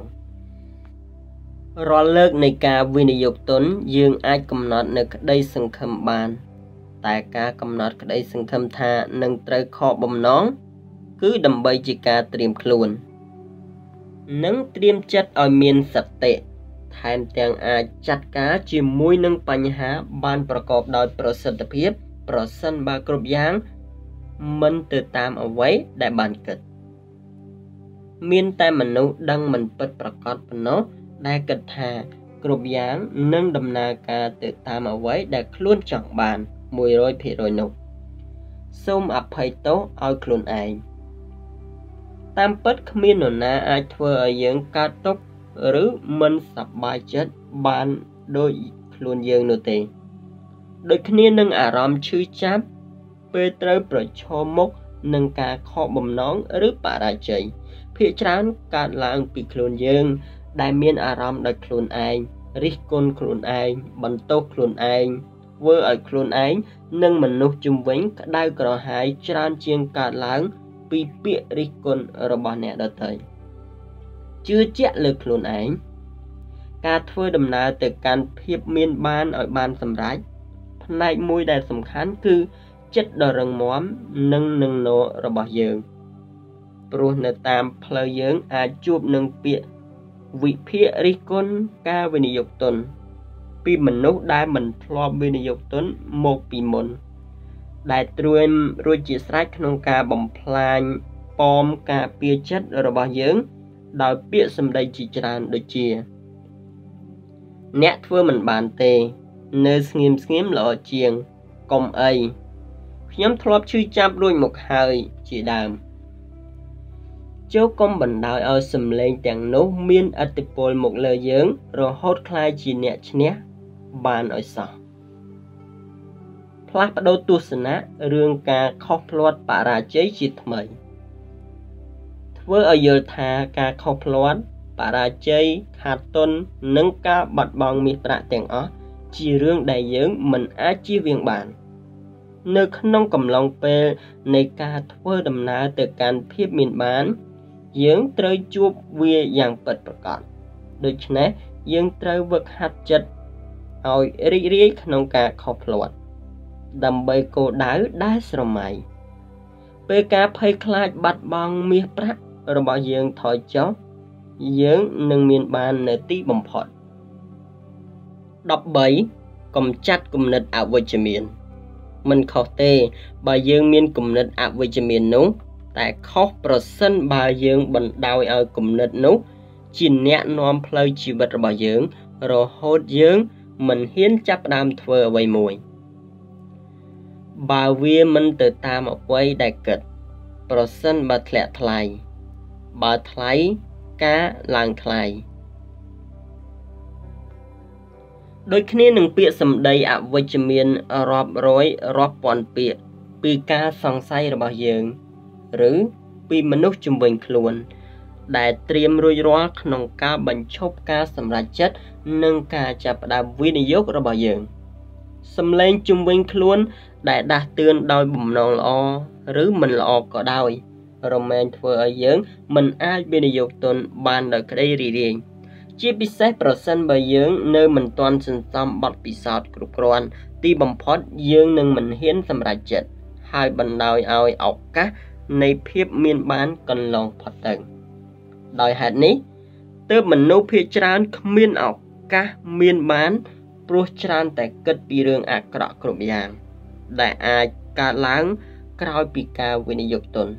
រាល់លើកនៃការវិនិយោគទុនយើងអាចកំណត់នៅក្តីសង្ឃឹមបានតែការកំណត់ក្តីសង្ឃឹមថានឹងត្រូវខកបំណងគឺដើម្បីជាការត្រៀមខ្លួននិងត្រៀមចិត្តឲ្យមានសតិថែមទាំងអាចចាត់ការជាមួយនឹងបញ្ហាបានប្រកបដោយប្រសិទ្ធភាពប្រសិនបើគ្រប់យ៉ាងមិនទៅតាមអ្វីដែលបានគិតមានតែមនុស្សដឹងមិនពិតប្រាកដប៉ុណ្ណោះដែលគិតថាគ្រប់យ៉ាងនឹងដំណើរការទៅតាមអ្វីដែលខ្លួនចង់បាន 100% នោះសូមអភ័យទោសឲ្យខ្លួនឯងតាមពិតគ្មាននរណាអាចធ្វើឲ្យយើងកើតទុក្ខឬមិនសប្បាយចិត្តបានដោយខ្លួនយើងនោះទេដូចគ្នានឹងអារម្មណ៍ឈឺចាប់ពេលត្រូវប្រឈមមុខនឹងការខកបំណងឬបរាជ័យភាគច្រើនកើតឡើងពីខ្លួនយើងដែលមានអារម្មណ៍ដោយខ្លួនឯងរិះគន់ខ្លួនឯងបន្ទោសខ្លួនឯងធ្វើឲ្យខ្លួនឯងនិងមនុស្សជុំវិញក្តៅក្រហាយច្រើនជាងកើតឡើងពីពាក្យរិះគន់របស់អ្នកដទៃជឿជាក់លើខ្លួនឯង Cat for the Nata can peep mean ban or ban some right. Night mood at some can coo, jet the rung mom, nung nung no rubber young. Bruna tam play young at jub nung peer. We peer recon car winnie yok ton. Pimon no diamond plop winnie yok ton, mock pimon. Like through him, roaches right no car bomb plan, bomb car peer jet rubber young. Thou peer some day chicharan the cheer. Net woman bante, nurse him skim law chiang, com a. Yum trop chu chap ruin mok hai, chi dam. Joe comban dao out some lane tang no mean at the pole mok lay young, ro hot clay chi net chneer, ban or sa. Plapado to sana, rung ka cock lot para jay chit mày. Twirl a yel ta ka cock lot. Para jay, carton, nunca, but bong me prating off, chi rung day young, man achieving ban. Nook nunkum long pale, naka twirl them now the can peep min ban. Young tray jupe weir young pet percot. Dutch neck, young tray work hat jet. Our eric nunca coplot. Dumbay go down, dies from my. Pick up high clad, but bong me prat, about young toy jaw. Young nung mean ban a tea bump hot. Dop bay, come chat cum nut at which you mean. Mun cote by young mean cum nut at which you mean no. That cough person by young bun down our cum nut no. Chin net non play chi butter by young, or hot young, mun hin chap dam twirl away moy. By we mun the time away that good. Person but let lie. But lie. Cá làng khai. Đôi khi nâng bịa xâm đầy ạ vây châm miên rộp rối rộp bọn bịa bì cá song say ra bảo dưỡng rứ bì mân úc chùm bình khuôn đại triêm rối rối nông ca bánh chốc ca xâm ra chất nâng ca chạp đạp video ra bảo dưỡng xâm lên chùm bình khuôn đại đạt tương đôi bùm nông lọ rứ mình lọ có đôi Roman for a young man I've been a yokton band a crazy ring. Chippy set percent by young, no man tons and some but be south group one. Tibum pot, young man hin some ratchet. High bun down out of cat, nay peep mean band con long potting. Doi had nay. Third man no pitch round, mean out cat, mean band, broach round that could be rung at crack group yam. That I got lang, crowd be cow with a yokton.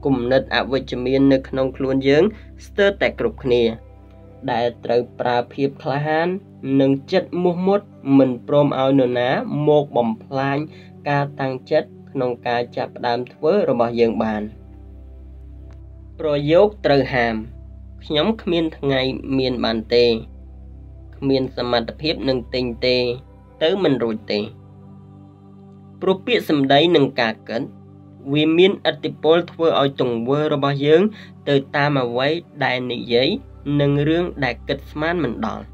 Cùng nứt ạ vây châm miên nực nông khuôn dưỡng stơ tại cực nìa. Đại trời pra phiếp khá hàn, nâng chất mốt mốt mình prom ao nửa ná một bầm phanh ca tăng chất nông ca chạp đàm thua rồi bỏ dưỡng bàn. Pro dốc trời hàm, nhóm khmiên thằng ngày miên bàn tê. Khmiên xa mặt phiếp nâng tình tê, tớ mình rồi tê. Pro biết xâm đấy nâng ca cấn. We mean at the bolt were out tongue were about young, the time away, dying yay, nung rung that cuts man man down.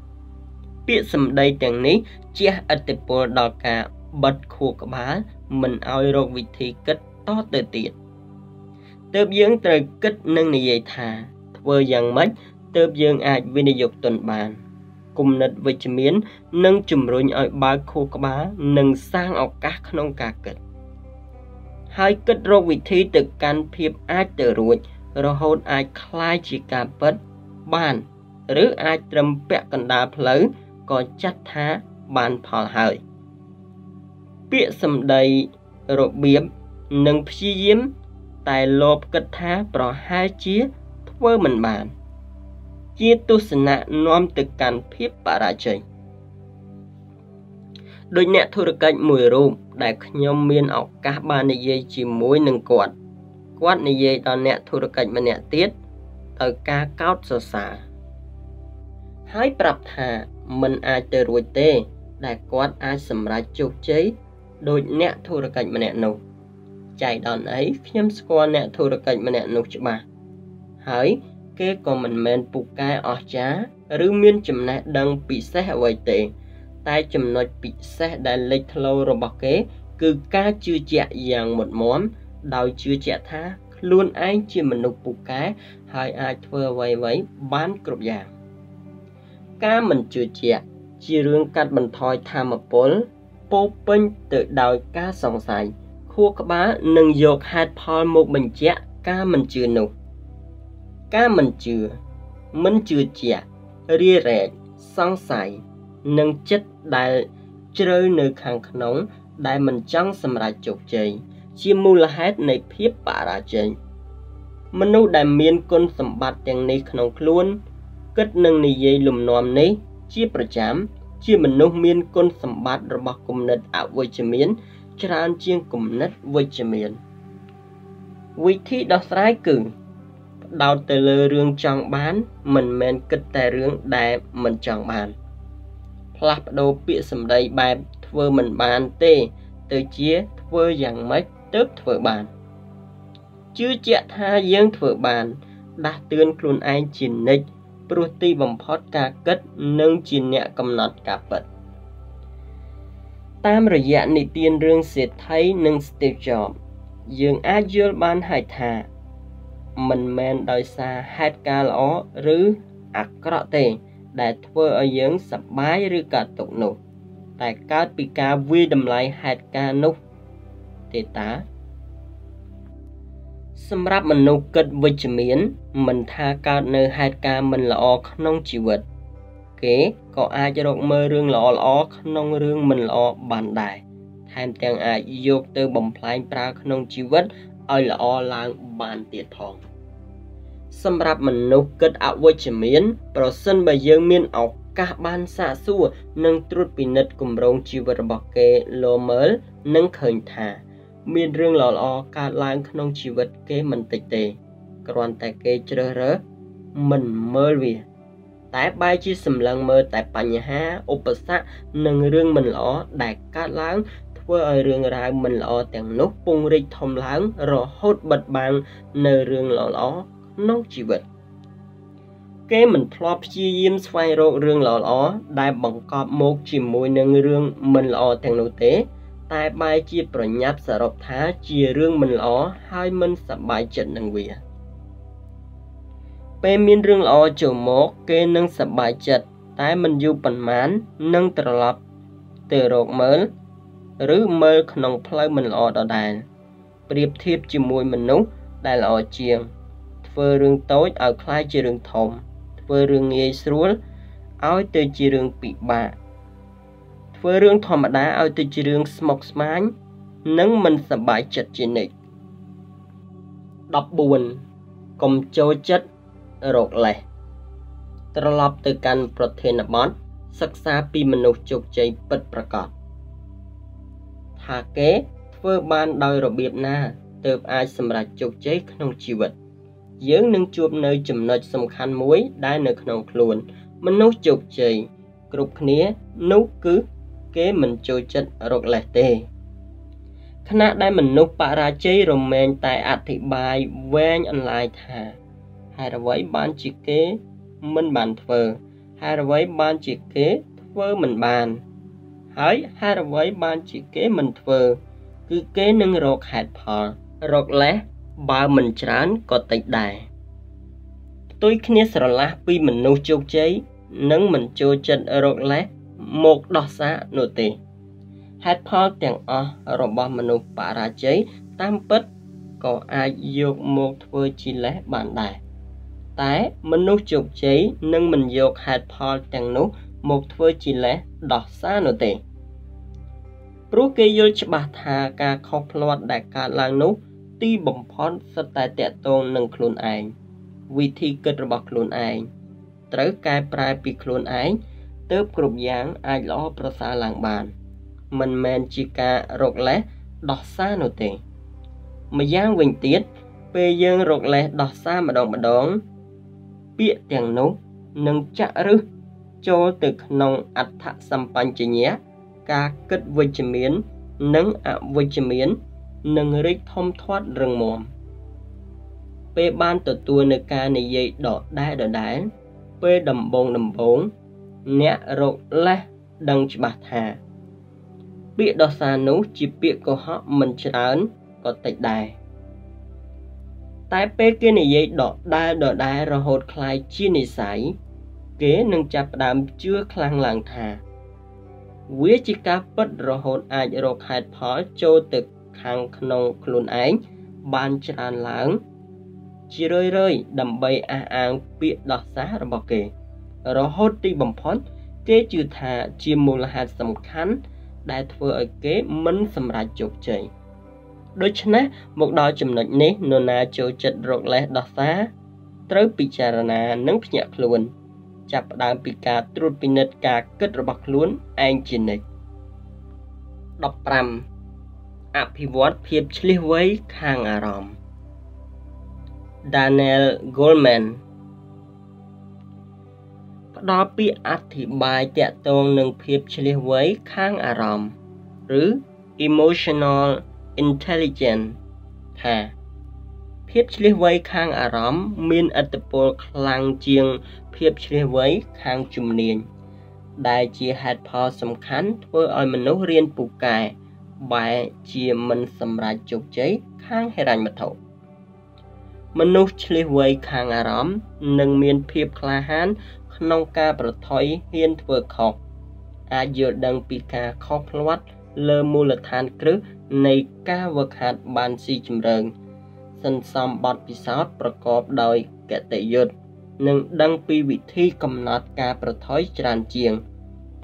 Pit some day tang knee, cheer at the poor dog car, but cook bar, man out of with tea cut, thought the teeth. Turb young try cut nung yay ta, twere young much, turb young at Winnie Yokton ban. Cum nut which mean, nung chum run out by cook bar, nung sang or cack non cacket. Hai kết rô vị thi tự can phiếp ai tự ruột, rồi hôn ai khai chỉ cả bất bàn, rứ ai trầm bẹt cần đá phở, có chắc thá bàn phỏ hợi. Bịa xâm đầy rộ biếm, nâng phí diếm, tài lộp kết thá bỏ hai chía, thua mình bàn. Chia tu sân nạ nôm tự can phiếp bà ra trời. Đôi nẹ thu được cách mùi rùm, đại nhóm miên ọc các ba này dây chỉ mối nâng quạt. Quạt này dây đo nẹ thu được cách mà nẹ tiết, tờ ca cao xa xa. Hái bạp thà, mình ai tờ rùi tê, đại quạt ai xâm ra chục cháy, đôi nẹ thu được cách mà nẹ nụ. Chạy đòn ấy, phim score nẹ thu được cách mà nẹ nụ chứ bà. Hái, kê còn mình mên bục cái ọ chá, rưu miên chùm nẹ đăng bị xe hạ vầy tê. Tai chùm nội bị xe đại lệch lâu rồi bọc kế, cứ ca chưa chạy dàng một món, đào chưa chạy tha, luôn ai chưa mình nụ bụng cá, hai ai thua vầy vấy, bán cực dàng. Cá mình chưa chia, chia rương cắt mình thoi tham một bốn, bố pin tự đòi cá sòng sài, khu các bá nâng dọc hạt phôi một mình chia, cá mình chưa nụ. Cá mình chưa chia, ria rẻ, sòng sài, nâng chết đại chơi nơi khang nóng, đại mình trắng xâm ra chục chơi, chia mù là hết này phía bà ra chơi. Mình nụ đại miên con sầm bát tiếng này khang luôn. Kết nâng này dây lùm nòm này, chia bà chám, chia mình nông miên con sầm bát rồi bọc cùng nết ảo vơi chè miến, tràn chiên cùng nết vơi chè miến. Vị thi đọc trái cử, đào từ lơ rương chọn bán, mình men kết tài rương đại mình chọn bán. Lạp đồ bịa sầm đầy bài thưa mình bán tê, từ chia thưa dạng mấy tớp thưa bán. Chứ chẹ tha dương thưa bán, đã tương khuôn ai chỉnh nịch, bởi vì vòng phót ca kết nâng chìm nhạc cầm nọt cả vật. Tam rồi dạ này tiên rương sẽ thấy nâng Steve Jobs. Dương á dưa ban hải thà. Mình men đòi xa hát ca lõ rứ ạc rõ tề. Đại thơ ở dưỡng sập bái rư cả tục nụ. Tại cao bị ca vi đầm lại hát ca nụ. Thế tá. Xâm ráp mình nụ kết với chữ miễn, mình tha cao nơi hạt ca mình lọ nông chỉ vật. Kế, có ai cho đọc mơ rương lọ nông rương mình lọ bàn đài. Thêm tiếng ai dục từ bồng phanh pra nông chỉ vật, ôi lọ làng bàn tiệt thòng. Xâm ráp mình nụ kết áo với chữ miễn, bảo sân bài dương miên ọc các ban xa xua, nâng trút bị nết cùng rộng chỉ vật bọc kê lô mớ, nâng khởi thả. Miền rương lò lò cả làng nông chỉ vật kế mình tịch tề, còn tại kế chơi rớ mình mơ về. Tại bài chỉ sầm lăng mơ tại bành há opasa nâng rương mình lò đại cả làng thưa ở rương ra mình lò tiếng nốt bung rít thầm láng rồi hốt bật bàn nơi rương lò lò nông chỉ vật. Kế mình plop chi yếm xoay rộ rương lò lò đại bằng cọp một chỉ môi nâng rương mình lò tiếng nô tế. Tại bài chia bỏ nháp sở rộp thá chia rương mình lõ hai mình sắp bài trận nâng vỉa. Bê miên rương lõ chỗ mốt kê nâng sắp bài trận. Tại mình dù bẩn mán nâng trở lọc từ rộp mớ rứ mơ nông plâu mình lõ đỏ đàn. Điệp thiếp chì mùi mình nút đại lõ chiêng. Thơ rương tối ở khai chia rương thồng. Thơ rương nghe srúl ái từ chia rương bị bạ. Với rương thỏa mặt đá ở từ chì rương smok smash nâng mình sắp bài chất chì nịch. Đọc buồn cùng chô chất rột lẻ. Trở lọc từ căn bật thên bón sắc xa bì mình nục chục cháy bật bật bật. Thả kế với ban đòi rộ biệp na tớp ai xâm ra chục cháy khăn chì vật. Dưỡng nâng chuộc nơi chùm nợt xâm khăn muối đai nơi khăn khuôn mình nục chục cháy rục khné nục cứ kế mình chơi chất rột lẻ tê. Khả năng đây mình núp bà ra chơi rồi mình tại ạc thị bài vẹn anh lại thả. Hay là với bán chỉ kế mình bàn thờ. Hay là với bán chỉ kế thờ mình bàn. Hay là với bán chỉ kế mình thờ. Cứ kế nâng rột hạt phở. Rột lẻ bà mình trán có tịch đài. Tôi khné sở lá vì mình núp chốc cháy. Nâng mình chơi chất rột lẻ một đọc xa nổi tì. Hết phó tiếng ơ rồi bỏ mình nụ bà ra cháy. Tam bất có ai dục một thua chi lẽ bản đài. Tại mình nụ chụp cháy nâng mình dục hết phó tiếng nụ một thua chi lẽ đọc xa nổi tì. Rú kê dô chá bà thà ca khóc loạt đại ca làng nụ. Ti bổng phót sắp tài tẹ tôn nâng khuôn ảnh. Vì thi kết rồi bỏ khuôn ảnh. Trớ cài prai bị khuôn ảnh tớp cụp giáng ai lõ bà xa làng bàn. Mình men chỉ ca rột lẽ đọt xa nổi tì. Mà giáng vinh tiết bê dương rột lẽ đọt xa mà đón bịa tiếng nốt nâng chạ rư cho từ nông ạch thạ xăm bánh chì nhé. Ca kết vây chì miến nâng ạ vây chì miến nâng rích thông thoát rừng mồm. Bê ban tổ tùa nơi ca này dây đỏ đáy bê đầm bông nẹ rộng lẽ đăng cho bà thà. Bị đo xa nấu chỉ bị cô họ mình trán có tạch đài. Tại bê kia này dây đỏ đai rồi hột khai chi này sái. គេ នឹង ចាប់ ផ្ដើម ជឿ ខ្លាំង ឡើង ថា វា ជា ការ ពិត រហូត អាច រក ហេតុ ផល ចូល ទៅ ខាង ក្នុង ខ្លួន ឯង បាន ច្រើន ឡើង ជា រឿយៗ ដើម្បី អះអាង ពាក្យ ដោះសារ របស់ គេ រហូត ទី បំផុត គេ ជឿ ថា ជា មូលហេតុ សំខាន់ ដែល ធ្វើ ឲ្យ គេ មិន សម្រេច ជោគជ័យ ដូច្នេះ មក ដល់ ចំណុច នេះ នរ ណា ចូល ចិត្ត រក លេស ដោះសារ ត្រូវ ពិចារណា និង ភ្ញាក់ ខ្លួន ចាប់ផ្ដើមពីការត្រួតពិនិត្យការគិតរបស់ខ្លួនឯងជានិច្ច 15 អភិវឌ្ឍភាពឆ្លៀសវៃខាងអារម្មណ៍ Daniel Goleman ផ្ដល់ពាក្យអធិប្បាយទាក់ទងនឹងភាពឆ្លៀសវៃខាងអារម្មណ៍ឬ emotional intelligence ថា ភាពឆ្លៀសវៃខាងអារម្មណ៍មានឥទ្ធិពលខ្លាំងជាងភាពឆ្លៀសវៃខាងជំនាញដែលជាហេតុផលសំខាន់ធ្វើឲ្យមនុស្សរៀនពូកែបែរជាមិនសម្រេចជោគជ័យខាងហិរញ្ញវត្ថុ នឹងដឹងពីវិធីកំណត់ការប្រថុយច្រើនជាង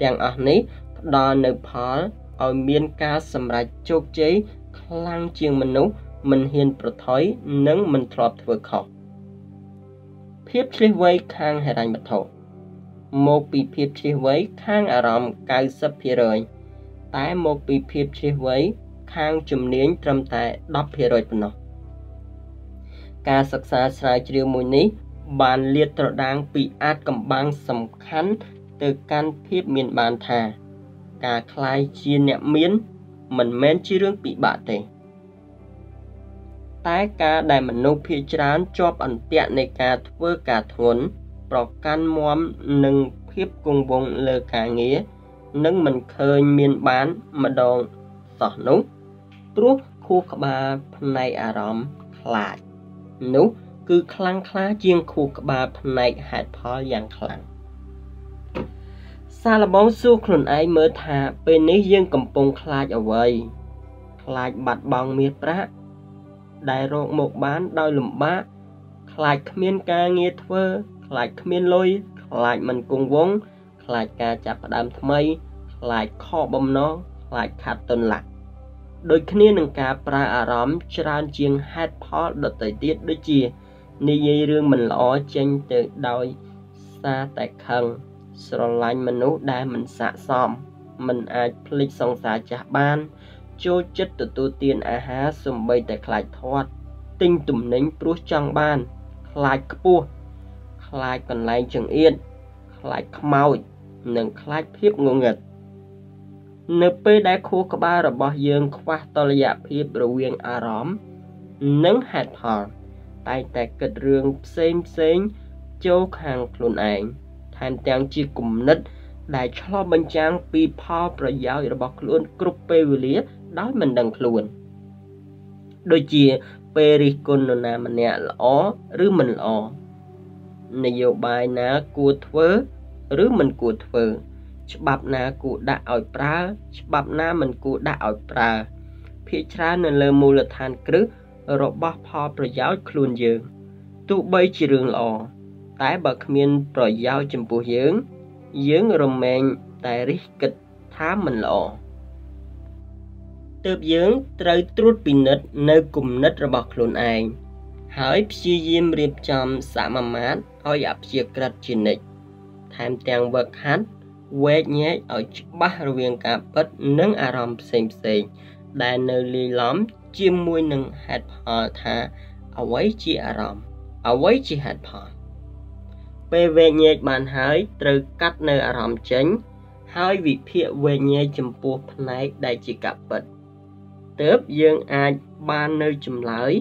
ទាំងអស់នេះផ្ដល់នូវផលឲ្យមានការសម្រេចជោគជ័យខ្លាំងជាងមនុស្សមិនហ៊ានប្រថុយនិងមិនធ្លាប់ធ្វើខុសភាពឆ្លៀសវៃខាងហិរញ្ញវត្ថុមកពីភាពឆ្លៀសវៃខាងអារម្មណ៍ 90% ការសិក្សាស្រាវជ្រាវមួយនេះបានលាតត្រដាងពីអាថ៌កំបាំងសំខាន់ទៅកាន់ភាពមានបានថាការខ្លាយជាអ្នកមានមិនមែនជារឿងពិបាកទេតែការដែលមនុស្សភាគច្រើនជាប់អន្ទាក់នៃការធ្វើការធ្ងន់ប្រកាន់មាំនិងភាពគង់វង្សលើការងារនឹងមិនឃើញមានបានម្ដងសោះនោះព្រោះខួរក្បាលផ្នែកអារម្មណ៍ខ្លាច នោះគឺខ្លាំងខ្លាជាងខួរក្បាលផ្នែកហេតុផលយ៉ាងខ្លាំងសាឡបងសួរខ្លួនឯងមើលថាពេលនេះយើងកំពុងខ្លាចអ្វី ដោយគ្នានឹងការប្រើអារម្មណ៍ច្រើនជាងហេតុផលដទៃទៀតដូចជានិយាយរឿងមិនល្អចេញទៅដោយសារតែខឹងស្រឡាញ់មនុស្សដែលមិនស័ក្តិសម នៅពេលដែលខួរក្បាលរបស់យើងខ្វះតុល្យភាពរវាងអារម្មណ៍និងហេតុផលតែតែគិតរឿងផ្សេងៗចូលខាងខ្លួនឯងថែមទាំងជាគំនិតដែលឆ្លុះបញ្ចាំងពីផលប្រយោជន៍របស់ខ្លួនគ្រប់ពេលវេលាដោយមិនដឹងខ្លួន ច្បាប់ណាគូដាក់ឲ្យប្រើច្បាប់ណាមិនគូដាក់ឲ្យប្រើភាគច្រើននៅលើមូលដ្ឋានគ្រឹះរបស់ផលប្រយោជន៍ខ្លួនយើងទោះបីជារឿងល្អតែបើគ្មានប្រយោជន៍ចំពោះយើងយើងរំមែងតែរិះគិតថាមិនល្អ វែកញែកឲ្យច្បាស់រវាងការពិតនិងអារម្មណ៍ផ្សេងៗដែលនៅលីលំជាមួយនឹងហេតុផលថាអ្វីជាអារម្មណ៍អ្វីជាហេតុផលពេលវែកញែកបានហើយត្រូវកាត់នៅអារម្មណ៍ចេញហើយវិភាគវែកញែកចំពោះផ្នែកដែលជាការពិតទើបយើងអាចបាននៅចម្លើយ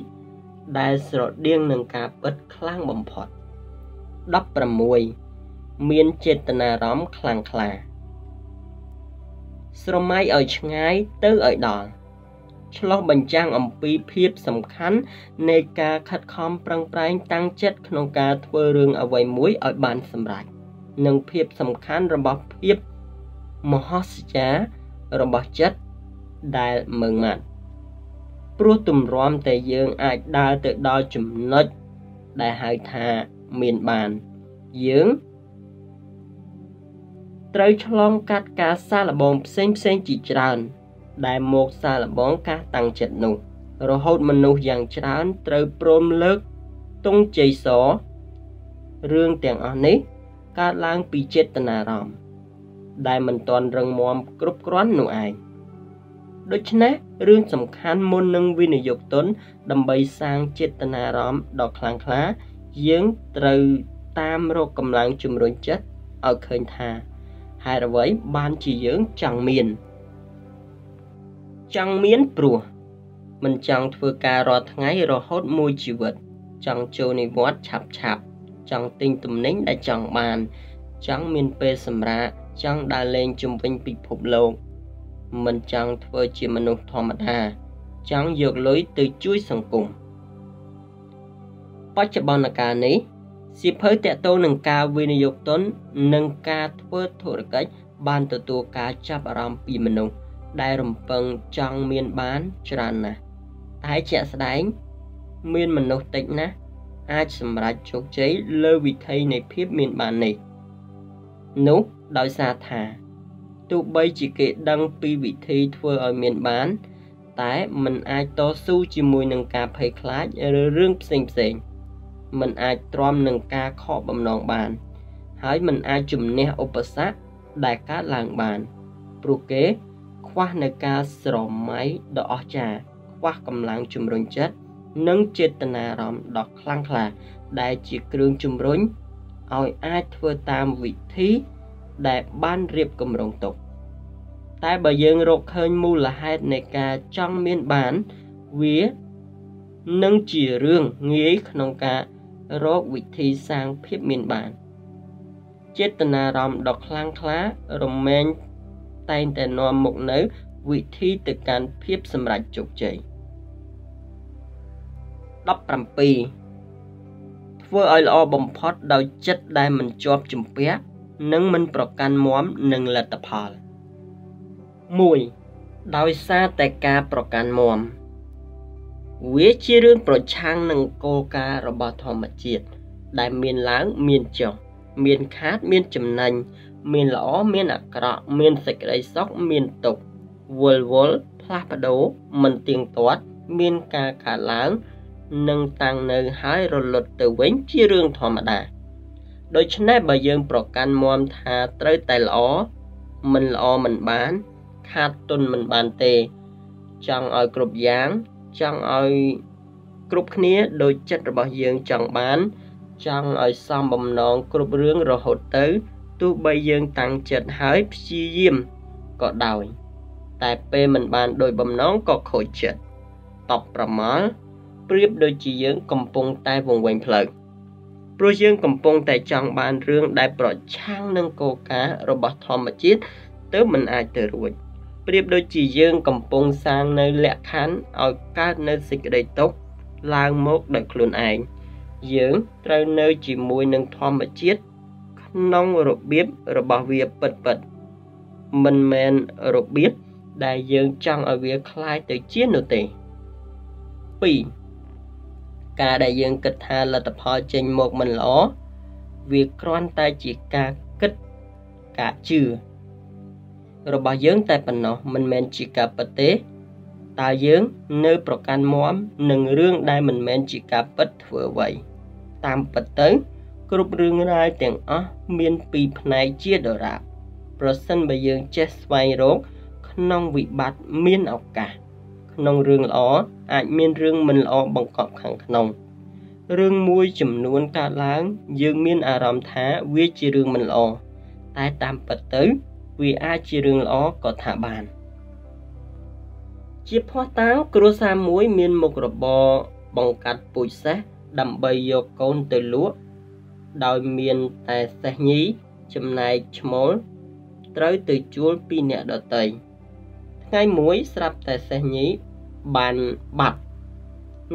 ដែលស្រដៀងនឹងការពិតខ្លាំងបំផុត 16 មានចេតនារំខាងខ្លាស្រមៃឲ្យឆ្ងាយទៅឲ្យដល់ឆ្លុះបញ្ចាំងអំពីភាពសំខាន់នៃការខិតខំប្រឹងប្រែងតាំងចិត្តក្នុងការធ្វើរឿងអ្វីមួយឲ្យបានសម្រេច និង ភាព សំខាន់ របស់ ភាព មហិច្ឆា របស់ ចិត្ត ដែល មើងម៉ាត់ ព្រោះ ទម្រាំ តែ យើង អាច ដើរ ទៅ ដល់ ចំណុច ដែល ហៅ ថា មាន បាន យើង ត្រូវ ឆ្លង កាត់ ការ សាឡបង ផ្សេង ផ្សេង ជា ច្រើន ដែល មក សាឡបង ការ តាំង ចិត្ត នោះ រហូត មនុស្ស យ៉ាង ច្រើន ត្រូវ ព្រម លើក tung ជ័យសរ រឿង ទាំង អស់ នេះ Các lang pi chết tận àm, diamond toàn răng mồm cướp quán nụ ai. Đôi chân ấy, rương sầm khăn môn nâng vi nụ dục tốn, đầm bay sang chết tận àm, đọt lang khá, giếng trừ tam rô cầm lang chùm rốn chết ở khơi thà. Hai đầu ấy ban chỉ giếng chẳng miên prua, mình chẳng thưa cà rọt ngay rồi hốt môi chịu vật, chẳng trôi nị vót chạp chạp. Chẳng tình tùm nính đã chẳng bàn Chẳng miên phê xâm ra Chẳng đã lên chung vinh bị phục lộ Mình chẳng thơ chỉ mà nụ thò mặt hà Chẳng dược lối từ chuối sẵn cùng Bác chạp bọn là ca này Xịp hơi tệ tô nâng ca vì nụ dục tốn Nâng ca thơ thổ rực ếch Bàn tổ tù ca chạp rõm bì mà nụ Đại rùm phân chẳng miên bán chẳng nà Thái chạy xa đánh Miên mà nụ tích ná អាចសម្រេចជោគជ័យលើវិធីនៃភាពមានបាននេះនោះដោយសារថាទោះបីជាគេដឹងពីវិធីធ្វើឲ្យមានបានតែមិនអាចតស៊ូជាមួយនឹងការភ័យខ្លាចឬរឿងផ្សេងផ្សេងមិនអាចទ្រាំនឹងការខកបំណងបានហើយមិនអាចជំនះឧបសគ្គដែលកើតឡើងបានព្រោះគេខ្វះនៅការស្រមៃដ៏អស្ចារ្យខ្វះកម្លាំងជំរុញចិត្ត និងចេតនារំដល់ខ្លាំងខ្លាដែលជាគ្រឿងជំរុញឲ្យអាចធ្វើតាមវិធីដែលបានរៀបគម្រងទុកតែបើយើងរកឃើញមូលហេតុនៃការចង់មានបានវានឹងជារឿងងាយក្នុងការរកវិធីសាងភាពមានបានចេតនារំដល់ខ្លាំងខ្លារមែងតែងតែនាំមកនៅវិធីទៅកាន់ភាពសម្រេចជោគជ័យ 17 ធ្វើឲ្យល្អបំផុតដោយចិត្តដែលមិនជាប់ជំពាក់និងមិនប្រកាន់មាំនឹងលទ្ធផល 1 ដោយសារតែការប្រកាន់មាំវាជារឿងប្រឆាំងនឹងគោលការណ៍របស់ធម្មជាតិដែលមានឡើងមានចុះមានខាតមានចំណេញមានល្អមានអាក្រក់មានសេចក្ដីសុខមានទុខវល់វល់ផ្លាស់ប្ដូរមិនទៀងទាត់មានការកើតឡើង នឹងតាំងនៅហើយរលត់ទៅវិញជារឿងធម្មតាដូច្នេះបើយើងប្រកាន់មាំថាត្រូវតែល្អមិនល្អមិនបានខាតទុនមិនបានទេចង់ឲ្យគ្រប់យ៉ាងចង់ឲ្យគ្រប់គ្នាដូចចិត្តរបស់យើងចង់បានចង់ឲ្យសមបំណងគ្រប់រឿងរហូតទៅទោះបីយើងតាំងចិត្តហើយព្យាយាមក៏ដោយតែពេលមិនបានដោយបំណងក៏ខូចចិត្តតបប្រមាល ព្រៀបដូចជាយើងកំពុងតែវង្វេងផ្លឹកព្រោះយើងកំពុងតែចង់បានរឿងដែលប្រឆាំងនឹងគោលការណ៍របស់ធម្មជាតិទើបមិនអាចទៅរួចព្រៀបដូចជាយើងកំពុងសាងនៅលក្ខខណ្ឌឲ្យកើតនៅសេចក្ដីទុក្ខឡើងមកដោយខ្លួនឯងយើងត្រូវនៅជាមួយនឹងធម្មជាតិក្នុងរបៀបរបស់វាពិតៗមិនមែនរបៀបដែលយើងចង់ឲ្យវាคล้ายទៅជានោះទេ ការដែលយើងគិតថាលទ្ធផលចេញមកមិនល្អវាគ្រាន់តែជាការគិតកាក់ជឿរបស់យើងតែប៉ុណ្ណោះមិនមែនជាការពិតទេតើយើងនៅប្រកាន់មាំនឹងរឿងដែលមិនមែនជាការពិតធ្វើអ្វីតាមពិតទៅគ្រប់រឿងរាយទាំងអស់មានពីផ្នែកជាដរាបប្រសិនបើយើងចេះស្វែងរកក្នុងវិបត្តិមានឱកាសក្នុងរឿងល្អអាចមានរឿងមិនល្អបង្កប់ខាងក្នុង រឿងមួយចំនួនកើតឡើងយើងមានអារម្មណ៍ថាវាជារឿងមិនល្អតែតាមពិតទៅវាអាចជារឿងល្អក៏ថាបានជាភ័ស្តុតាងគ្រួសារមួយមានមុខរបរបង្កាត់ពូជសេះដើម្បីយកកូនទៅលក់ដោយមានតែសេះញីចំណែកឈ្មោលត្រូវទៅជួលពីអ្នកដទៃថ្ងៃមួយស្រាប់តែសេះញីបានបាត់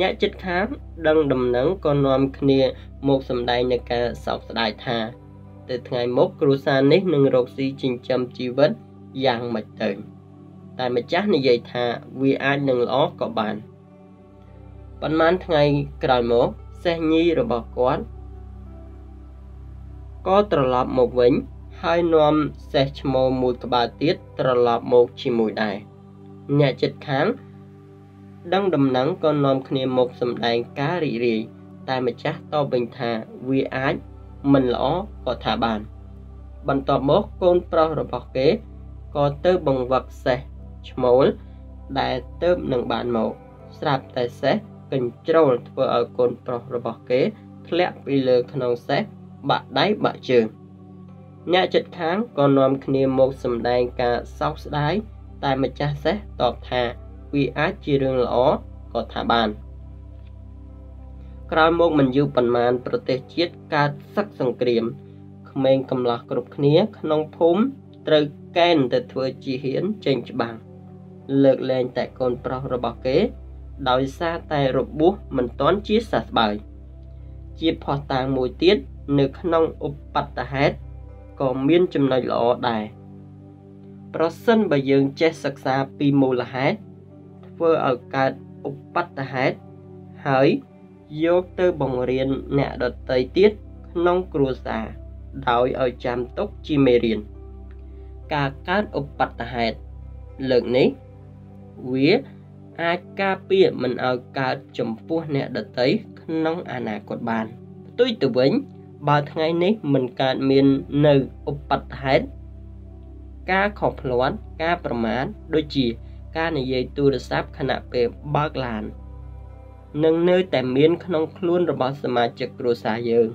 អ្នកចិត្តខាងដឹងដំណឹងក៏នាំគ្នាមកសម្ដែងនៅការសោកស្ដាយថា ទៅថ្ងៃមុខគ្រួសារនេះនឹងរកស៊ីចិញ្ចឹមជីវិតយ៉ាងម៉េចទៅតែម្ចាស់និយាយថាវាអាចនឹងល្អក៏បានប៉ុន្មានថ្ងៃក្រោយមកសេះញីរបស់គាត់ក៏ត្រឡប់មកវិញហើយនាំសេះឈ្មោលមួយក្បាលទៀតត្រឡប់មកជាមួយដែរអ្នកជិតខាងដឹងដំណឹងក៏នាំគ្នាមកសម្ដែងការរីករាយតែម្ចាស់តបវិញថាវាអាចមិនល្អក៏ថាបានបន្ទាប់មកកូនប្រុសរបស់គេក៏ទៅបង្វឹកសេះឈ្មោលដែលទៅនឹងបានមកស្រាប់តែសេះកញ្ជ្រោលធ្វើឲ្យកូនប្រុសរបស់គេធ្លាក់ពីលើខ្នងសេះបាក់ដៃបាក់ជើងអ្នកជិតខាងក៏នាំគ្នាមកសម្ដែងការសោកស្ដាយតែម្ចាស់សេះតបថាវាអាចជារឿងល្អក៏ថាបានក្រោយមកមិនយូរប៉ុន្មានប្រទេសជាតិកើតសឹកសង្គ្រាមក្មេងកំឡោះគ្រប់គ្នាក្នុងភូមិត្រូវកេណ្ឌទៅធ្វើជាហ៊ានចេញច្បាំងលើកលែងតែកូនប្រុសរបស់គេដោយសារតែរបួសមិនទាន់ជាសះស្បើយជាភ័ស្តុតាងមួយទៀតនៅក្នុងឧបត្តហេតុក៏មានចំណុចល្អដែរប្រសិនបើយើងចេះសិក្សាពីមូលហេតុធ្វើឲ្យកើតឧបត្តហេតុហើយយកទៅបង្រៀនអ្នកដទៃទៀតក្នុងគ្រួសារដោយឲ្យចាំទុកជាមេរៀនការកើតឧបត្តហេតុលើកនេះវាអាចការពារមិនឲ្យកើតចំពោះអ្នកដទៃក្នុងអនាគតបានផ្ទុយទៅវិញបើថ្ងៃនេះមិនកើតមាននៅឧបត្តហេតុការខុសផ្លាត់ការប្រមាថដូចជាការនិយាយទូរស័ព្ទខណៈពេលបើកឡាននឹងនៅតែមានក្នុងខ្លួនរបស់សមាជិកគ្រួសារយើង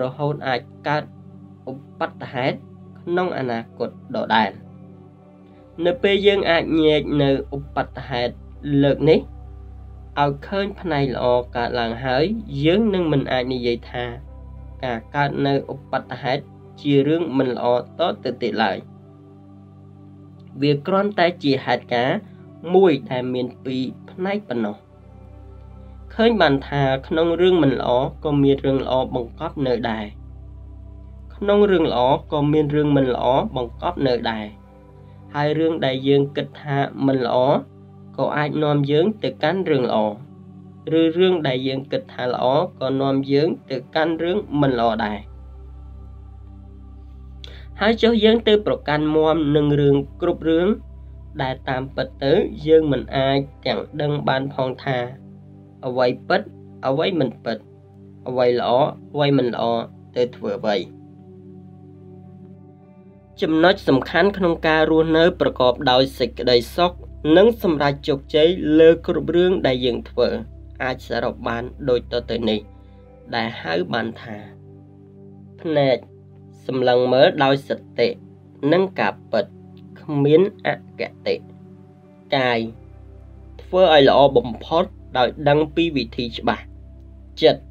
រហូតអាចកើតឧបត្តហេតុក្នុងអនាគតដដែលនៅពេលយើងអាចញែកនៅឧបត្តហេតុលើកនេះឲ្យឃើញផ្នែកល្អកើតឡើងហើយយើងនឹងមិនអាចនិយាយថាការកើតនៅឧបត្តហេតុជារឿងមិនល្អតទៅទៀតឡើយវាគ្រាន់តែជាហេតុការណ៍មួយដែលមានពីរផ្នែកប៉ុណ្ណោះឃើញបានថាក្នុងរឿងមិនល្អក៏មានរឿងល្អបង្កប់នៅដែរក្នុងរឿងល្អក៏មានរឿងមិនល្អបង្កប់នៅដែរហើយរឿងដែលយើងគិតថាមិនល្អក៏អាចនាំយើងទៅកាន់រឿងល្អឬរឿងដែលយើងគិតថាល្អក៏នាំយើងទៅកាន់រឿងមិនល្អដែរហើយចុះយើងទៅប្រកាន់មាំនឹងរឿងគ្រប់រឿងដែលតាមពិតទៅយើងមិនអាចទាំងដឹងបានផងថាអ្វីពិតអ្វីមិនពិតអ្វីល្អអ្វីមិនល្អទៅធ្វើអ្វីចំណុចសំខាន់ក្នុងការរស់នៅប្រកបដោយសេចក្តីសុខនិងសម្រេចជោគជ័យលើគ្រប់រឿងដែលយើងធ្វើអាចសរុបបានដូចតទៅនេះដែលហៅបានថាភ្នែកសម្លឹងមើលដោយសតិនិងការពិតគ្មានអគតិកាយធ្វើឲ្យល្អបំផុតដោយដឹងពីវិធីច្បាស់ចិត្ត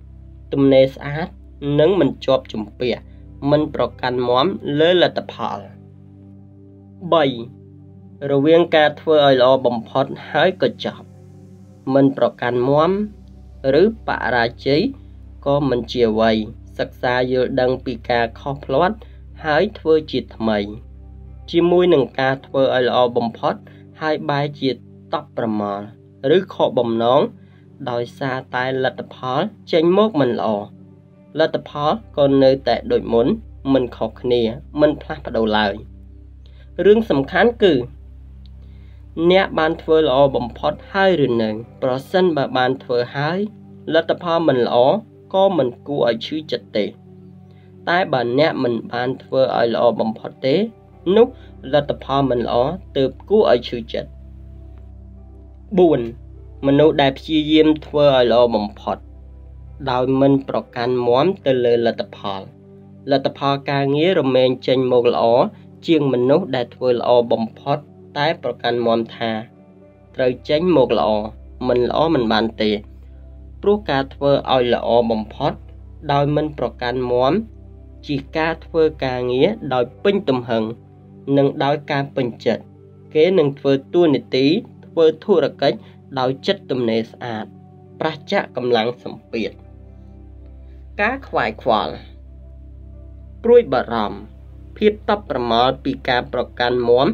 ទំនេរស្អាតនិងមិនជាប់ជំពាក់មិនប្រកាន់មាំលើលទ្ធផល3រវាងការធ្វើឲ្យល្អបំផុតហើយក៏ចប់មិនប្រកាន់មាំឬបរាជ័យក៏មិនជាអ្វីសិក្សាយល់ដឹងពីការខុសផ្លាត់ហើយធ្វើជាថ្មីជាមួយនឹងការធ្វើឲ្យល្អបំផុតហើយបែរជាតបប្រមាលឬខកបំណងដោយសារតែលទ្ធផលចេញមកមិនល្អលទ្ធផលក៏នៅតែដូចមុនមិនខុសគ្នាមិនផ្លាស់ប្ដូរឡើយរឿងសំខាន់គឺអ្នកបានធ្វើល្អបំផុតហើយឬនៅប្រសិនបើបានធ្វើហើយលទ្ធផលមិនល្អក៏មិនគួរឲ្យឈឺចិត្តទេតែបើអ្នកមិនបានធ្វើឲ្យល្អបំផុតទេនោះលទ្ធផលមិនល្អទើបគួរឲ្យឈឺចិត្ត4មនុស្សដែលព្យាយាមធ្វើឲ្យល្អបំផុតដោយមិនប្រកាន់មាំទៅលើលទ្ធផលការងាររមែងចេញមកល្អជាងមនុស្សដែលធ្វើល្អបំផុតតែប្រកាន់មាំថាត្រូវចេញមកល្អមិនបានទេព្រោះការធ្វើឲ្យល្អបំផុតដោយមិនប្រកាន់មាំជាការធ្វើការងារដោយពេញទំហឹងនិងដោយការពេញចិត្តគេនឹងធ្វើតួនាទីធ្វើធុរកិច្ចដោយចិត្តទំនេរស្អាតប្រឆាំងកម្លាំងសម្ពាធការខ្វាយខ្វល់ ព្រួយបារម្ភភាពតបប្រមាថពីការប្រកាន់មាំ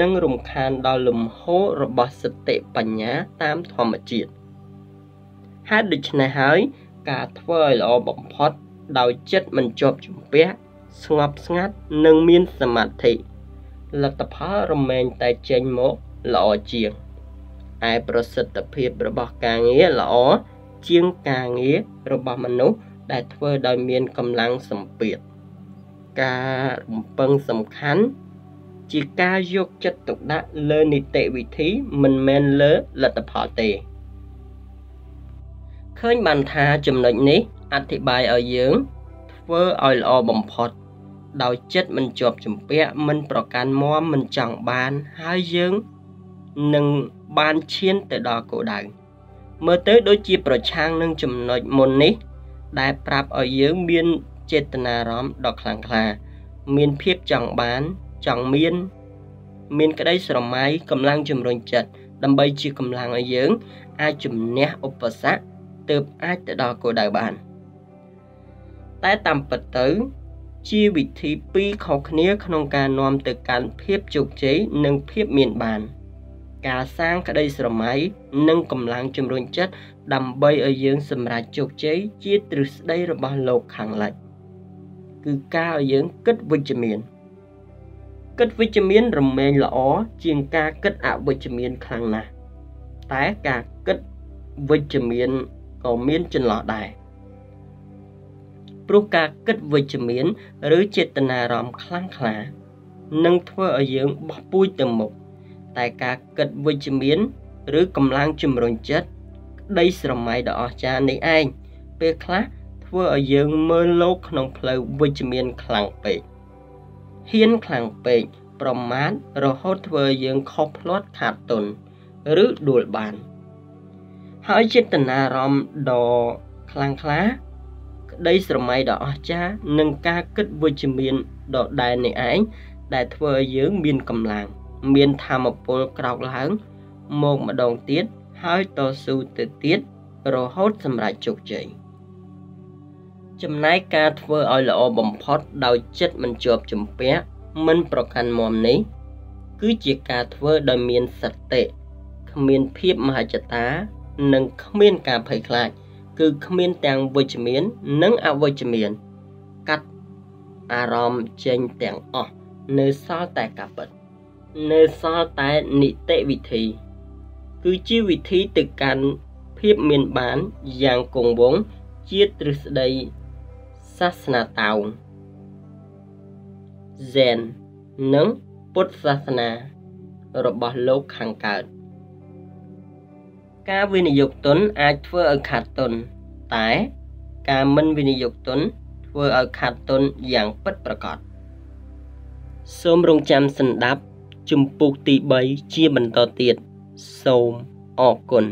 និងរំខានដល់លំហូររបស់សតិបញ្ញាតាមធម្មជាតិហេតុដូច្នេះហើយការធ្វើឲ្យល្អបំផុតដោយចិត្តមិនជាប់ជំពះស្ងប់ស្ងាត់និងមានសមាធិលទ្ធផលរមែងតែចេញមកល្អជាងឯប្រសិទ្ធភាពរបស់ការងារល្អជាងការងាររបស់មនុស្សដែលធ្វើដោយមានកម្លាំងសម្ពាធការរំពឹងសំខាន់ជាការយកចិត្តទុកដាក់លើនីតិវិធីមិនមែនលើលទ្ធផលទេឃើញបានថាចំណុចនេះអធិប្បាយឲ្យយើងធ្វើឲ្យល្អបំផុតដោយចិត្តមិនជាប់ជំពាក់មិនប្រកាន់មាំមិនចង់បានហើយយើងនឹងបានឈានទៅដល់គោលដៅមើលទៅដូចជាប្រឆាំងនឹងចំណុចមុននេះដែលប្រាប់ឲ្យយើងមានចេតនារំដ៏ខ្លាំងក្លាមានភាពចង់បានចង់មានក្តីស្រមៃកម្លាំងជំរុញចិត្តដើម្បីជាកម្លាំងឲ្យយើងអាចជំនះឧបសគ្គទើបអាចទៅដល់គោលដៅបានតែតាមពិតទៅជាវិធីពីរខុសគ្នាក្នុងការនាំទៅកាន់ភាពជោគជ័យនិងភាពមានបានការសាងក្តីស្រមៃនិងកម្លាំងជំរុញចិត្តដើម្បីឲ្យយើងសម្រេចជោគជ័យជាទ្រឹស្ដីរបស់លោកខាងលិចគឺការឲ្យយើងគិតវិជ្ជមានរមែងល្អជាងការគិតអវិជ្ជមានខ្លាំងណាស់តែការគិតវិជ្ជមានក៏មានចន្លោះដែរព្រោះការគិតវិជ្ជមានឬចេតនារំខ្លាំងក្លានឹងធ្វើឲ្យយើងបោះពួយទៅមុខតែការគិតវិជ្ជមានឬកម្លាំងជំរុញចិត្តក្តីស្រមៃដ៏អស្ចារ្យនេះឯងពេលខ្លះធ្វើឲ្យយើងមើលលោកក្នុងផ្លូវវិជ្ជមានខ្លាំងពេកហ៊ានខ្លាំងពេកប្រមាថរហូតធ្វើឲ្យយើងខុសផ្លាត់ខាតទុនឬដួលបានហើយចេតនារំដ៏ខ្លាំងក្លាក្តីស្រមៃដ៏អស្ចារ្យនិងការគិតវិជ្ជមានដ៏ដែរនេះឯងដែលធ្វើឲ្យយើងមានកម្លាំងមានធម៌ពលក្រោកឡើងមកម្ដងទៀតហើយតស៊ូទៅទៀតរហូតសម្រេចជោគជ័យចំណែកការធ្វើឲ្យល្អបំផុតដោយចិត្តមិនជាប់ជំពាក់មិនប្រកាន់មាំនេះគឺជាការធ្វើដោយមានសតិគ្មានភាពមហិច្ឆតានិងគ្មានការភ័យខ្លាចគឺគ្មានទាំងវិជ្ជមាននិងអវិជ្ជមានកាត់អារម្មណ៍ចេញទាំងអស់នៅសល់តែការពិតនៅសល់តែនីតិវិធីគឺជាវិធីទៅកាន់ភាពមានបានយ៉ាងគង់វង្សជាទ្រឹស្ដីសាសនាតោង Zen និងពុទ្ធសាសនារបស់លោកខាងកើតការវិនិយោគទុនអាចធ្វើឲ្យខាតទុនតែការមិនវិនិយោគទុនធ្វើឲ្យខាតទុនយ៉ាងពិតប្រាកដសូមរងចាំស្ដាប់ជំពូកទី3ជាបន្តទៀតសូមអរគុណ